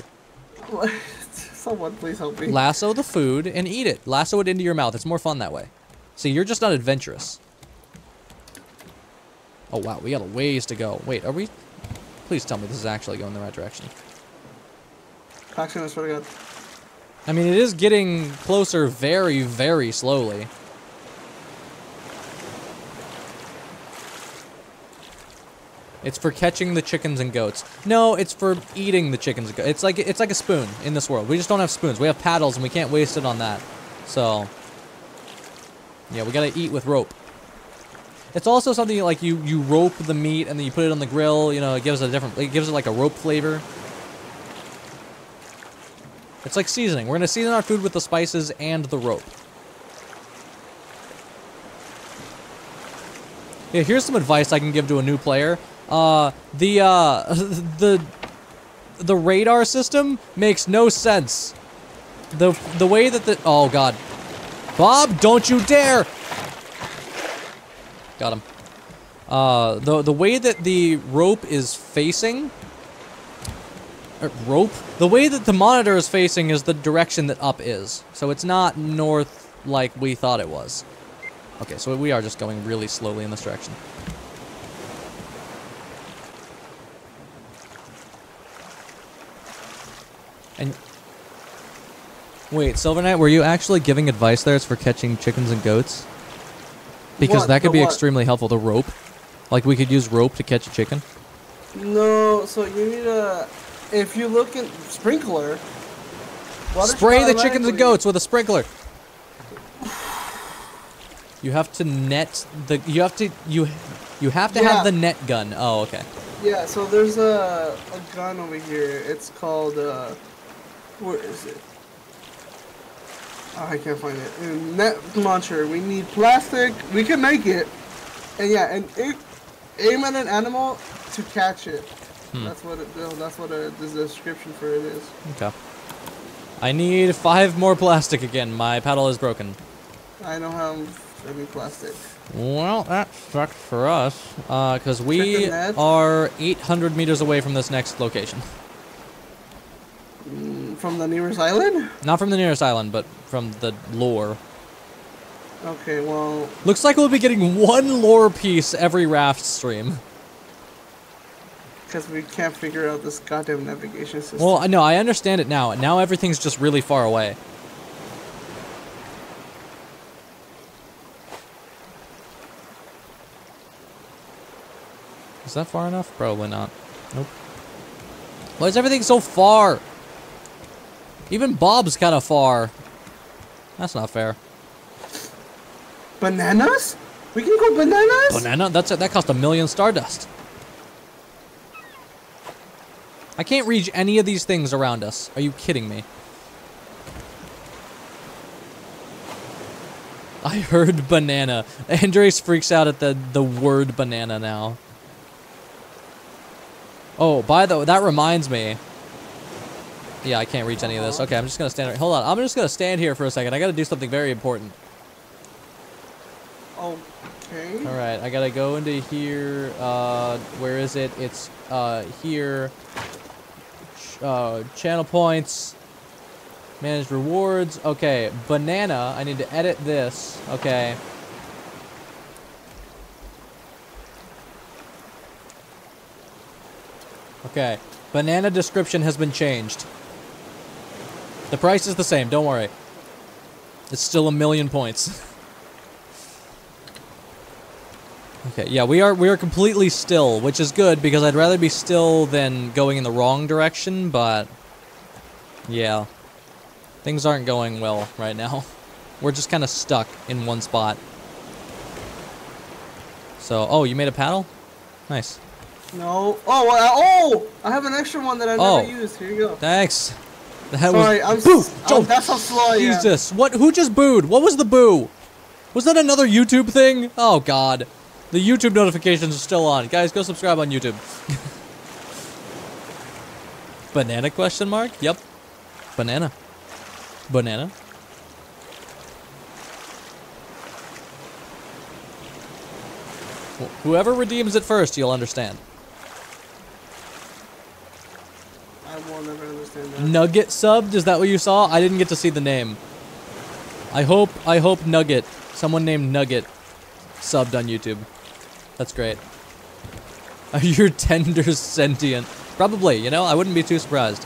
What? Someone please help me. Lasso the food and eat it. Lasso it into your mouth. It's more fun that way. See, you're just not adventurous. Oh, wow, we got a ways to go. Wait, are we... Please tell me this is actually going the right direction. Actually, I swear to God. I mean, it is getting closer very, very slowly. It's for catching the chickens and goats. No, it's for eating the chickens and goats. It's like a spoon in this world. We just don't have spoons. We have paddles, and we can't waste it on that. So, yeah, we gotta eat with rope. It's also something like you rope the meat, and then you put it on the grill. You know, it gives it a different. It gives it like a rope flavor. It's like seasoning. We're gonna season our food with the spices and the rope. Yeah, here's some advice I can give to a new player. The radar system makes no sense. The way that the... Oh, God. Bob, don't you dare! Got him. The way that the rope is facing... Rope? The way that the monitor is facing is the direction that up is. So it's not north like we thought it was. Okay, so we are just going really slowly in this direction. And wait, Silver Knight, were you actually giving advice there? It's for catching chickens and goats? Because that could be extremely helpful. The rope, like we could use rope to catch a chicken. No, so you need a. If you look at sprinkler. Spray the chickens and goats with a sprinkler. You have to net the. You have to have the net gun. Oh, okay. Yeah, so there's a gun over here. It's called. Where is it? Oh, I can't find it. And net launcher. We need plastic. We can make it. And yeah, and aim at an animal to catch it. Hmm. That's what it. That's what the description for it is. Okay. I need 5 more plastic again. My paddle is broken. I don't have any plastic. Well, that sucks for us, because we are 800 meters away from this next location. From the nearest island? Not from the nearest island, but from the lore. Okay, well... Looks like we'll be getting 1 lore piece every raft stream. Because we can't figure out this goddamn navigation system. Well, no, I understand it now. Now everything's just really far away. Is that far enough? Probably not. Nope. Why is everything so far? Even Bob's kind of far. That's not fair. Bananas? We can go bananas? Banana? That's it. That cost 1 million stardust. I can't reach any of these things around us. Are you kidding me? I heard banana. Andres freaks out at the word banana now. Oh, by the way, that reminds me. Yeah, I can't reach any of this. Okay, I'm just gonna stand here. Hold on, I'm just gonna stand here for a second. I gotta do something very important. Okay. Alright, I gotta go into here. Where is it? It's here. Channel points. Manage rewards. Okay, banana. I need to edit this. Okay. Okay. Banana description has been changed. The price is the same, don't worry. It's still 1 million points. Okay, yeah, we are completely still, which is good because I'd rather be still than going in the wrong direction, but yeah. Things aren't going well right now. We're just kind of stuck in one spot. So, oh, you made a paddle? Nice. No. Oh, I have an extra one that I've never used. Here you go. Thanks. That sorry, was... I'm that's how slow I am. Jesus. What? Who just booed? What was the boo? Was that another YouTube thing? Oh, God. The YouTube notifications are still on. Guys, go subscribe on YouTube. Banana question mark? Yep. Banana. Banana. Whoever redeems it first, you'll understand. I will never understand that. Nugget subbed? Is that what you saw? I didn't get to see the name. I hope Nugget, someone named Nugget, subbed on YouTube. That's great. Are your tenders sentient? Probably, you know, I wouldn't be too surprised.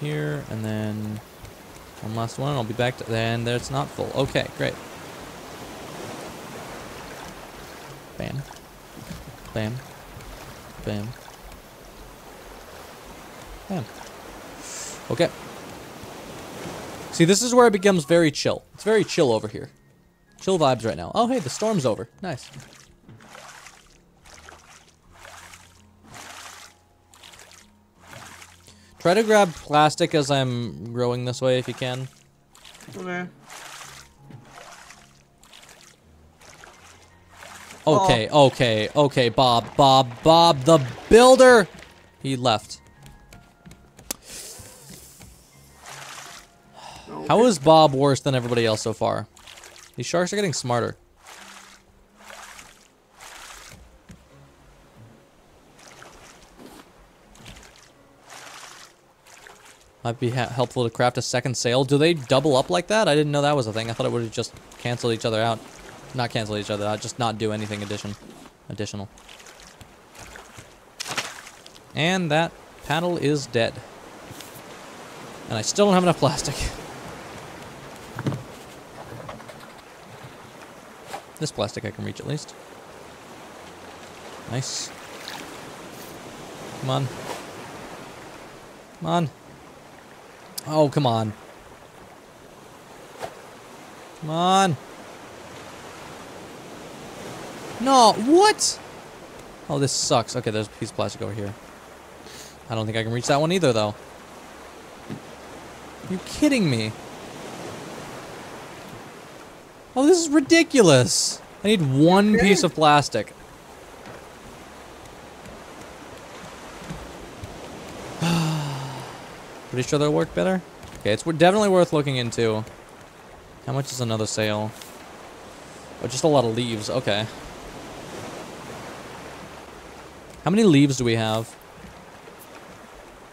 Here, and then one last one, I'll be back to, and that's not full. Okay, great. Bam. Bam. Bam. Bam. Okay. See, this is where it becomes very chill. It's very chill over here. Chill vibes right now. Oh, hey, the storm's over. Nice. Try to grab plastic as I'm rowing this way if you can. Okay. Okay, oh. okay, Bob the builder! He left. Okay. How is Bob worse than everybody else so far? These sharks are getting smarter. Might be helpful to craft a second sail. Do they double up like that? I didn't know that was a thing. I thought it would have just canceled each other out. Not cancel each other out, just not do anything additional. And that paddle is dead. And I still don't have enough plastic. This plastic I can reach at least. Nice. Come on. Come on. Oh, come on. Come on. No, what? Oh, this sucks. Okay, there's a piece of plastic over here. I don't think I can reach that one either, though. Are you kidding me? Oh, this is ridiculous. I need one piece of plastic. Pretty sure they'll work better? Okay, it's definitely worth looking into. How much is another sail? Oh, just a lot of leaves. Okay. How many leaves do we have?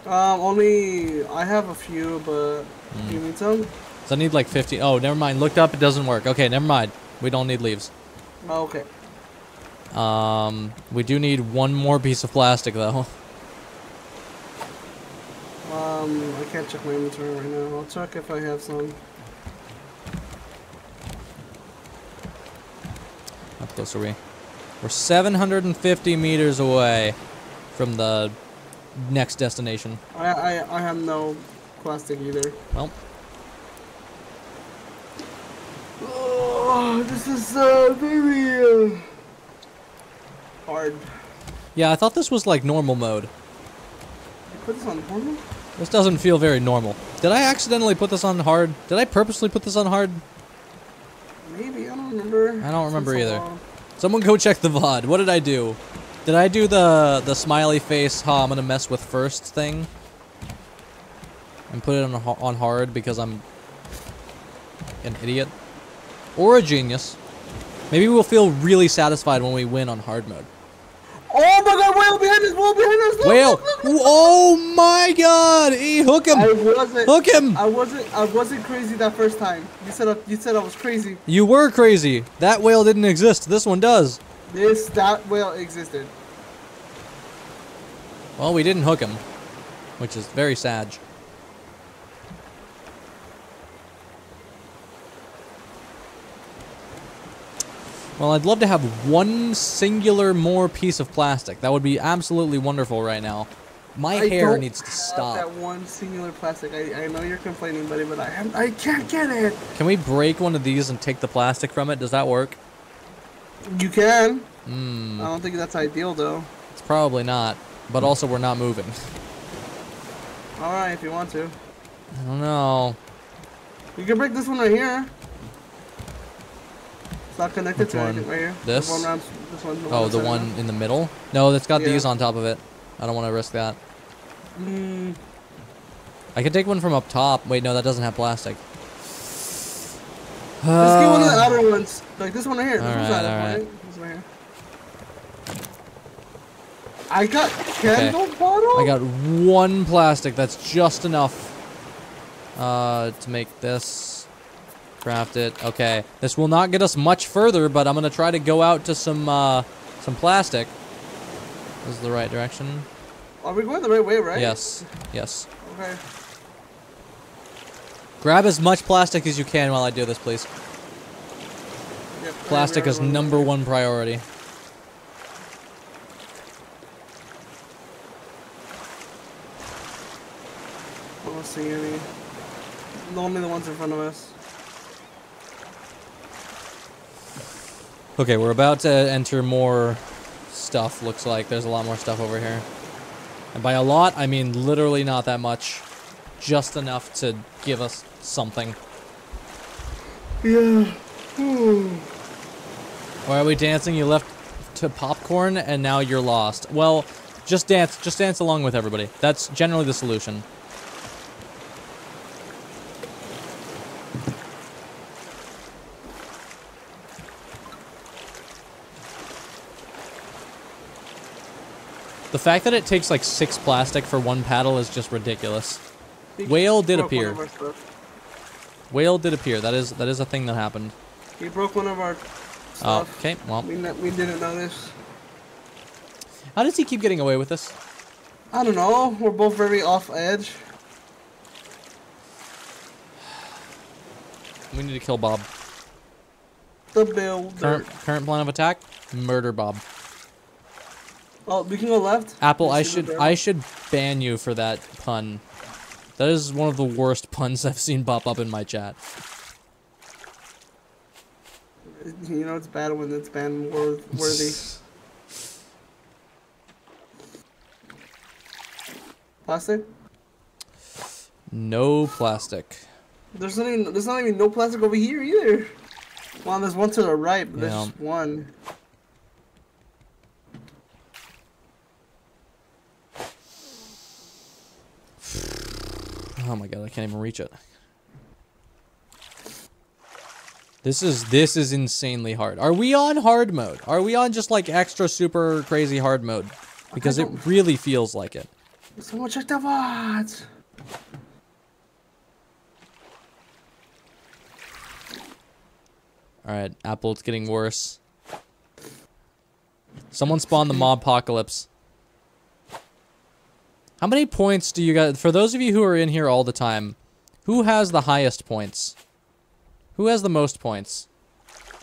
Only... I have a few, but... Do you need some? So I need like 50. Oh, never mind. Looked up. It doesn't work. Okay, never mind. We don't need leaves. Okay. We do need one more piece of plastic, though. I can't check my inventory right now. I'll check if I have some. How close are we? We're 750 meters away from the next destination. I have no plastic either. Well. Oh, this is very hard. Yeah, I thought this was like normal mode. You put this on normal? This doesn't feel very normal. Did I accidentally put this on hard? Did I purposely put this on hard? Maybe, I don't remember. I don't remember either. Someone go check the VOD. What did I do? Did I do the smiley face, ha, I'm gonna mess with first thing? And put it on hard because I'm an idiot? Or a genius. Maybe we'll feel really satisfied when we win on hard mode. Oh my god, whale behind us! Whale behind us! Whale! Oh my god! E, hook him! I wasn't. Hook him! I wasn't crazy that first time. You said I was crazy. You were crazy. That whale didn't exist. This one does. That whale existed. Well, we didn't hook him, which is very sad. Well, I'd love to have one singular more piece of plastic. That would be absolutely wonderful right now. My hair needs to stop. I don't have that one singular plastic. I know you're complaining, buddy, but I can't get it. Can we break one of these and take the plastic from it? Does that work? You can. I don't think that's ideal, though. It's probably not. But also, we're not moving. All right, if you want to. I don't know. You can break this one right here. It's not connected to anything right here. This? The one in the middle? No, that's got these on top of it. I don't want to risk that. I could take one from up top. Wait, no, that doesn't have plastic. Let's get one of the outer ones. Like this one right here. This one's right here. I got candle bottle? I got one plastic. That's just enough to make this. Craft it. Okay, this will not get us much further, but I'm gonna try to go out to some plastic. This is the right direction. Are we going the right way, right? Yes. Yes. Okay. Grab as much plastic as you can while I do this, please. Yep, plastic is number one priority. I don't see any. Only the ones in front of us. Okay, we're about to enter more stuff, looks like. There's a lot more stuff over here. And by a lot, I mean literally not that much. Just enough to give us something. Yeah. Why are we dancing? You left to popcorn and now you're lost. Well, just dance. Just dance along with everybody. That's generally the solution. The fact that it takes like 6 plastic for one paddle is just ridiculous. Whale did appear. Whale did appear. That is a thing that happened. He broke one of our stuff. Oh, okay, well. We didn't know this. How does he keep getting away with this? I don't know. We're both very off edge. We need to kill Bob. The builder. Current plan of attack? Murder Bob. Oh, we can go left? Apple, I should ban you for that pun. That is one of the worst puns I've seen pop up in my chat. You know it's bad when it's ban worthy. Plastic? No plastic. There's not even no plastic over here either. Well, there's one to the right, but there's just one. Oh my god, I can't even reach it. This is insanely hard. Are we on hard mode? Are we on just like extra super crazy hard mode? Because it really feels like it. Someone check the VODs! Alright, Apple, it's getting worse. Someone spawned the mobpocalypse. How many points do you guys... For those of you who are in here all the time, who has the highest points? Who has the most points?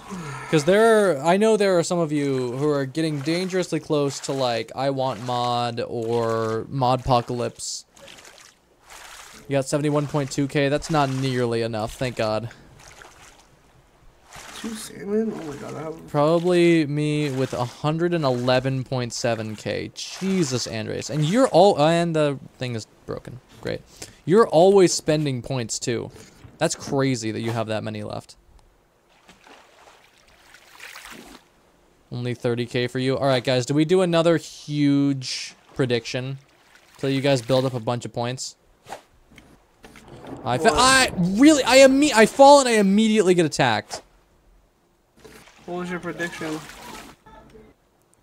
Because there are... I know there are some of you who are getting dangerously close to, like, I want mod or modpocalypse. You got 71.2k. That's not nearly enough, thank god. Salmon? Oh my god, probably me with 111.7k. Jesus, Andres. And you're all... And the thing is broken. Great. You're always spending points, too. That's crazy that you have that many left. Only 30k for you. Alright, guys. Do we do another huge prediction? Till you guys build up a bunch of points? I fall and I immediately get attacked. What was your prediction?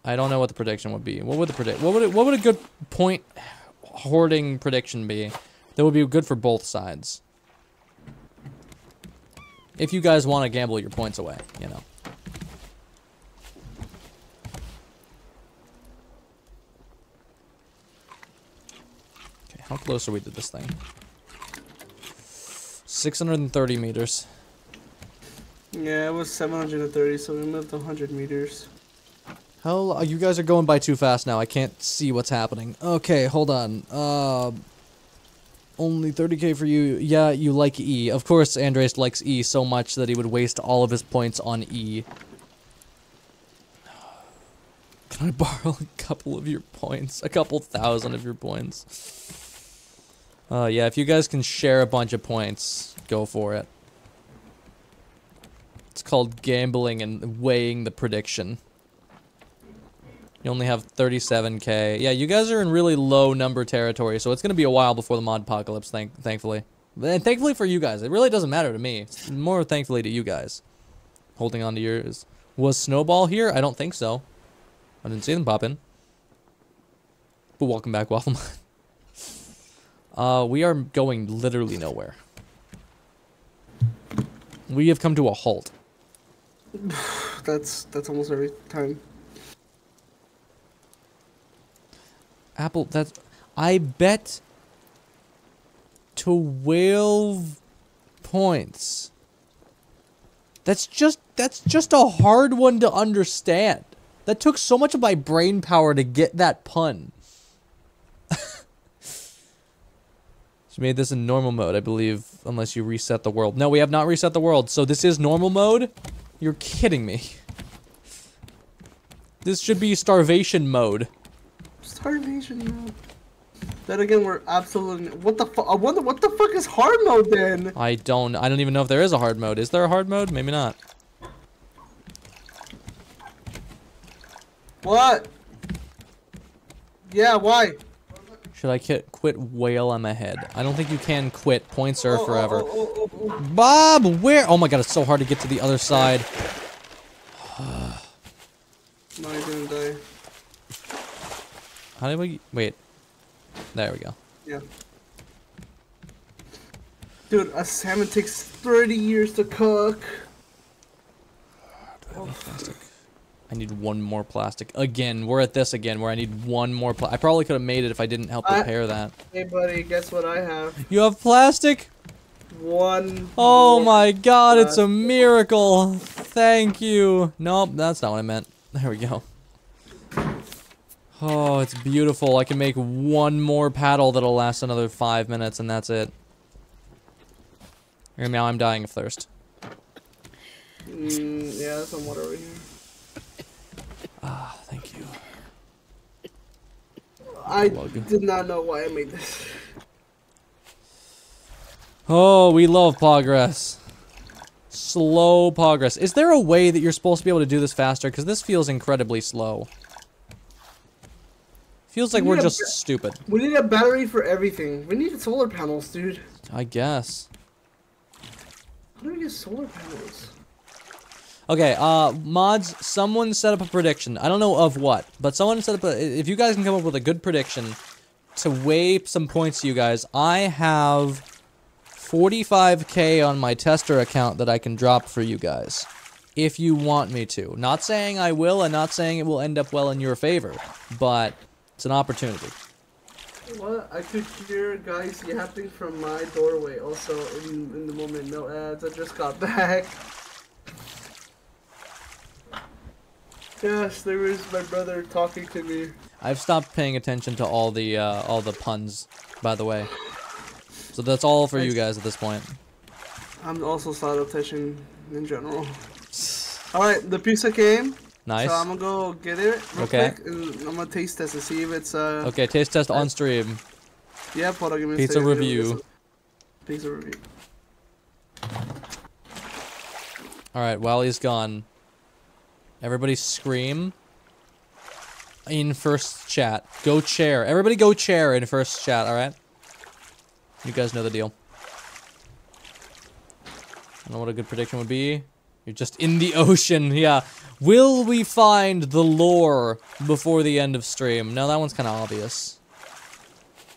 I don't know what the prediction would be. What would a good point hoarding prediction be that would be good for both sides? If you guys want to gamble your points away, you know. Okay, how close are we to this thing? 630 meters. Yeah, it was 730, so we moved 100 meters. Hell, you guys are going by too fast now. I can't see what's happening. Okay, hold on. Only 30k for you. Yeah, you like E. Of course, Andres likes E so much that he would waste all of his points on E. Can I borrow a couple of your points? A couple thousand of your points. Yeah, if you guys can share a bunch of points, go for it. It's called gambling and weighing the prediction. You only have 37k. Yeah, you guys are in really low number territory, so it's going to be a while before the modpocalypse, thankfully. And thankfully for you guys. It really doesn't matter to me. It's more thankfully to you guys. Holding on to yours. Was Snowball here? I don't think so. I didn't see them pop in. But welcome back, Waffleman. We are going literally nowhere. We have come to a halt. That's almost every time. Apple, that's... I bet... to 12 points. That's just a hard one to understand. That took so much of my brain power to get that pun. She made this in normal mode, I believe, unless you reset the world. No, we have not reset the world, so this is normal mode? You're kidding me. This should be starvation mode. Starvation mode. Then again, we're absolutely... What the fuck? I wonder what the fuck is hard mode then? I don't even know if there is a hard mode. Is there a hard mode? Maybe not. What? Yeah, why? Should I quit whale on my head? I don't think you can quit. Points are forever. Bob, where? Oh my god, it's so hard to get to the other side. No, you're gonna die. How did we... Wait. There we go. Yeah. Dude, a salmon takes 30 years to cook. Do I need plastic? I need one more plastic. Again, we're at this again where I need one more plastic. I probably could have made it if I didn't help repair that. Hey buddy, guess what I have? You have plastic? One. Oh my god, it's a miracle. Thank you. Nope, that's not what I meant. There we go. Oh, it's beautiful. I can make one more paddle that'll last another 5 minutes and that's it. And now I'm dying of thirst. Yeah, there's some water over here. Ah, thank you. I did not know why I made this. Oh, we love progress. Slow progress. Is there a way that you're supposed to be able to do this faster? Because this feels incredibly slow. Feels like we're just stupid. We need a battery for everything. We need solar panels, dude. I guess. How do we get solar panels? Okay, mods, someone set up a prediction. I don't know of what, but someone set up a... If you guys can come up with a good prediction to weigh some points to you guys, I have 45k on my tester account that I can drop for you guys. If you want me to. Not saying I will and not saying it will end up well in your favor, but... It's an opportunity. What? I could hear guys yapping from my doorway. Also, in the moment, no ads. I just got back. Yes, there is my brother talking to me. I've stopped paying attention to all the puns, by the way. So that's all for you guys at this point. I'm also started touching in general. All right, the pizza came. Nice. So I'm gonna go get it real quick, and I'm gonna taste test and see if it's Okay, taste test on stream. Yeah, but I'll give me pizza review. Pizza review. Alright, while he's gone. Everybody scream in first chat. Go chair. Everybody go chair in first chat, alright? You guys know the deal. I don't know what a good prediction would be. You're just in the ocean, yeah. Will we find the lore before the end of stream? No, that one's kind of obvious.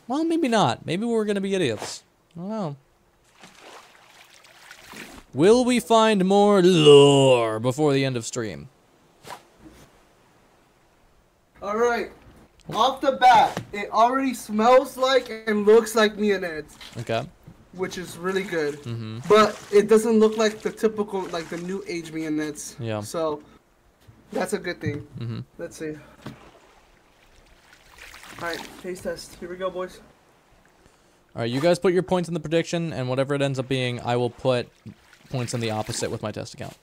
Well, maybe not. Maybe we're gonna be idiots. I don't know. Will we find more lore before the end of stream? Alright. Off the bat, it already smells like and looks like Me and Ed's. Okay. Which is really good. Mm-hmm. But it doesn't look like the typical, like the new age Me and Ed's. Yeah. So... That's a good thing. Mm-hmm. Let's see. Alright, taste test. Here we go, boys. Alright, you guys put your points in the prediction, and whatever it ends up being, I will put points in the opposite with my test account.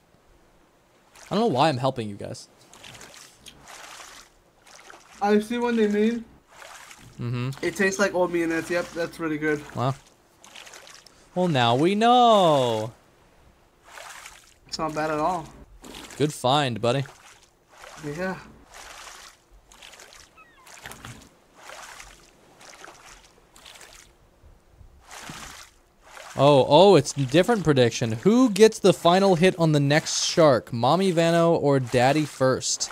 I don't know why I'm helping you guys. I see what they mean. Mm-hmm. It tastes like old Me and Ed's. Yep, that's really good. Wow. Well, now we know. It's not bad at all. Good find, buddy. Yeah. Oh, it's a different prediction. Who gets the final hit on the next shark? Mommy Vano or Daddy First?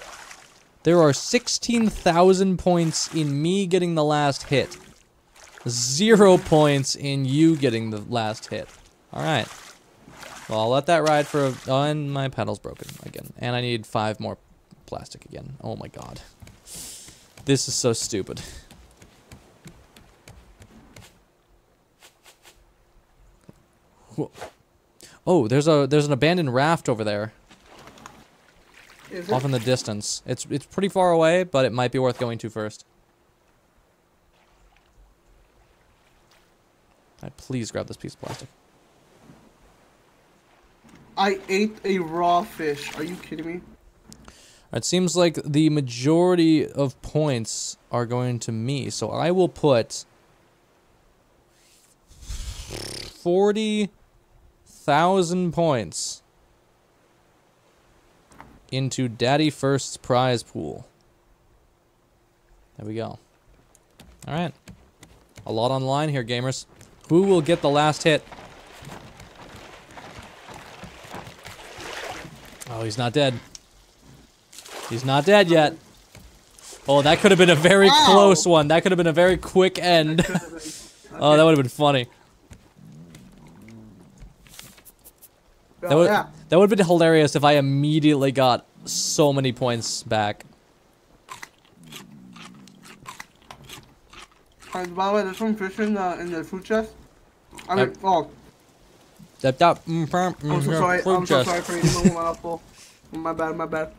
There are 16,000 points in me getting the last hit. 0 points in you getting the last hit. All right. Well, I'll let that ride for a... Oh, and my pedal's broken again. And I need 5 more plastic again. Oh my god. This is so stupid. Whoa. Oh, there's an abandoned raft over there. Is it? Off in the distance. It's pretty far away, but it might be worth going to first. All right, please grab this piece of plastic. I ate a raw fish. Are you kidding me? It seems like the majority of points are going to me, so I will put 40,000 points into Daddy First's prize pool. There we go. All right. A lot on the line here, gamers. Who will get the last hit? Oh, he's not dead. He's not dead yet. Oh, that could have been a very close one. That could have been a very quick end. Okay. Oh, that would have been funny. That would have been hilarious if I immediately got so many points back. And by the way, there's some fish in the food chest. I mean, oh. I'm so sorry. I'm so sorry for eating my mouthful. My bad. My bad.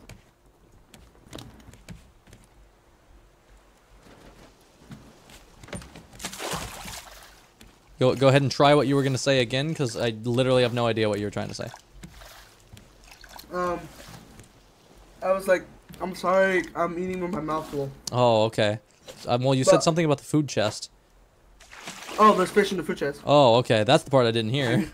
Go ahead and try what you were gonna say again, because I literally have no idea what you were trying to say. I was like, I'm sorry, I'm eating with my mouth full. Oh, okay. Well, you said something about the food chest. Oh, there's fish in the food chest. Oh, okay. That's the part I didn't hear.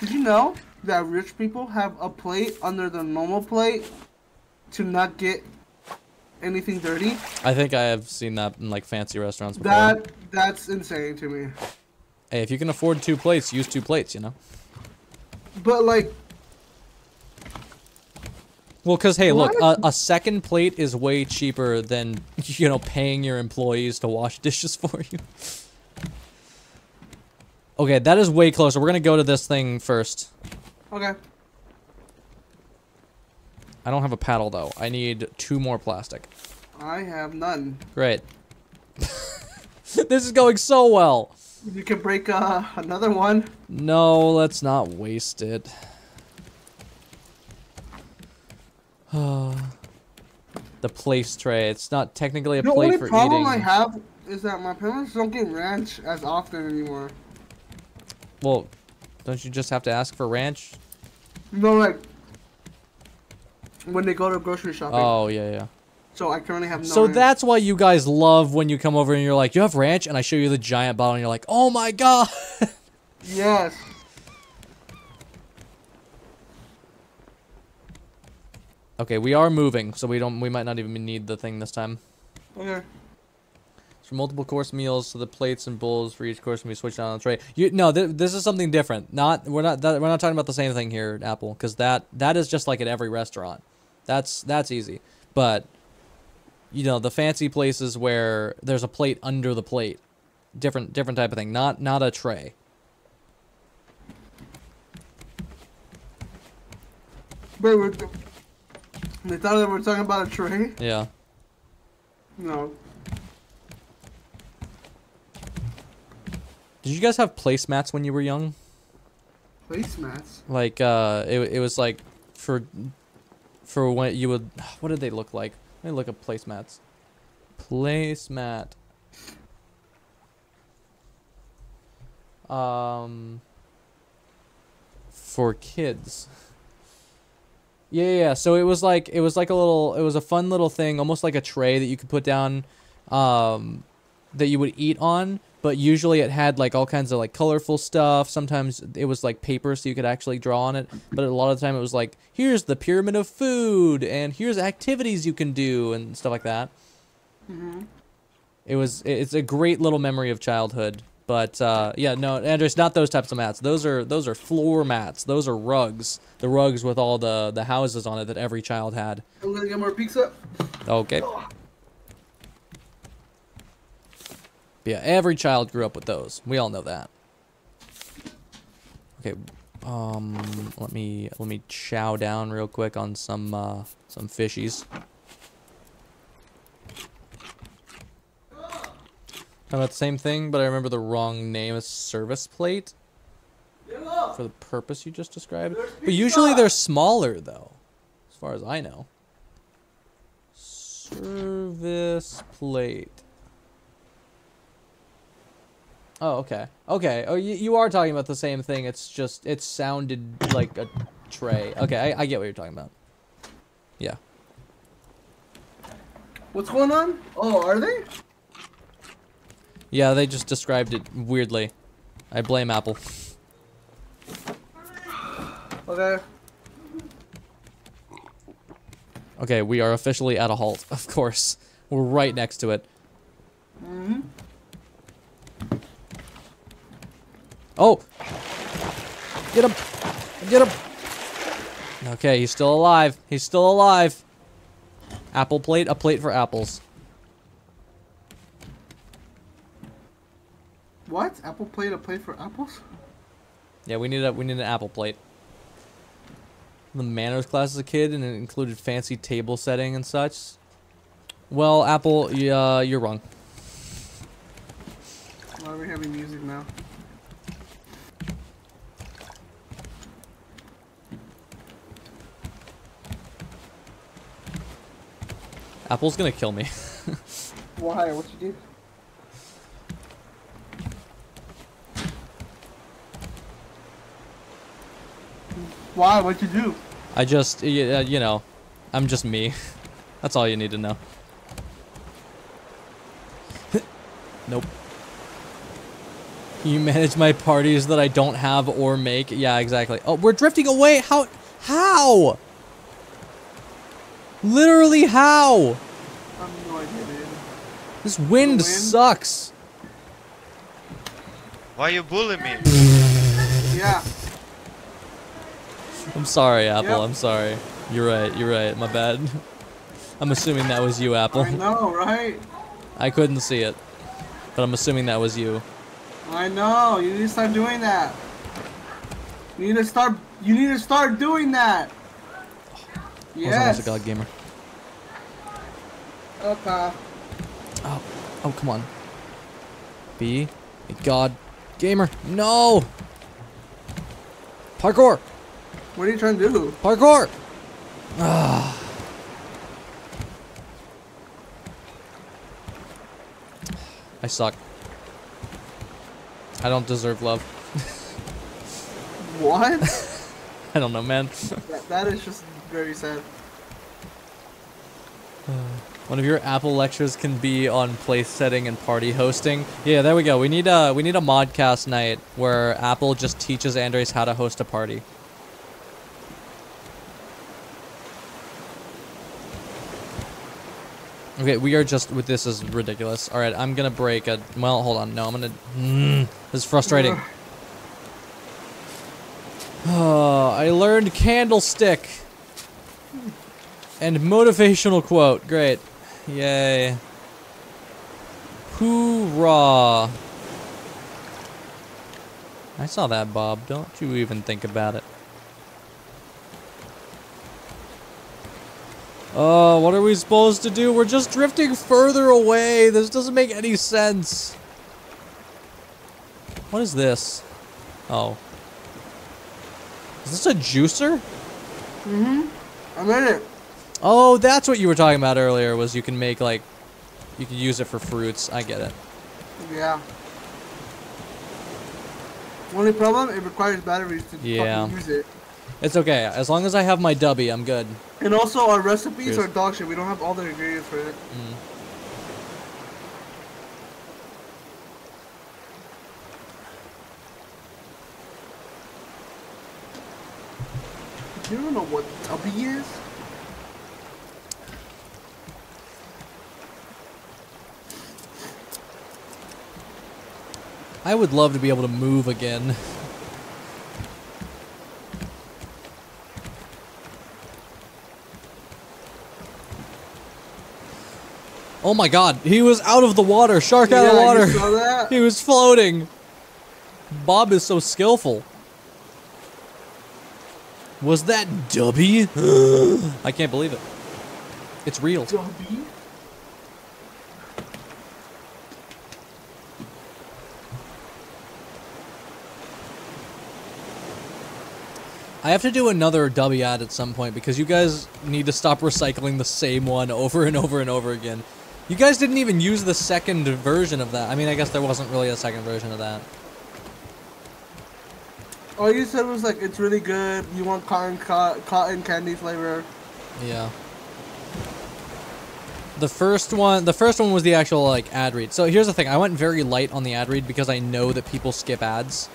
Did you know that rich people have a plate under their normal plate to not get anything dirty? I think I have seen that in like fancy restaurants before. That's insane to me. Hey, if you can afford two plates, use two plates, you know? But like... Well, because, hey, look, a second plate is way cheaper than, you know, paying your employees to wash dishes for you. Okay, that is way closer. We're going to go to this thing first. Okay. I don't have a paddle, though. I need two more plastic. I have none. Great. This is going so well. You can break another one. No, let's not waste it. The place tray. It's not technically a plate for eating. The only problem I have is that my parents don't get ranch as often anymore. Well, don't you just have to ask for ranch? No, like when they go to grocery shopping. Oh, yeah, yeah. So I currently have no ranch. That's why you guys love when you come over and you're like, you have ranch? And I show you the giant bottle and you're like, oh my god. Yes. Okay, we are moving, so we might not even need the thing this time. Okay. It's for multiple course meals, so the plates and bowls for each course can be switched out on the tray. This is something different. We're not talking about the same thing here, Apple, because that is just like at every restaurant. That's easy. But you know, the fancy places where there's a plate under the plate, different type of thing. Not a tray. They thought that we were talking about a tray? Yeah. No. Did you guys have placemats when you were young? Placemats? Like, it was like, for when you would, what did they look like? Let me look up placemats. Placemat. For kids. Yeah. So it was a fun little thing, almost like a tray that you could put down, that you would eat on. But usually it had like all kinds of like colorful stuff. Sometimes it was like paper, so you could actually draw on it. But a lot of the time it was like, here's the pyramid of food, and here's activities you can do, and stuff like that. Mm-hmm. It's a great little memory of childhood. But yeah, no, Andres, not those types of mats. Those are floor mats. Those are rugs. The rugs with all the houses on it that every child had. I'm gonna get more pizza. Okay. Oh. Yeah, every child grew up with those. We all know that. Okay. Let me chow down real quick on some fishies. About the same thing, but I remember the wrong name. Is service plate for the purpose you just described. But usually they're smaller, though, as far as I know. Service plate. Oh, okay. Okay. Oh, you are talking about the same thing. It's just it sounded like a tray. Okay, I get what you're talking about. Yeah. What's going on? Oh, are they? Yeah, they just described it weirdly. I blame Apple. Okay. Okay, we are officially at a halt, of course. We're right next to it. Mm-hmm. Oh! Get him! Get him! Okay, he's still alive. He's still alive. Apple plate? A plate for apples. What? Apple plate, a plate for apples? Yeah, we need an apple plate. The manners class as a kid, and it included fancy table setting and such. Well, Apple, you're wrong. Why are we having music now? Apple's gonna kill me. Why? What'd you do? Why? What'd you do? I just, you know, I'm just me. That's all you need to know. Nope. You manage my parties that I don't have or make. Yeah, exactly. Oh, we're drifting away. How? Literally how? I have no idea, dude. This wind sucks. Why are you bullying me? Yeah. I'm sorry, Apple. Yep. I'm sorry. You're right. You're right. My bad. I'm assuming that was you, Apple. I know, right? I couldn't see it, but I'm assuming that was you. I know. You need to start doing that. You need to start. You need to start doing that. Yes. I was a god gamer. Okay. Oh, oh, come on. Be a god gamer. No. Parkour. What are you trying to do? Parkour! Ah. I suck. I don't deserve love. What? I don't know, man. That is just very sad. One of your Apple lectures can be on place setting and party hosting. Yeah, there we go. We need a modcast night where Apple just teaches Andres how to host a party. Okay, we are just with this is ridiculous. All right, I'm gonna break a. Well, hold on. No, I'm gonna. This is frustrating. Oh, I learned candlestick and motivational quote. Great, yay! Hoorah! I saw that, Bob. Don't you even think about it. Oh, what are we supposed to do? We're just drifting further away. This doesn't make any sense. What is this? Oh. Is this a juicer? Mm-hmm. I made it. Oh, that's what you were talking about earlier, was you can make, like, you can use it for fruits. I get it. Yeah. Only problem, it requires batteries to fucking use it. It's okay. As long as I have my Dubby, I'm good. And also, our recipes are dog shit. We don't have all the ingredients for it. You don't know what Dubby is? I would love to be able to move again. Oh my god, he was out of the water, shark out of the water. You saw that? He was floating. Bob is so skillful. Was that Dubby? I can't believe it. It's real. Dubby? I have to do another Dubby ad at some point because you guys need to stop recycling the same one over and over and over again. You guys didn't even use the second version of that. I mean, I guess there wasn't really a second version of that. All you said was like, it's really good. You want cotton candy flavor. Yeah. The first one was the actual like ad read. So here's the thing. I went very light on the ad read because I know that people skip ads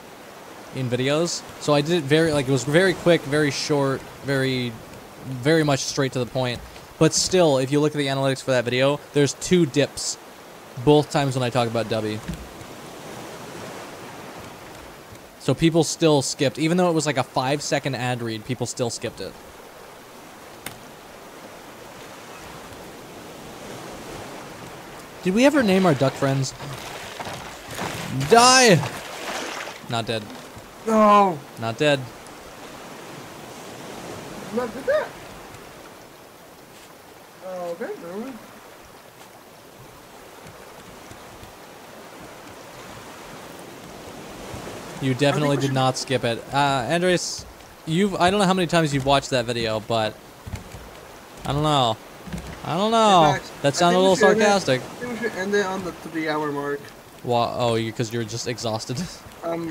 in videos. So I did it very, like, it was very quick, very short, very, very much straight to the point. But still, if you look at the analytics for that video, there's 2 dips both times when I talk about Dubby. So people still skipped. Even though it was like a 5-second ad read, people still skipped it. Did we ever name our duck friends? Die! Not dead. No. Not dead. Not dead. Oh, okay, really. You definitely did not skip it. Andres, I don't know how many times you've watched that video, but I don't know. That sounded a little sarcastic. I think we should end it on the 3-hour mark. Wow, oh, because you're just exhausted. I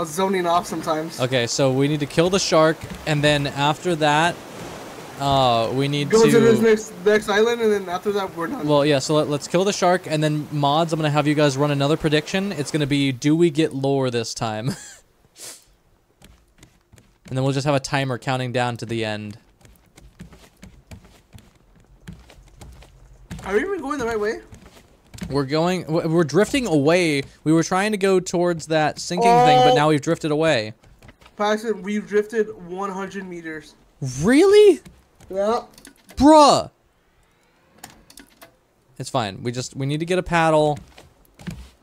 was zoning off sometimes. Okay, so we need to kill the shark, and then after that, we need to... Go to this next island, and then after that, we're done. Well, yeah, so let's kill the shark, and then mods, I'm going to have you guys run another prediction. It's going to be, do we get lore this time? And then we'll just have a timer counting down to the end. Are we even going the right way? We're drifting away. We were trying to go towards that sinking thing, but now we've drifted away. Paxton, we've drifted 100 meters. Really? Yeah. Bruh. It's fine. We need to get a paddle.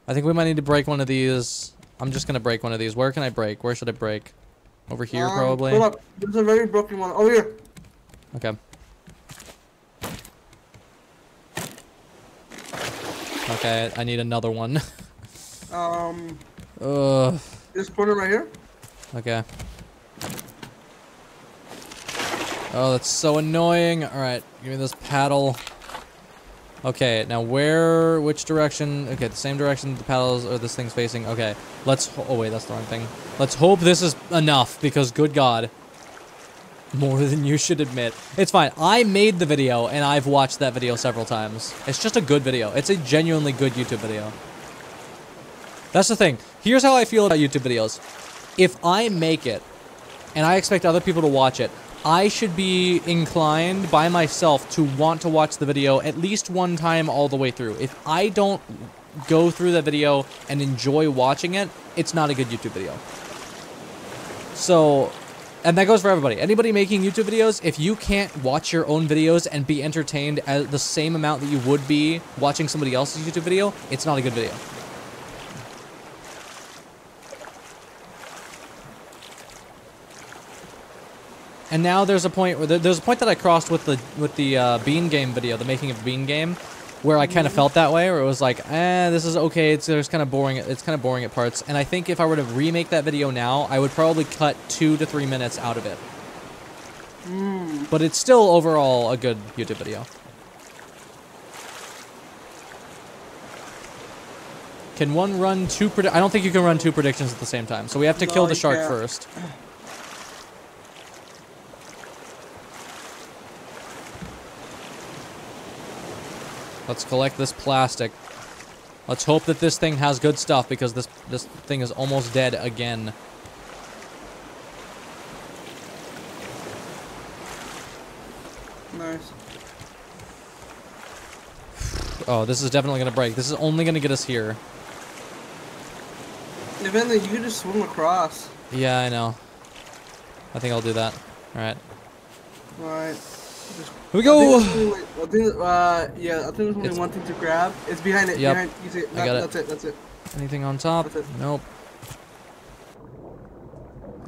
I think we might need to break one of these. I'm just gonna break one of these. Where can I break? Where should I break? Over here, probably. Hold up. There's a very broken one. Over here. Okay. Okay, I need another one. This corner right here. Okay. Oh, that's so annoying. All right, give me this paddle. Okay, now which direction? Okay, the same direction the paddles or this thing's facing. Okay, oh wait, that's the wrong thing. Let's hope this is enough, because good God, more than you should admit. It's fine. I made the video, and I've watched that video several times. It's just a good video. It's a genuinely good YouTube video. That's the thing. Here's how I feel about YouTube videos. If I make it, and I expect other people to watch it, I should be inclined by myself to want to watch the video at least one time all the way through. If I don't go through the video and enjoy watching it, it's not a good YouTube video. So... and that goes for everybody. Anybody making YouTube videos, if you can't watch your own videos and be entertained at the same amount that you would be watching somebody else's YouTube video, it's not a good video. And now there's a point where that I crossed with the Bean Game video, the making of Bean Game, where I kind of felt that way, where it was like, this is okay, it's kind of boring. It's kind of boring at parts. And I think if I were to remake that video now, I would probably cut 2 to 3 minutes out of it. Mm. But it's still overall a good YouTube video. Can one run two? I don't think you can run two predictions at the same time. So we have to kill the shark first. Let's collect this plastic. Let's hope that this thing has good stuff, because this thing is almost dead again. Nice. Oh, this is definitely gonna break. This is only gonna get us here. If anything, you can just swim across. Yeah, I know. I think I'll do that. Alright. Alright. Here we go! I think there's only one thing to grab. It's behind it. Yep. Behind it. I got it. That's it. Anything on top? Nope.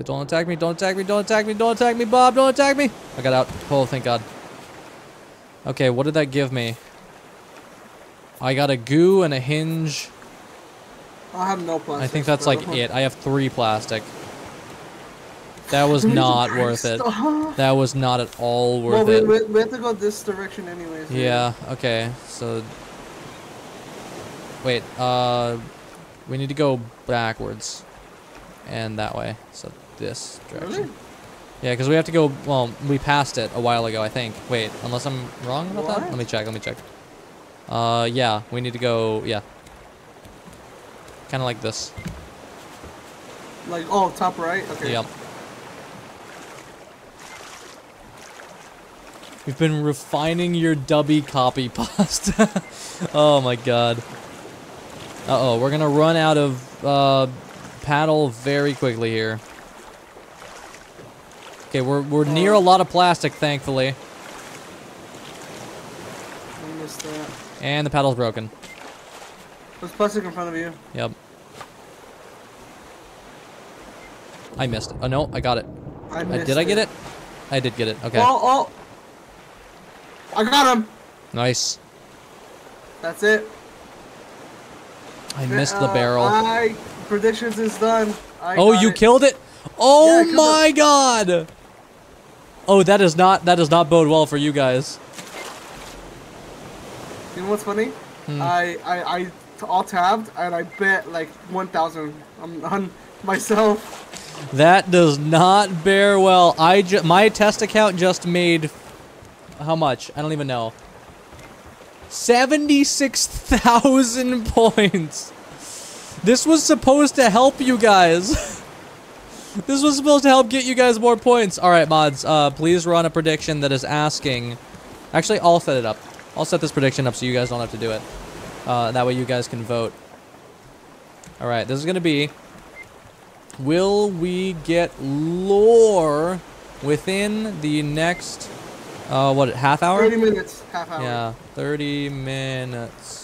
Don't attack me, don't attack me, don't attack me, don't attack me, Bob, don't attack me! I got out. Oh, thank God. Okay, what did that give me? I got a goo and a hinge. I have no plastic. I think that's like it. I have 3 plastic. That was not worth it. That was not at all worth it. Well, we have to go this direction anyways. Yeah, okay. So... wait, we need to go backwards. And that way. So this direction. Really? Yeah, because we have to go... well, we passed it a while ago, I think. Wait, unless I'm wrong about that? Let me check. Yeah, we need to go... yeah. Kind of like this. Like, oh, top right? Okay. Yep. You've been refining your Dubby copy pasta. Oh my God. Uh-oh, we're gonna run out of paddle very quickly here. Okay, we're near a lot of plastic, thankfully. I missed that. And the paddle's broken. There's plastic in front of you. Yep. I missed it. Oh, no, I got it. Did I get it? I did get it. Okay. Oh, oh. I got him. Nice. That's it. I missed the barrel. My predictions is done. Oh, you killed it? Oh my god. Oh, that does not bode well for you guys. You know what's funny? Hmm. I all tabbed and I bet like 1,000 on myself. That does not bear well. My test account just made how much? I don't even know. 76,000 points. This was supposed to help you guys. This was supposed to help get you guys more points. All right, mods, please run a prediction that is asking. Actually, I'll set it up. I'll set this prediction up so you guys don't have to do it. That way you guys can vote. All right, this is gonna be, will we get lore within the next, what, half hour? 30 minutes, half hour. Yeah, 30 minutes.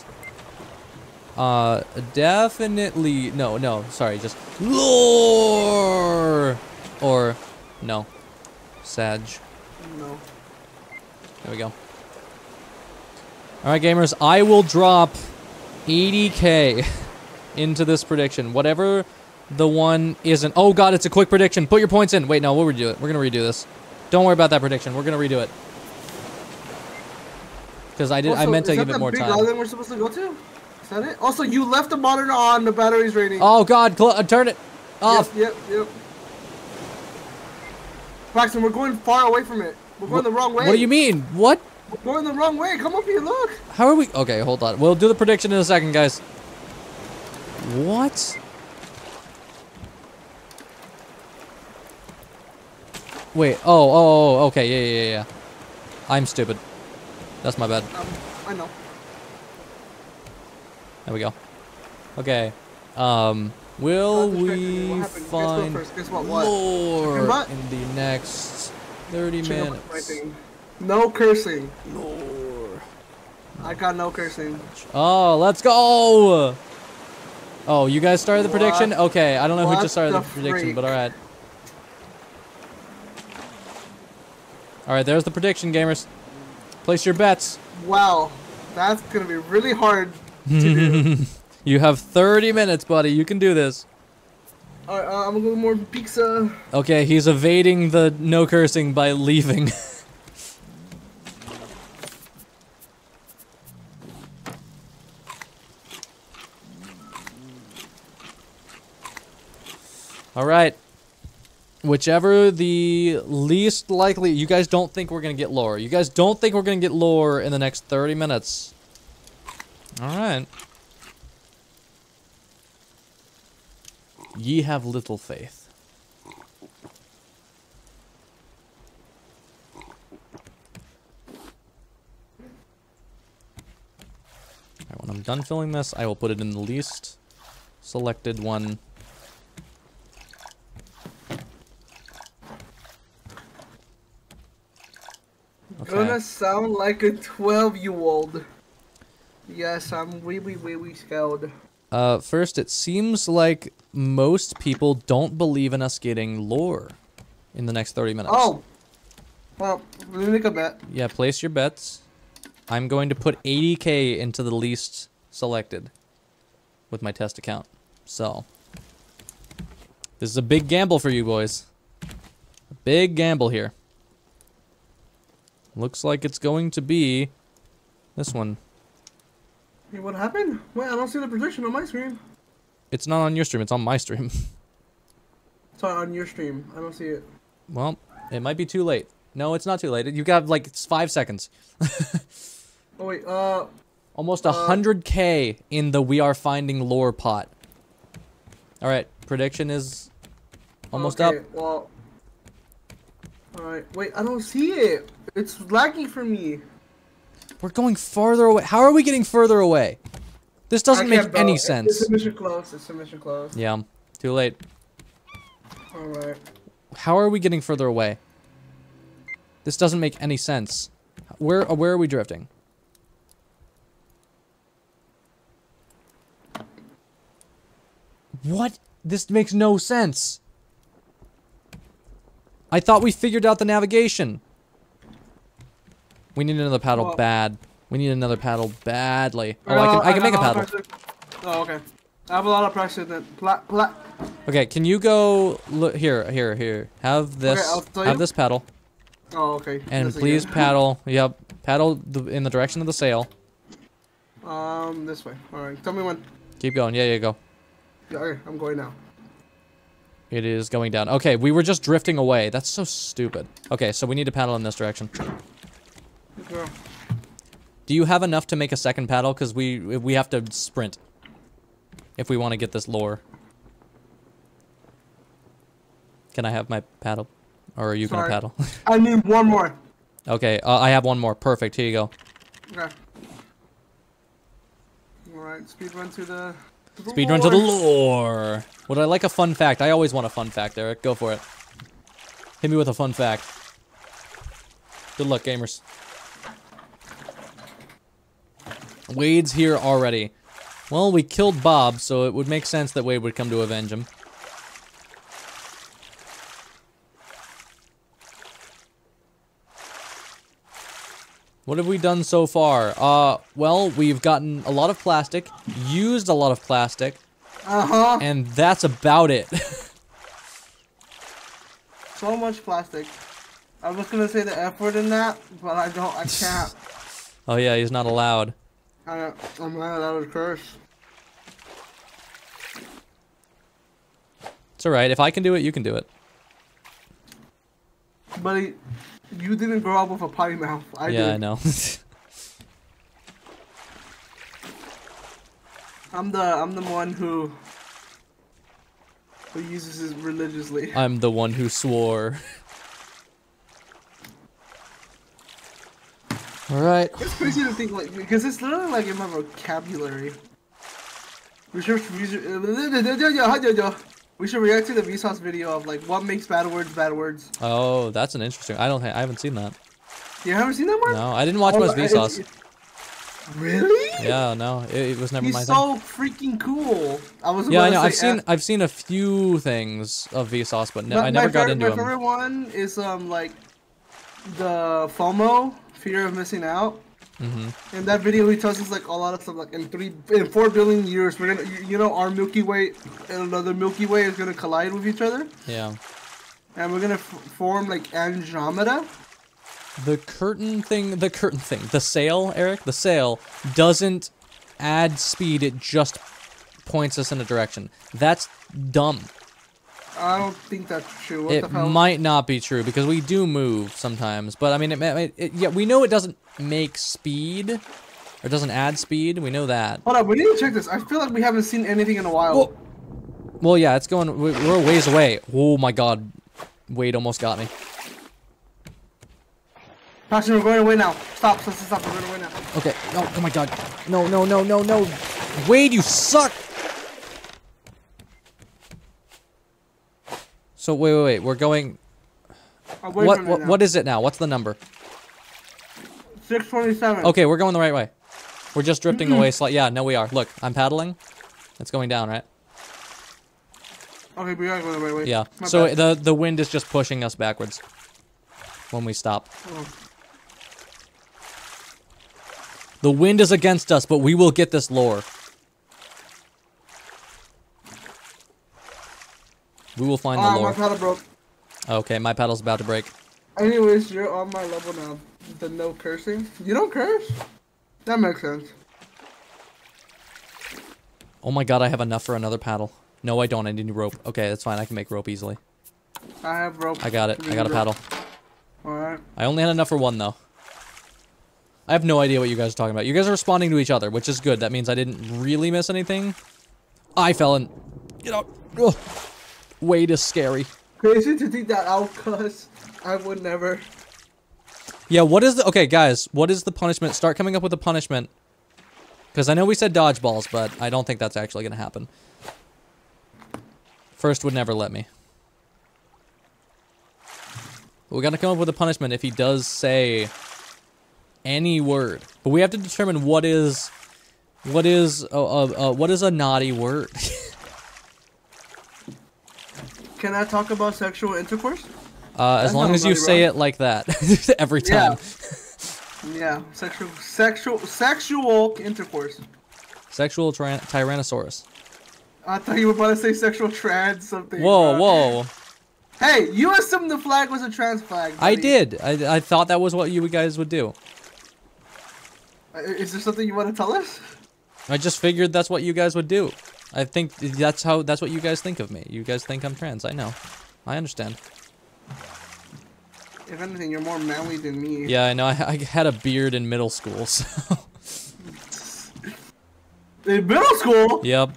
Definitely, no, sorry, just lore! Or, no. Sag. No. There we go. Alright, gamers, I will drop 80k into this prediction. Whatever the one isn't. Oh god, it's a quick prediction. Put your points in. Wait, no, we'll redo it. We're going to redo this. Don't worry about that prediction. We're going to redo it. Because I did. Also, I meant to give it more time. Is that the big island we're supposed to go to? Is that it? Also, you left the monitor on. The battery's raining. Oh god, turn it off. Yep. Braxton, we're going far away from it. We're going the wrong way. What do you mean? What? We're going the wrong way. Come up here, look. How are we? Okay, hold on. We'll do the prediction in a second, guys. What? Wait, oh, okay, yeah. I'm stupid. That's my bad. I know. There we go. Okay. Will we find lore in the next 30 minutes? No cursing. Lore. I got no cursing. Oh, let's go! Oh, you guys started the prediction? Okay, I don't know who just started the prediction, but alright. All right, there's the prediction, gamers. Place your bets. Wow, that's gonna be really hard to do. You have 30 minutes, buddy. You can do this. All right, I'm gonna go more pizza. Okay, he's evading the no cursing by leaving. All right. Whichever the least likely, you guys don't think we're gonna get lore. You guys don't think we're gonna get lore in the next 30 minutes. Alright. Ye have little faith. Alright, when I'm done filling this, I will put it in the least selected one. Okay. Gonna sound like a 12-year-old. Yes, I'm wee scared. First, it seems like most people don't believe in us getting lore in the next 30 minutes. Oh! Well, let me make a bet. Yeah, place your bets. I'm going to put 80k into the least selected with my test account. So, this is a big gamble for you boys. A big gamble here. Looks like it's going to be this one. Hey, what happened? Wait, I don't see the prediction on my screen. It's not on your stream, it's on my stream. It's on your stream. I don't see it. Well, it might be too late. No, it's not too late. You got like 5 seconds. Oh, wait, almost 100k in the We Are Finding Lore pot. Alright, prediction is almost up. Well, alright, wait, I don't see it. It's laggy for me. We're going farther away. How are we getting further away? This doesn't make any sense. It's a mission close. It's a mission close. Yeah, too late. Alright. How are we getting further away? This doesn't make any sense. Where are we drifting? What? This makes no sense. I thought we figured out the navigation. We need another paddle bad. We need another paddle badly. Oh, I can make a paddle. Oh, okay. I have a lot of pressure then. Okay, can you go look here. Have this this paddle. Oh, okay. And this please paddle. Yep. Paddle in the direction of the sail. This way. All right. Tell me when. Keep going. Yeah, go. Yeah, okay. I'm going now. It is going down. Okay, we were just drifting away. That's so stupid. Okay, so we need to paddle in this direction. Okay. Do you have enough to make a second paddle? Because we have to sprint if we want to get this lore. Can I have my paddle? Or are you going to paddle? I need one more. Okay, I have one more. Perfect. Here you go. Okay. Alright, speedrun to the... Speedrun to the lore. Would I like a fun fact? I always want a fun fact, Eric. Go for it. Hit me with a fun fact. Good luck, gamers. Wade's here already. Well, we killed Bob, so it would make sense that Wade would come to avenge him. What have we done so far? Well, we've gotten a lot of plastic, used a lot of plastic, and that's about it. So much plastic. I was gonna say the F word in that, but I can't. Oh yeah, he's not allowed. I'm not allowed to curse. It's alright, if I can do it, you can do it. Buddy, you didn't grow up with a potty mouth. I did. I know. I'm the one who uses it religiously. I'm the one who swore. All right. It's crazy to think like because it's literally like in my vocabulary. We should react to the Vsauce video of like what makes bad words bad words. Oh, that's an interesting. I haven't seen that. You haven't seen that one? No, I didn't watch much Vsauce. Really? Yeah, no, it was never my thing. He's so freaking cool. Yeah, I know. I've seen a few things of Vsauce, but I never got into them. My favorite one is like the FOMO, fear of missing out. Mm-hmm. In that video, he tells us like a lot of stuff. Like in 4 billion years, we're gonna, you know, our Milky Way and another Milky Way is gonna collide with each other. Yeah. And we're gonna form like Andromeda. The curtain thing. The sail, Eric. The sail doesn't add speed. It just points us in a direction. That's dumb. I don't think that's true. What the hell? It might not be true because we do move sometimes, but I mean, yeah, we know it doesn't make speed or doesn't add speed. We know that. Hold up, we need to check this. I feel like we haven't seen anything in a while. Well, yeah, it's going. We're a ways away. Oh my God, Wade almost got me. Paxton, we're going away now. Stop. We're going away now. Okay. No. Oh my God. No. Wade, you suck. So wait. We're going. What is it now? What's the number? 627. Okay, we're going the right way. We're just drifting away slightly. Yeah, no, we are. Look, I'm paddling. It's going down, right? Okay, we are going the right way. Yeah. So the wind is just pushing us backwards when we stop. Oh. The wind is against us, but we will get this lore. We will find the lore. My paddle broke. Okay, my paddle's about to break. Anyways, you're on my level now. The no cursing. You don't curse? That makes sense. Oh my God, I have enough for another paddle. No, I don't. I need rope. Okay, that's fine. I can make rope easily. I have rope. I got it. I got a paddle. Alright. I only had enough for one, though. I have no idea what you guys are talking about. You guys are responding to each other, which is good. That means I didn't really miss anything. I fell in. Get out. Ugh. Wade is scary. Crazy to think that I'll cuss. I would never. Yeah, what is the... Okay, guys, what is the punishment? Start coming up with a punishment. Because I know we said dodgeballs, but I don't think that's actually going to happen. First would never let me. We're going to come up with a punishment if he does say any word. But we have to determine what is a naughty word. Can I talk about sexual intercourse? As long as you say it like that every time. Yeah, yeah. Sexual intercourse. Sexual tyrannosaurus. I thought you were about to say sexual trans something. Whoa, whoa. Hey, you assumed the flag was a trans flag. Buddy. I did. I thought that was what you guys would do. Is there something you want to tell us? I just figured that's what you guys would do. I think that's how. That's what you guys think of me. You guys think I'm trans. I know. I understand. If anything, you're more manly than me. Yeah, I know. I had a beard in middle school, so. In middle school? Yep.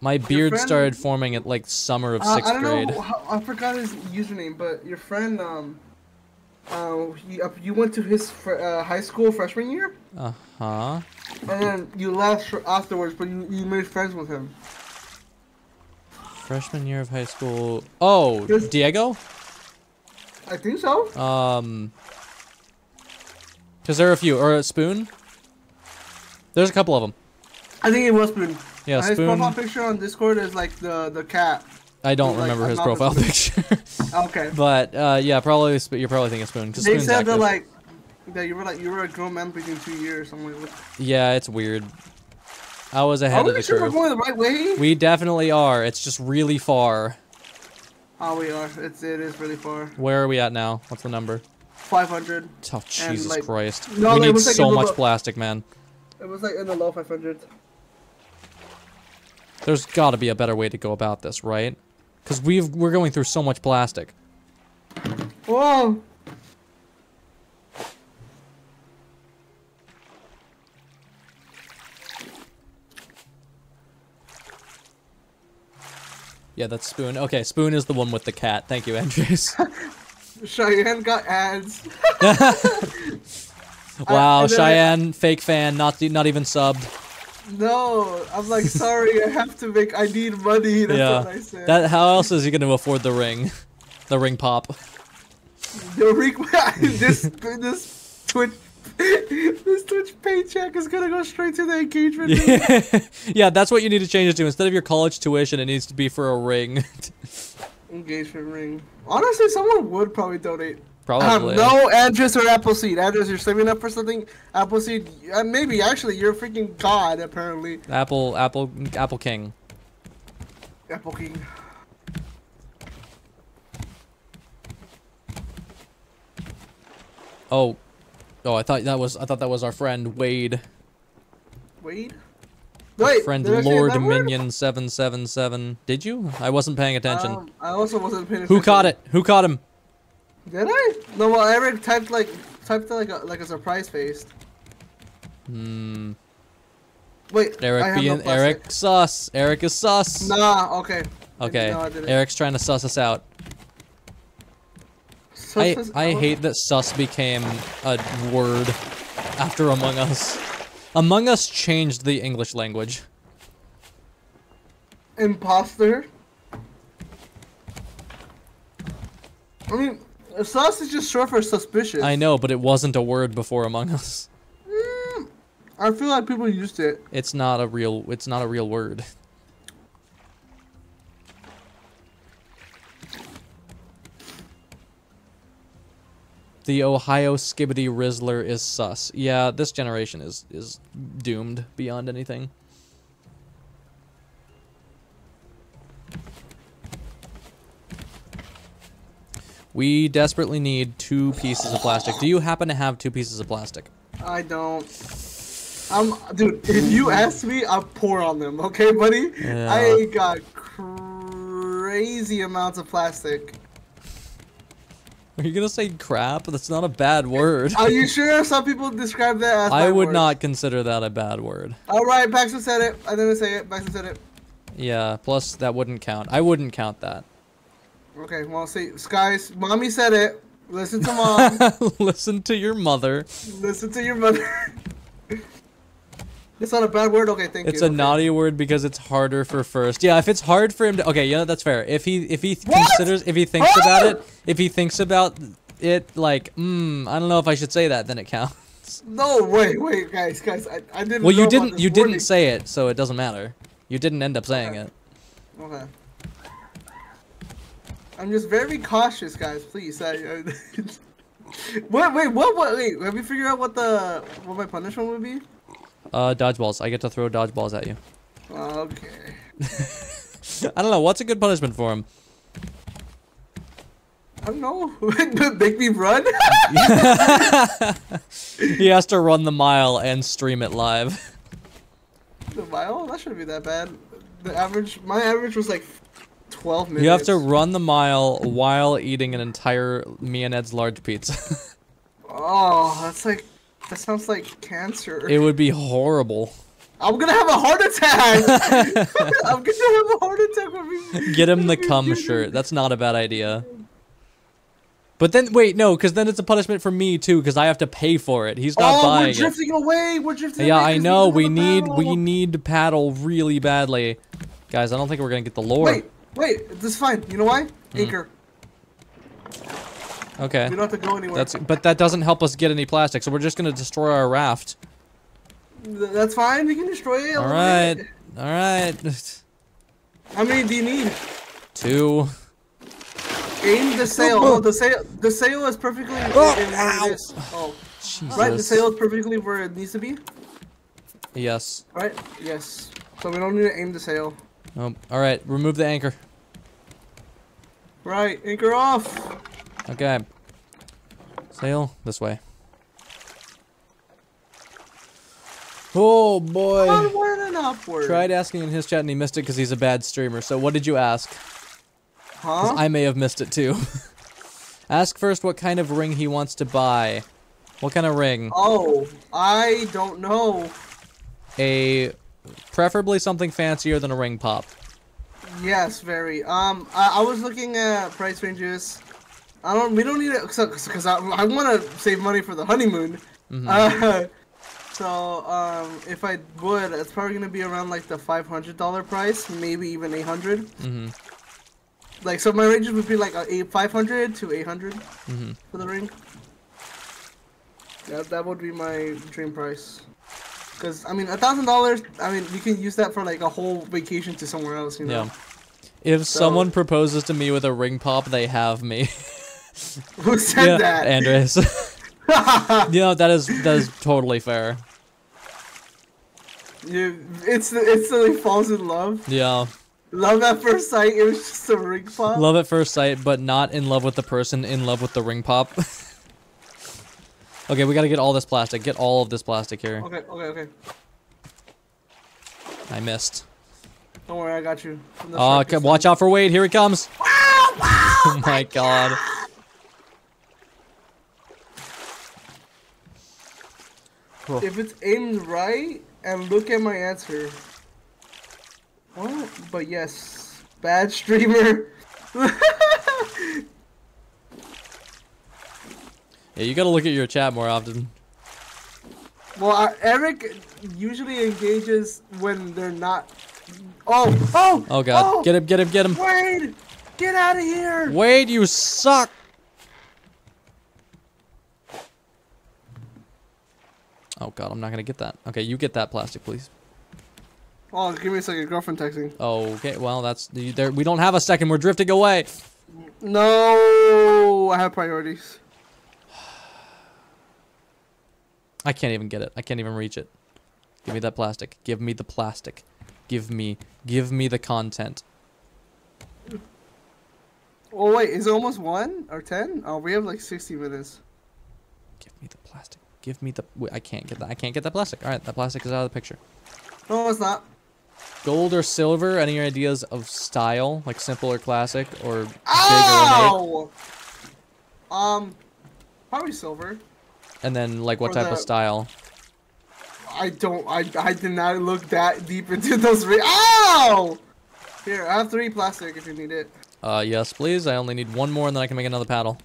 My beard started forming at like summer of 6th grade. I don't know. I forgot his username, but your friend, you went to his high school freshman year? Uh-huh. And then you left afterwards, but you made friends with him. Freshman year of high school. Oh, Diego? I think so. Because there are a few. Or Spoon? There's a couple of them. I think it was Spoon. Yeah, Spoon. His profile picture on Discord is like the cat. I don't remember his profile picture. Okay. But yeah, probably you're probably thinking Spoon. They Spoon's said that like that you were a grown man between 2 years. Something like that. Yeah, it's weird. I was ahead of the curve. Are we sure we're going the right way? We definitely are. It's just really far. Oh, we are. It is really far. Where are we at now? What's the number? 500. Oh, Jesus Christ! No, we need so much plastic, man. It was like in the low 500s. There's got to be a better way to go about this, right? Because we're going through so much plastic. Whoa! Yeah, that's Spoon. Okay, Spoon is the one with the cat. Thank you, Andres. Cheyenne got ads. Wow, Cheyenne, fake fan, not even subbed. No, I'm like, sorry, I have to make, I need money, that's what I said. That, how else is he going to afford the ring? The ring pop. The ring, this Twitch paycheck is going to go straight to the engagement ring. Yeah, that's what you need to change it to. Instead of your college tuition, it needs to be for a ring. Engagement ring. Honestly, someone would probably donate. Probably. No, Andress or Appleseed. Andress, you're saving up for something. Appleseed, maybe actually you're a freaking god apparently. Apple King. Apple King. Oh, oh! I thought that was our friend Wade. Wade. Wait, friend Lord Minion 777. Did you? I wasn't paying attention. I also wasn't paying attention. Who caught it? Who caught him? Did I? No, well, Eric typed like a surprise face. Hmm. Wait. Eric being Eric sus. Eric is sus. Nah. Okay. Okay. No, Eric's trying to suss us out. I hate that sus became a word after Among Us. Among Us changed the English language. Imposter. I mean. Sus is just short for suspicious. I know, but it wasn't a word before Among Us. Mm, I feel like people used it. It's not a real. It's not a real word. The Ohio Skibbity Rizzler is sus. Yeah, this generation is doomed beyond anything. We desperately need 2 pieces of plastic. Do you happen to have 2 pieces of plastic? I don't. Dude, if you ask me, I'll pour on them, okay, buddy? Yeah. I got crazy amounts of plastic. Are you gonna say crap? That's not a bad word. Are you sure some people describe that as I would not consider that a bad word. Alright, Baxter said it. I didn't say it. Baxter said it. Yeah, plus that wouldn't count. I wouldn't count that. Okay, well, see, Skies, mommy said it. Listen to mom. Listen to your mother. Listen to your mother. It's not a bad word. Okay, thank you. It's a naughty word because it's harder for first. Yeah, if it's hard for him to. Okay, yeah, that's fair. If he considers, if he thinks about it, like, I don't know if I should say that, then it counts. No, wait, guys, I didn't. Well, you didn't say it, so it doesn't matter. You didn't end up saying it. Okay. I'm just very cautious, guys. Please. Wait, let me figure out what my punishment would be. Dodgeballs. I get to throw dodgeballs at you. Okay. I don't know. What's a good punishment for him? I don't know. Make me run? He has to run the mile and stream it live. The mile? That shouldn't be that bad. The average, my average was like 12 minutes. You have to run the mile while eating an entire Me and Ed's large pizza. Oh, that's like, that sounds like cancer. It would be horrible. I'm gonna have a heart attack! I'm gonna have a heart attack when we... Get him the cum shirt. That's not a bad idea. But then, wait, no, because then it's a punishment for me, too, because I have to pay for it. He's not buying it. Oh, we're drifting away! We're drifting away! Yeah, I know. We need to paddle really badly. Guys, I don't think we're gonna get the lore. Wait, this is fine. You know why? Anchor. Okay. We don't have to go anywhere. But that doesn't help us get any plastic, so we're just gonna destroy our raft. That's fine. We can destroy it. All right. How many do you need? 2. Aim the sail. Oh, the sail is perfectly in where it is. Oh, Jesus. Right. The sail is perfectly where it needs to be. Yes. Right. Yes. So we don't need to aim the sail. Oh, all right. Remove the anchor. Right. Anchor off. Okay. Sail this way. Oh boy. Onward and upward. Tried asking in his chat and he missed it because he's a bad streamer. So what did you ask? Huh? I may have missed it too. Ask first what kind of ring he wants to buy. What kind of ring? Oh, I don't know. Preferably something fancier than a ring pop. Yes, very. I was looking at price ranges. We don't need it because I want to save money for the honeymoon. Mm-hmm. So, if I would, it's probably gonna be around like the $500 price, maybe even $800. Mm-hmm. Like, so my ranges would be like $500 to $800 mm-hmm. for the ring. That would be my dream price. Cause I mean, $1,000. I mean, you can use that for like a whole vacation to somewhere else, you know. Yeah. If someone proposes to me with a ring pop, they have me. Who said that? Andres. You know, that is totally fair. It falls in love. Yeah. Love at first sight. It was just a ring pop. Love at first sight, but not in love with the person, in love with the ring pop. Okay, we gotta get all this plastic. Get all of this plastic here. Okay. I missed. Don't worry, I got you. Oh, watch out for Wade. Here he comes. Oh my god. Cool. If it's aimed right, and look at my answer. What? But yes, bad streamer. Yeah, you gotta look at your chat more often. Well, Eric usually engages when they're not. Oh! Oh god! Oh, get him! Wade, get out of here! Wade, you suck! Oh god, I'm not gonna get that. Okay, you get that plastic, please. Oh, give me a second. Girlfriend texting. Okay, well, that's... There, we don't have a second. We're drifting away. No, I have priorities. I can't even get it. I can't even reach it. Give me that plastic. Give me the plastic. Give me the content. Oh, wait, is it almost 1 or 10? Oh, we have like 60 minutes. Give me the plastic. Give me the... Wait, I can't get that. I can't get that plastic. All right, that plastic is out of the picture. No, it's not. Gold or silver? Any ideas of style? Like simple or classic or... Oh! Big or probably silver. And then like what type of style? I did not look that deep into those... Oh! Here, I have 3 plastic if you need it. Yes, please. I only need 1 more and then I can make another paddle.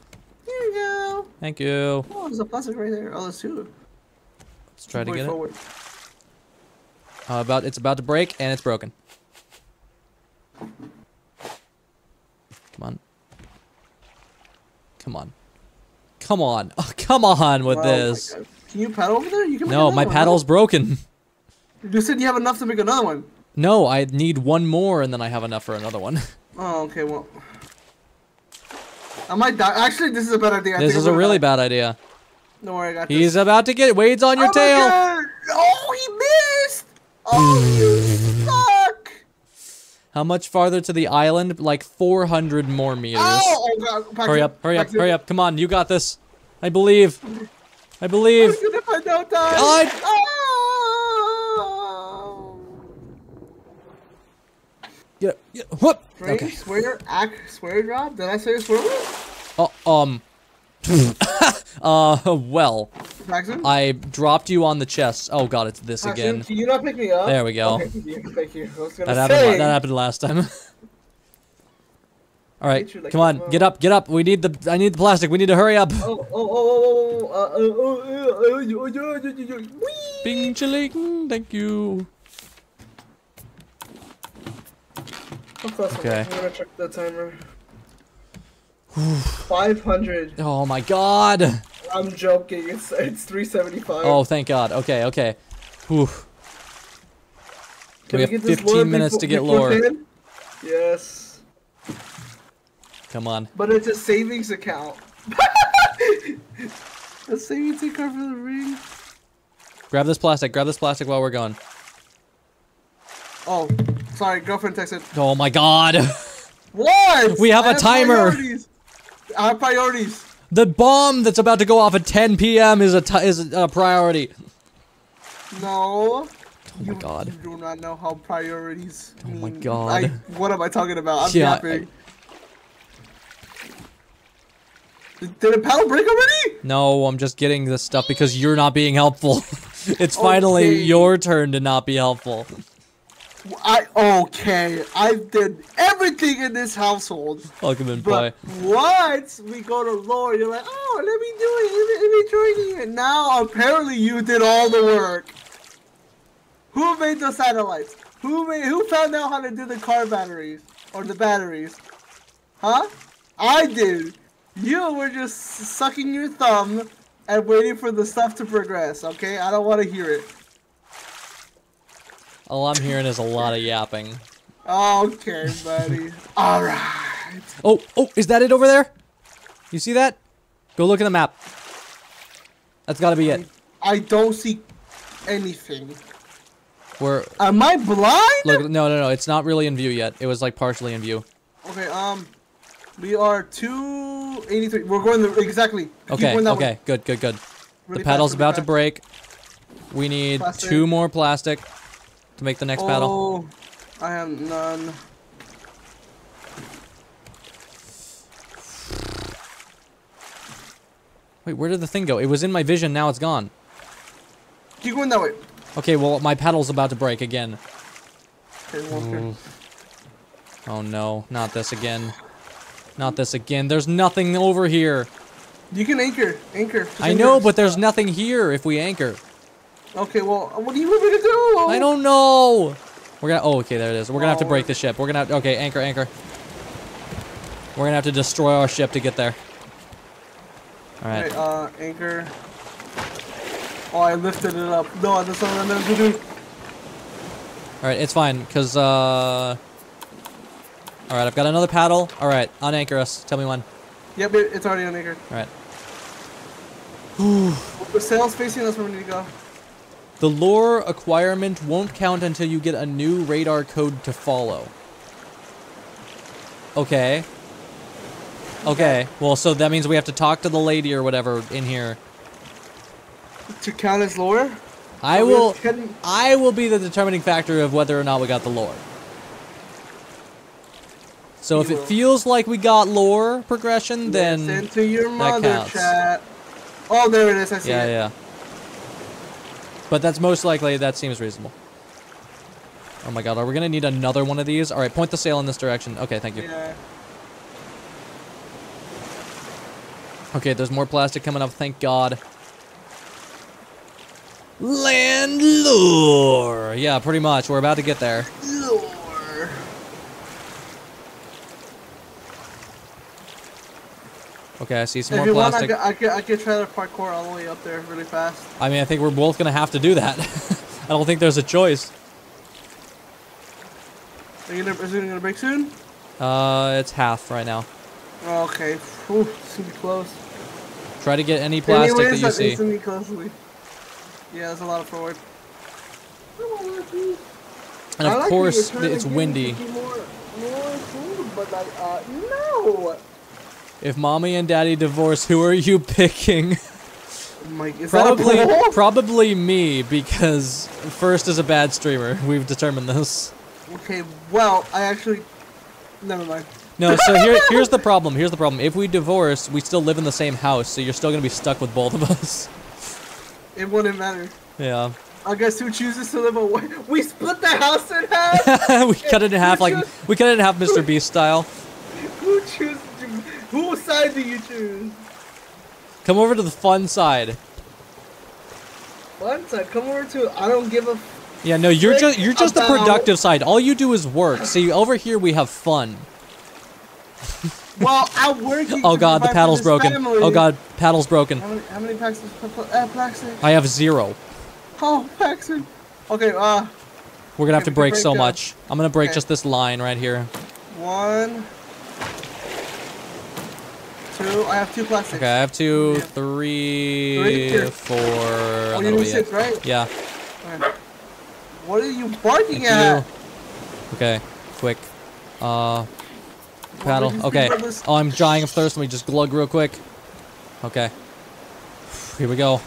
Here you go. Thank you. Oh, there's a plastic right there. Oh, there's 2. Let's try to get it. It's about to break and it's broken. Come on. Oh, come on with this. Can you paddle over there? You can make another one. No, my paddle's broken. You said you have enough to make another one. No, I need 1 more and then I have enough for another one. Oh, okay, well. I might die. Actually, this is a bad idea. This is a really bad idea. Don't worry, I got this. He's about to get Wade's on your tail. My God. Oh, he missed. Oh, you suck. How much farther to the island? Like 400 more meters. Oh, oh God. Hurry up, hurry up, hurry up. Come on, you got this. I believe. I believe. Yeah, yeah, whoop! Pray, okay. Swear, act, swear drop? Did I say a swear word? Oh, well. Maxim? I dropped you on the chest. Oh god, it's this Maxim, again. Can you not pick me up? There we go. Okay, thank you. That happened last time. Alright, like, come on, get up, get up. We need the, I need the plastic, we need to hurry up. Bing chilling, thank you. Okay. I'm gonna check the timer. 500. Oh my god. I'm joking. It's 375. Oh thank god. Okay, okay. Whew. We have 15 minutes to get lower. Yes. Come on. But it's a savings account. A savings account for the ring. Grab this plastic. Grab this plastic while we're going. Oh. Sorry, girlfriend texted. Oh my god. What? We have a timer. Priorities. I have priorities. The bomb that's about to go off at 10 p.m. is a priority. No. Oh my god. You do not know how priorities mean. Oh my god. What am I talking about? I'm yapping. Did a paddle break already? No, I'm just getting this stuff because you're not being helpful. It's finally your turn to not be helpful. I did everything in this household. Welcome in, but once we go to lore, you're like, oh, let me join you. And now apparently you did all the work. Who made the satellites? Who found out how to do the car batteries or the batteries? Huh? I did. You were just sucking your thumb and waiting for the stuff to progress. Okay, I don't want to hear it. All I'm hearing is a lot of yapping. Okay, buddy. Alright. Oh, is that it over there? You see that? Go look at the map. That's gotta be it. I don't see anything. Am I blind? Look, no, it's not really in view yet. It was like partially in view. Okay, we are 283. We're going exactly. Okay, okay, good. Really the paddle's about to break. We need two more plastic. To make the next paddle. Oh, I am none. Wait, where did the thing go? It was in my vision, now it's gone. Keep going that way. Okay, well, my paddle's about to break again. Okay, oh no, not this again. Not this again. There's nothing over here. You can anchor. I know, but there's nothing here if we anchor. Okay, well, what do you want me to do? I don't know. We're gonna. Oh, okay, there it is. We're gonna have to break the ship. We're gonna. Okay, anchor. We're gonna have to destroy our ship to get there. All right. Okay, anchor. Oh, I lifted it up. No, that's not what I'm gonna do. All right, it's fine, cause all right, I've got another paddle. All right, unanchor us. Tell me when. Yep, it's already unanchored. All right. Ooh. The sail's facing us. Where we need to go. The lore acquirement won't count until you get a new radar code to follow. Okay. Okay. Well, so that means we have to talk to the lady or whatever in here. To count as lore? I will be the determining factor of whether or not we got the lore. So if it feels like we got lore progression, then to your mother, that counts. Chat. Oh, there it is. I see it. Yeah. But that's most likely, that seems reasonable. Oh my god, are we gonna need another one of these? Alright, point the sail in this direction. Okay, thank you. Yeah. Okay, there's more plastic coming up, thank god. Land lore! Yeah, pretty much, we're about to get there. Lore. Okay, I see some more plastic. I could try to parkour all the way up there really fast. I mean, I think we're both going to have to do that. I don't think there's a choice. Is it going to break soon? It's half right now. Okay. Ooh, super close. Try to get any plastic that you see. Instantly closely. Yeah, there's a lot of forward. And of course, it's windy. More food, but like, no! If mommy and daddy divorce, who are you picking? Mike, is probably me, because first is a bad streamer. We've determined this. Okay, well, I actually... Never mind. No, so here's the problem. Here's the problem. If we divorce, we still live in the same house, so you're still gonna be stuck with both of us. It wouldn't matter. Yeah. I guess who chooses to live away? We split the house in half. We cut it in half like we cut it in half, Mr. Beast style. Who chooses? Whose side do you choose? Come over to the fun side. Fun side. Come over to. I don't give a. Yeah, no, you're just the productive side. All you do is work. See, over here we have fun. Well, I'm working. Oh god, the paddle's broken. Family. Oh god, paddle's broken. How many packs of plastic? I have 0. Oh, Paxton. Okay, we're gonna have to break so much. I'm gonna break just this line right here. 1, 2, I have 2 plastics. Okay, I have 2, yeah. 3, 4. Oh, you need 6, right? Yeah. Okay. What are you barking at? Okay, quick. Paddle. Okay. Oh, I'm dying of thirst. Let me just glug real quick. Okay. Here we go.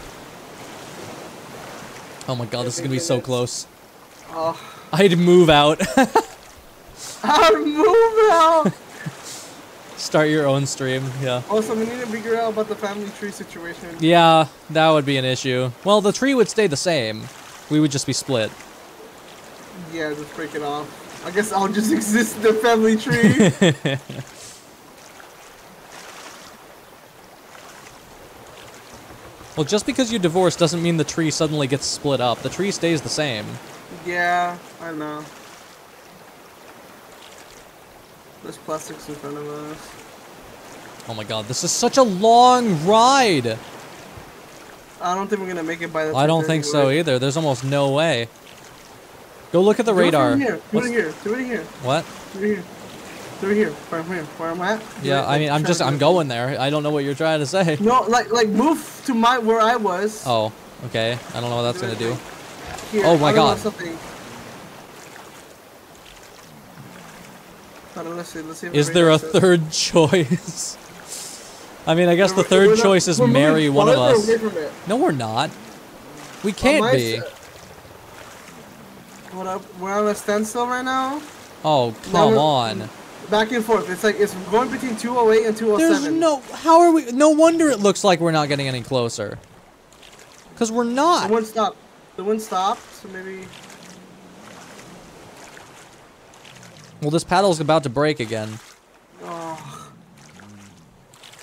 Oh my god, this is gonna be so close. Oh. I'd move out. I'd move out! Start your own stream, yeah. Also, we need to figure out about the family tree situation. Yeah, that would be an issue. Well, the tree would stay the same. We would just be split. Yeah, just break it off. I guess I'll just exist in the family tree. Well, just because you divorce doesn't mean the tree suddenly gets split up. The tree stays the same. Yeah, I know. There's plastics in front of us. Oh my god, this is such a long ride! I don't think we're gonna make it by the I don't think so either. There's almost no way. Go look at the radar. Do it here. What? Through here, where I'm at. Yeah, I mean, I'm going there. I don't know what you're trying to say. No, like move to where I was. Oh, okay. I don't know what that's gonna do. Here, oh my god. Let's see is there a third choice? I mean, I guess the third choice is marry one of us. No, we're not. We can't be. We're on a standstill right now. Oh, come on. Back and forth. It's like it's going between 208 and 207. There's no. How are we? No wonder it looks like we're not getting any closer. Cause we're not. The wind stopped. So maybe. Well, this paddle's about to break again. Oh.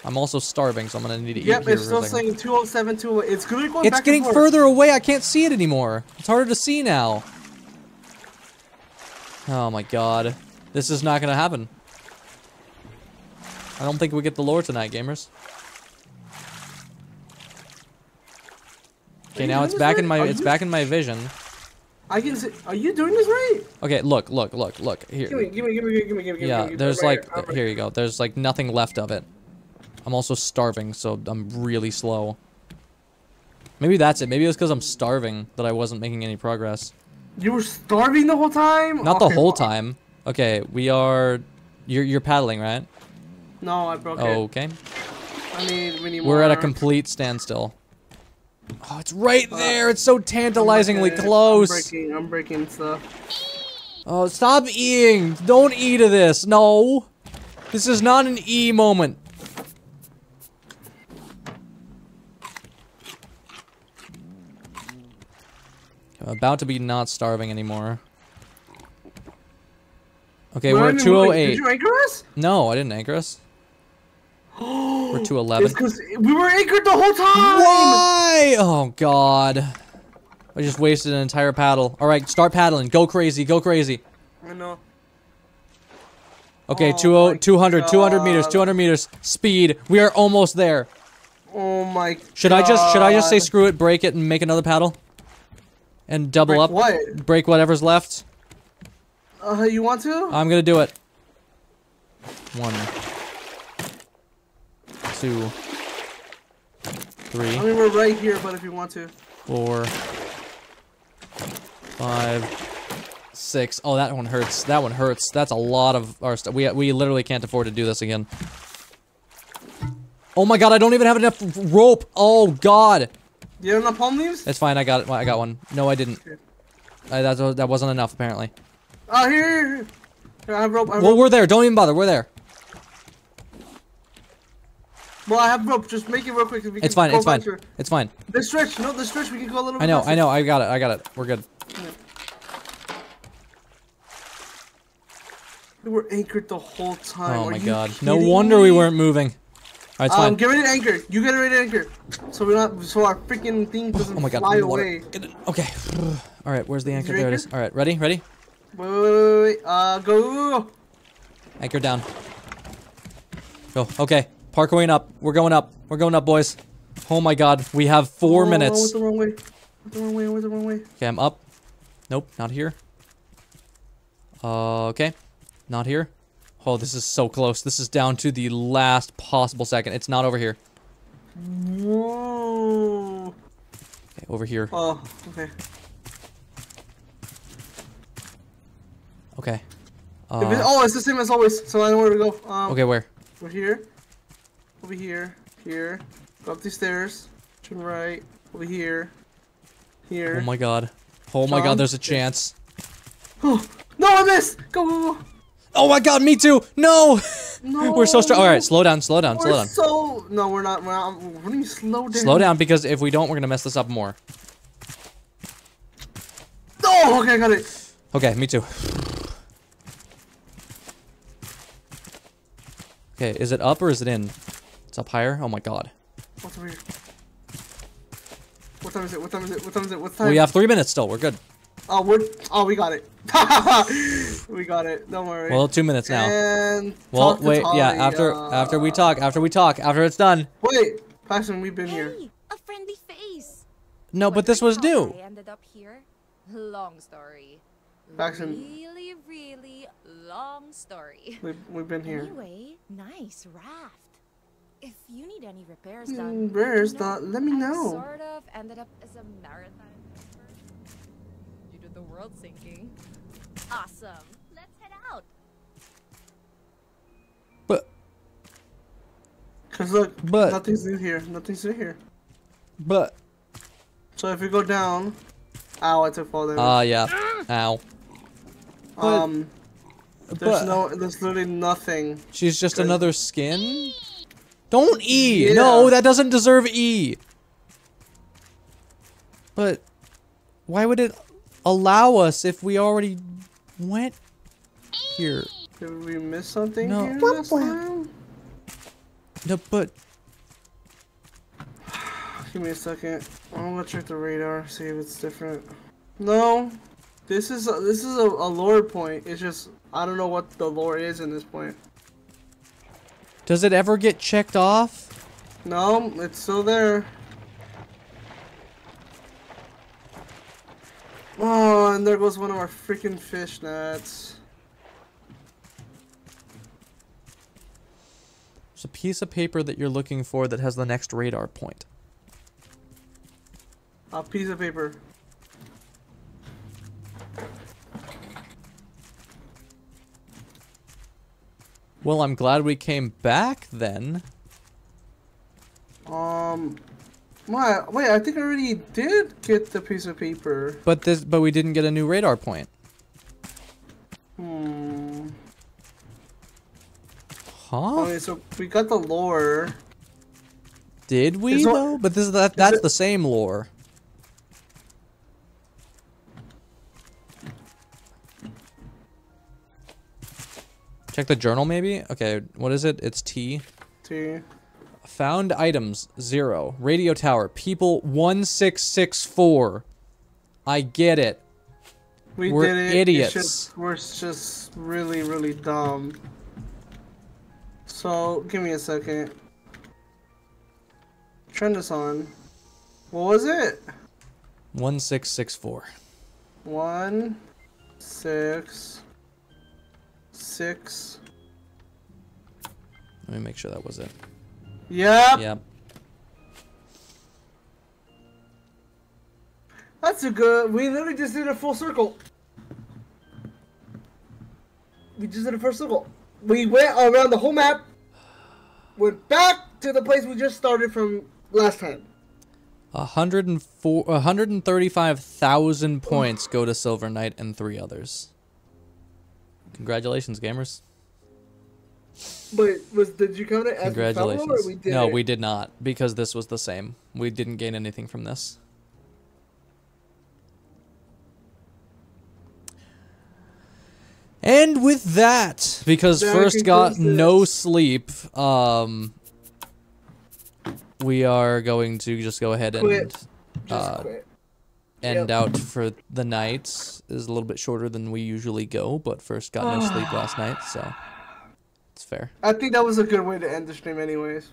I'm also starving, so I'm gonna need to eat. Yep, it's still saying 207, 208. It's going back and forth. It's getting further away. I can't see it anymore. It's harder to see now. Oh my god. This is not gonna happen. I don't think we get the lore tonight, gamers. Okay, now it's back in my vision. I can see. Are you doing this right? Okay, look. Here. Give me. Yeah, there's like here you go. There's like nothing left of it. I'm also starving, so I'm really slow. Maybe that's it. Maybe it's because I'm starving that I wasn't making any progress. You were starving the whole time? Not the whole time. Okay, we are. You're paddling, right? No, I broke it. Okay. We need more. We're at a complete standstill. Oh, it's right there. It's so tantalizingly close. I'm breaking stuff. Oh, stop eating! Don't eat of this. No, this is not an E moment. I'm about to be not starving anymore. Okay, we're at 208. Did you anchor us? No, I didn't anchor us. We're 211. It's 'cause we were anchored the whole time! Why? Oh, god. I just wasted an entire paddle. Alright, start paddling. Go crazy, go crazy. I know. Okay, 200 meters. Speed. We are almost there. Oh my god. Should I just say screw it, break it, and make another paddle? And double up? What? Break whatever's left? You want to? I'm gonna do it. 1. 2, 3. I mean, we're right here, but if you want to. 4, 5, 6. Oh, that one hurts. That one hurts. That's a lot of our stuff. We literally can't afford to do this again. Oh my god, I don't even have enough rope. Oh god. You have enough palm leaves? It's fine. I got it. I got one. No, I didn't. Okay. That wasn't enough, apparently. Oh, here. I have rope. I have rope. We're there. Don't even bother. We're there. Well, I have rope. Just make it real quick. It's fine. It's fine. It's fine. This stretch. No, this stretch. We can go a little bit. I know. Faster. I know. I got it. I got it. We're good. Yeah. We're anchored the whole time. Oh my god. No wonder we weren't moving. All right, it's fine. Get rid of anchor. You get rid of anchor. So we're not. So our freaking thing doesn't fly away. Okay. All right. Where's the anchor? There it is. All right. Ready? Ready? Wait, wait, wait. Go. Anchor down. Go. Okay. Parkouring up. We're going up. We're going up, boys. Oh my god. We have 4 minutes. Oh, went the wrong way. Okay, I'm up. Nope. Not here. Okay. Not here. Oh, this is so close. This is down to the last possible second. It's not over here. Whoa. Okay, over here. Oh, okay. Okay. It's the same as always, so I know where to go. Okay, where? We're here. Over here. Here. Go up these stairs. Turn right. Over here. Here. Oh my god. Oh my god, there's a chance. Oh, no, I missed! Go, go, go! Oh my god, me too! No! No! We're so strong. Alright, slow down, slow down, slow down. So... No, we're not. We're gonna slow down. Slow down, because if we don't, we're gonna mess this up more. Oh, okay, I got it. Okay, me too. Okay, is it up or is it in? It's up higher? Oh my god. What's over here? What time is it? What time is it? What time is it? What time? We have 3 minutes still, we're good. Oh, we got it. We got it. Don't worry. Well, 2 minutes now. And well, wait, Tali, yeah. After we talk. After it's done. Wait, Paxton, we've been here. A friendly face. No, but this was new. I ended up here. Long story. Paxton. Really, really long story. We've been here. Anyway, nice raft. If you need any repairs done, let me know. Sort of ended up as a marathon. The world sinking. Awesome. Let's head out. But. Cause look, but nothing's new here. Nothing's new here. But. So if you go down, ow! I took fall damage. Yeah. Ow. There's literally nothing. She's just another skin. E! Don't E. Yeah. No, that doesn't deserve E. But, why would it? Allow us if we already went here. Did we miss something here this time? No, but... Give me a second. I'm gonna check the radar, see if it's different. No, this is a lore point. It's just, I don't know what the lore is in this point. Does it ever get checked off? No, it's still there. Oh, and there goes one of our freaking fish nets. There's a piece of paper that you're looking for that has the next radar point. A piece of paper. Well, I'm glad we came back then. Wait, I think I already did get the piece of paper. But we didn't get a new radar point. Hmm. Huh? Okay, so we got the lore. Did we though? But that's the same lore. Check the journal maybe? Okay, what is it? It's T. T. Found items 0, radio tower people 1664. I get it. We're did it. Idiots. We're just really, really dumb. So give me a second. Turn this on. What was it? 1664. 1 6 6. Let me make sure that was it. Yep. Yep. That's a good. We literally just did a full circle. We just did a full circle. We went around the whole map. Went back to the place we just started from last time. 135,000 points go to Silver Knight and 3 others. Congratulations, gamers. But did you come to ask for fellow or we did? No, we did not, because this was the same. We didn't gain anything from this. And with that, because first got no sleep, we are going to just go ahead and end out for the night. It's a little bit shorter than we usually go, but first got no sleep last night, so it's fair. I think that was a good way to end the stream anyways.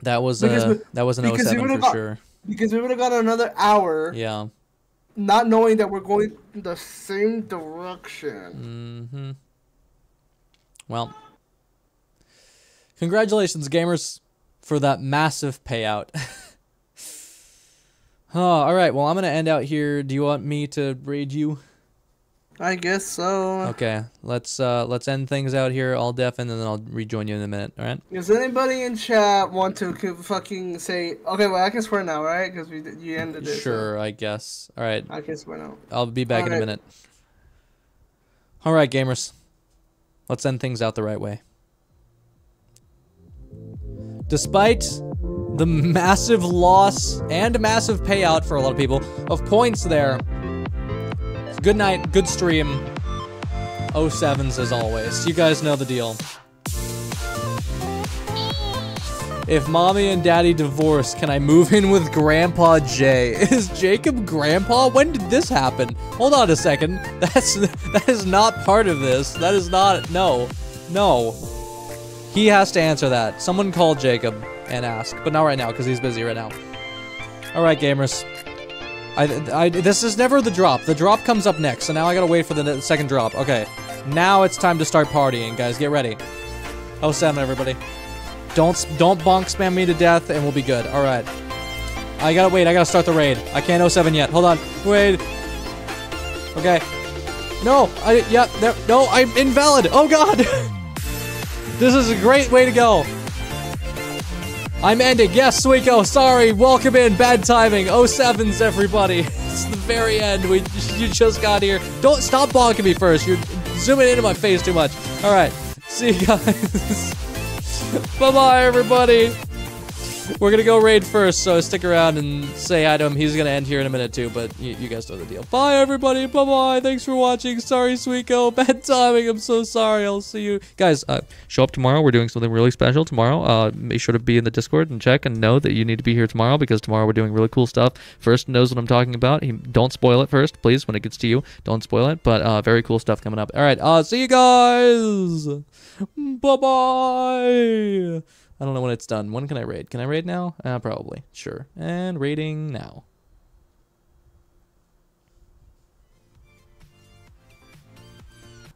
That was an 07 for sure. Because we would have got another hour. Yeah. Not knowing that we're going the same direction. Mm-hmm. Well, congratulations, gamers, for that massive payout. Oh, all right, well, I'm going to end out here. Do you want me to raid you? I guess so. Okay, let's end things out here. I'll deafen, and then I'll rejoin you in a minute, all right? Does anybody in chat want to fucking say... Okay, well, I can swear now, right? Because you ended it. Sure, so. I guess. All right. I can swear now. I'll be back in a minute. All right, gamers. Let's end things out the right way. Despite the massive loss and massive payout for a lot of people of points there... Good night, good stream. 07s as always. You guys know the deal. If mommy and daddy divorce, can I move in with Grandpa Jay? Is Jacob Grandpa? When did this happen? Hold on a second. That is not part of this. That is not, no. He has to answer that. Someone call Jacob and ask, but not right now because he's busy right now. All right, gamers. This is never the drop. The drop comes up next, so now I gotta wait for the second drop. Okay, now it's time to start partying, guys. Get ready. 07, everybody. Don't bonk spam me to death, and we'll be good. All right. I gotta wait. I gotta start the raid. I can't 07 yet. Hold on. Wait. Okay. No. No. I'm invalid. Oh God. This is a great way to go. I'm ending. Yes, Suiko, sorry. Welcome in. Bad timing. 07s, everybody. It's the very end. You just got here. Don't stop bonking me first. You're zooming into my face too much. All right. See you guys. Bye-bye, everybody. We're going to go raid first, so stick around and say hi to him. He's going to end here in a minute, too, but you guys know the deal. Bye, everybody. Bye-bye. Thanks for watching. Sorry, Suiko. Bad timing. I'm so sorry. I'll see you. Guys, show up tomorrow. We're doing something really special tomorrow. Make sure to be in the Discord and check and know that you need to be here tomorrow because tomorrow we're doing really cool stuff. First knows what I'm talking about. Don't spoil it first, please, when it gets to you. Don't spoil it, but very cool stuff coming up. All right. See you guys. Bye-bye. I don't know when it's done. When can I raid? Can I raid now? Probably. Sure. And raiding now.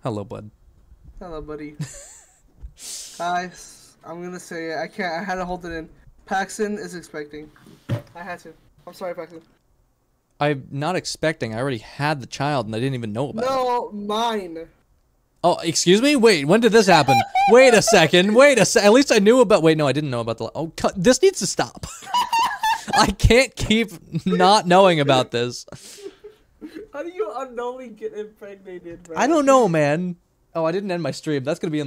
Hello, bud. Hello, buddy. I'm going to say it. I can't. I had to hold it in. Paxton is expecting. I had to. I'm sorry, Paxton. I'm not expecting. I already had the child and I didn't even know about it. No, mine. Oh, excuse me? Wait, when did this happen? Wait a second. At least I knew about... Wait, no, I didn't know about the... Oh, this needs to stop. I can't keep not knowing about this. How do you unknowingly get impregnated, bro? I don't know, man. Oh, I didn't end my stream. That's going to be in the...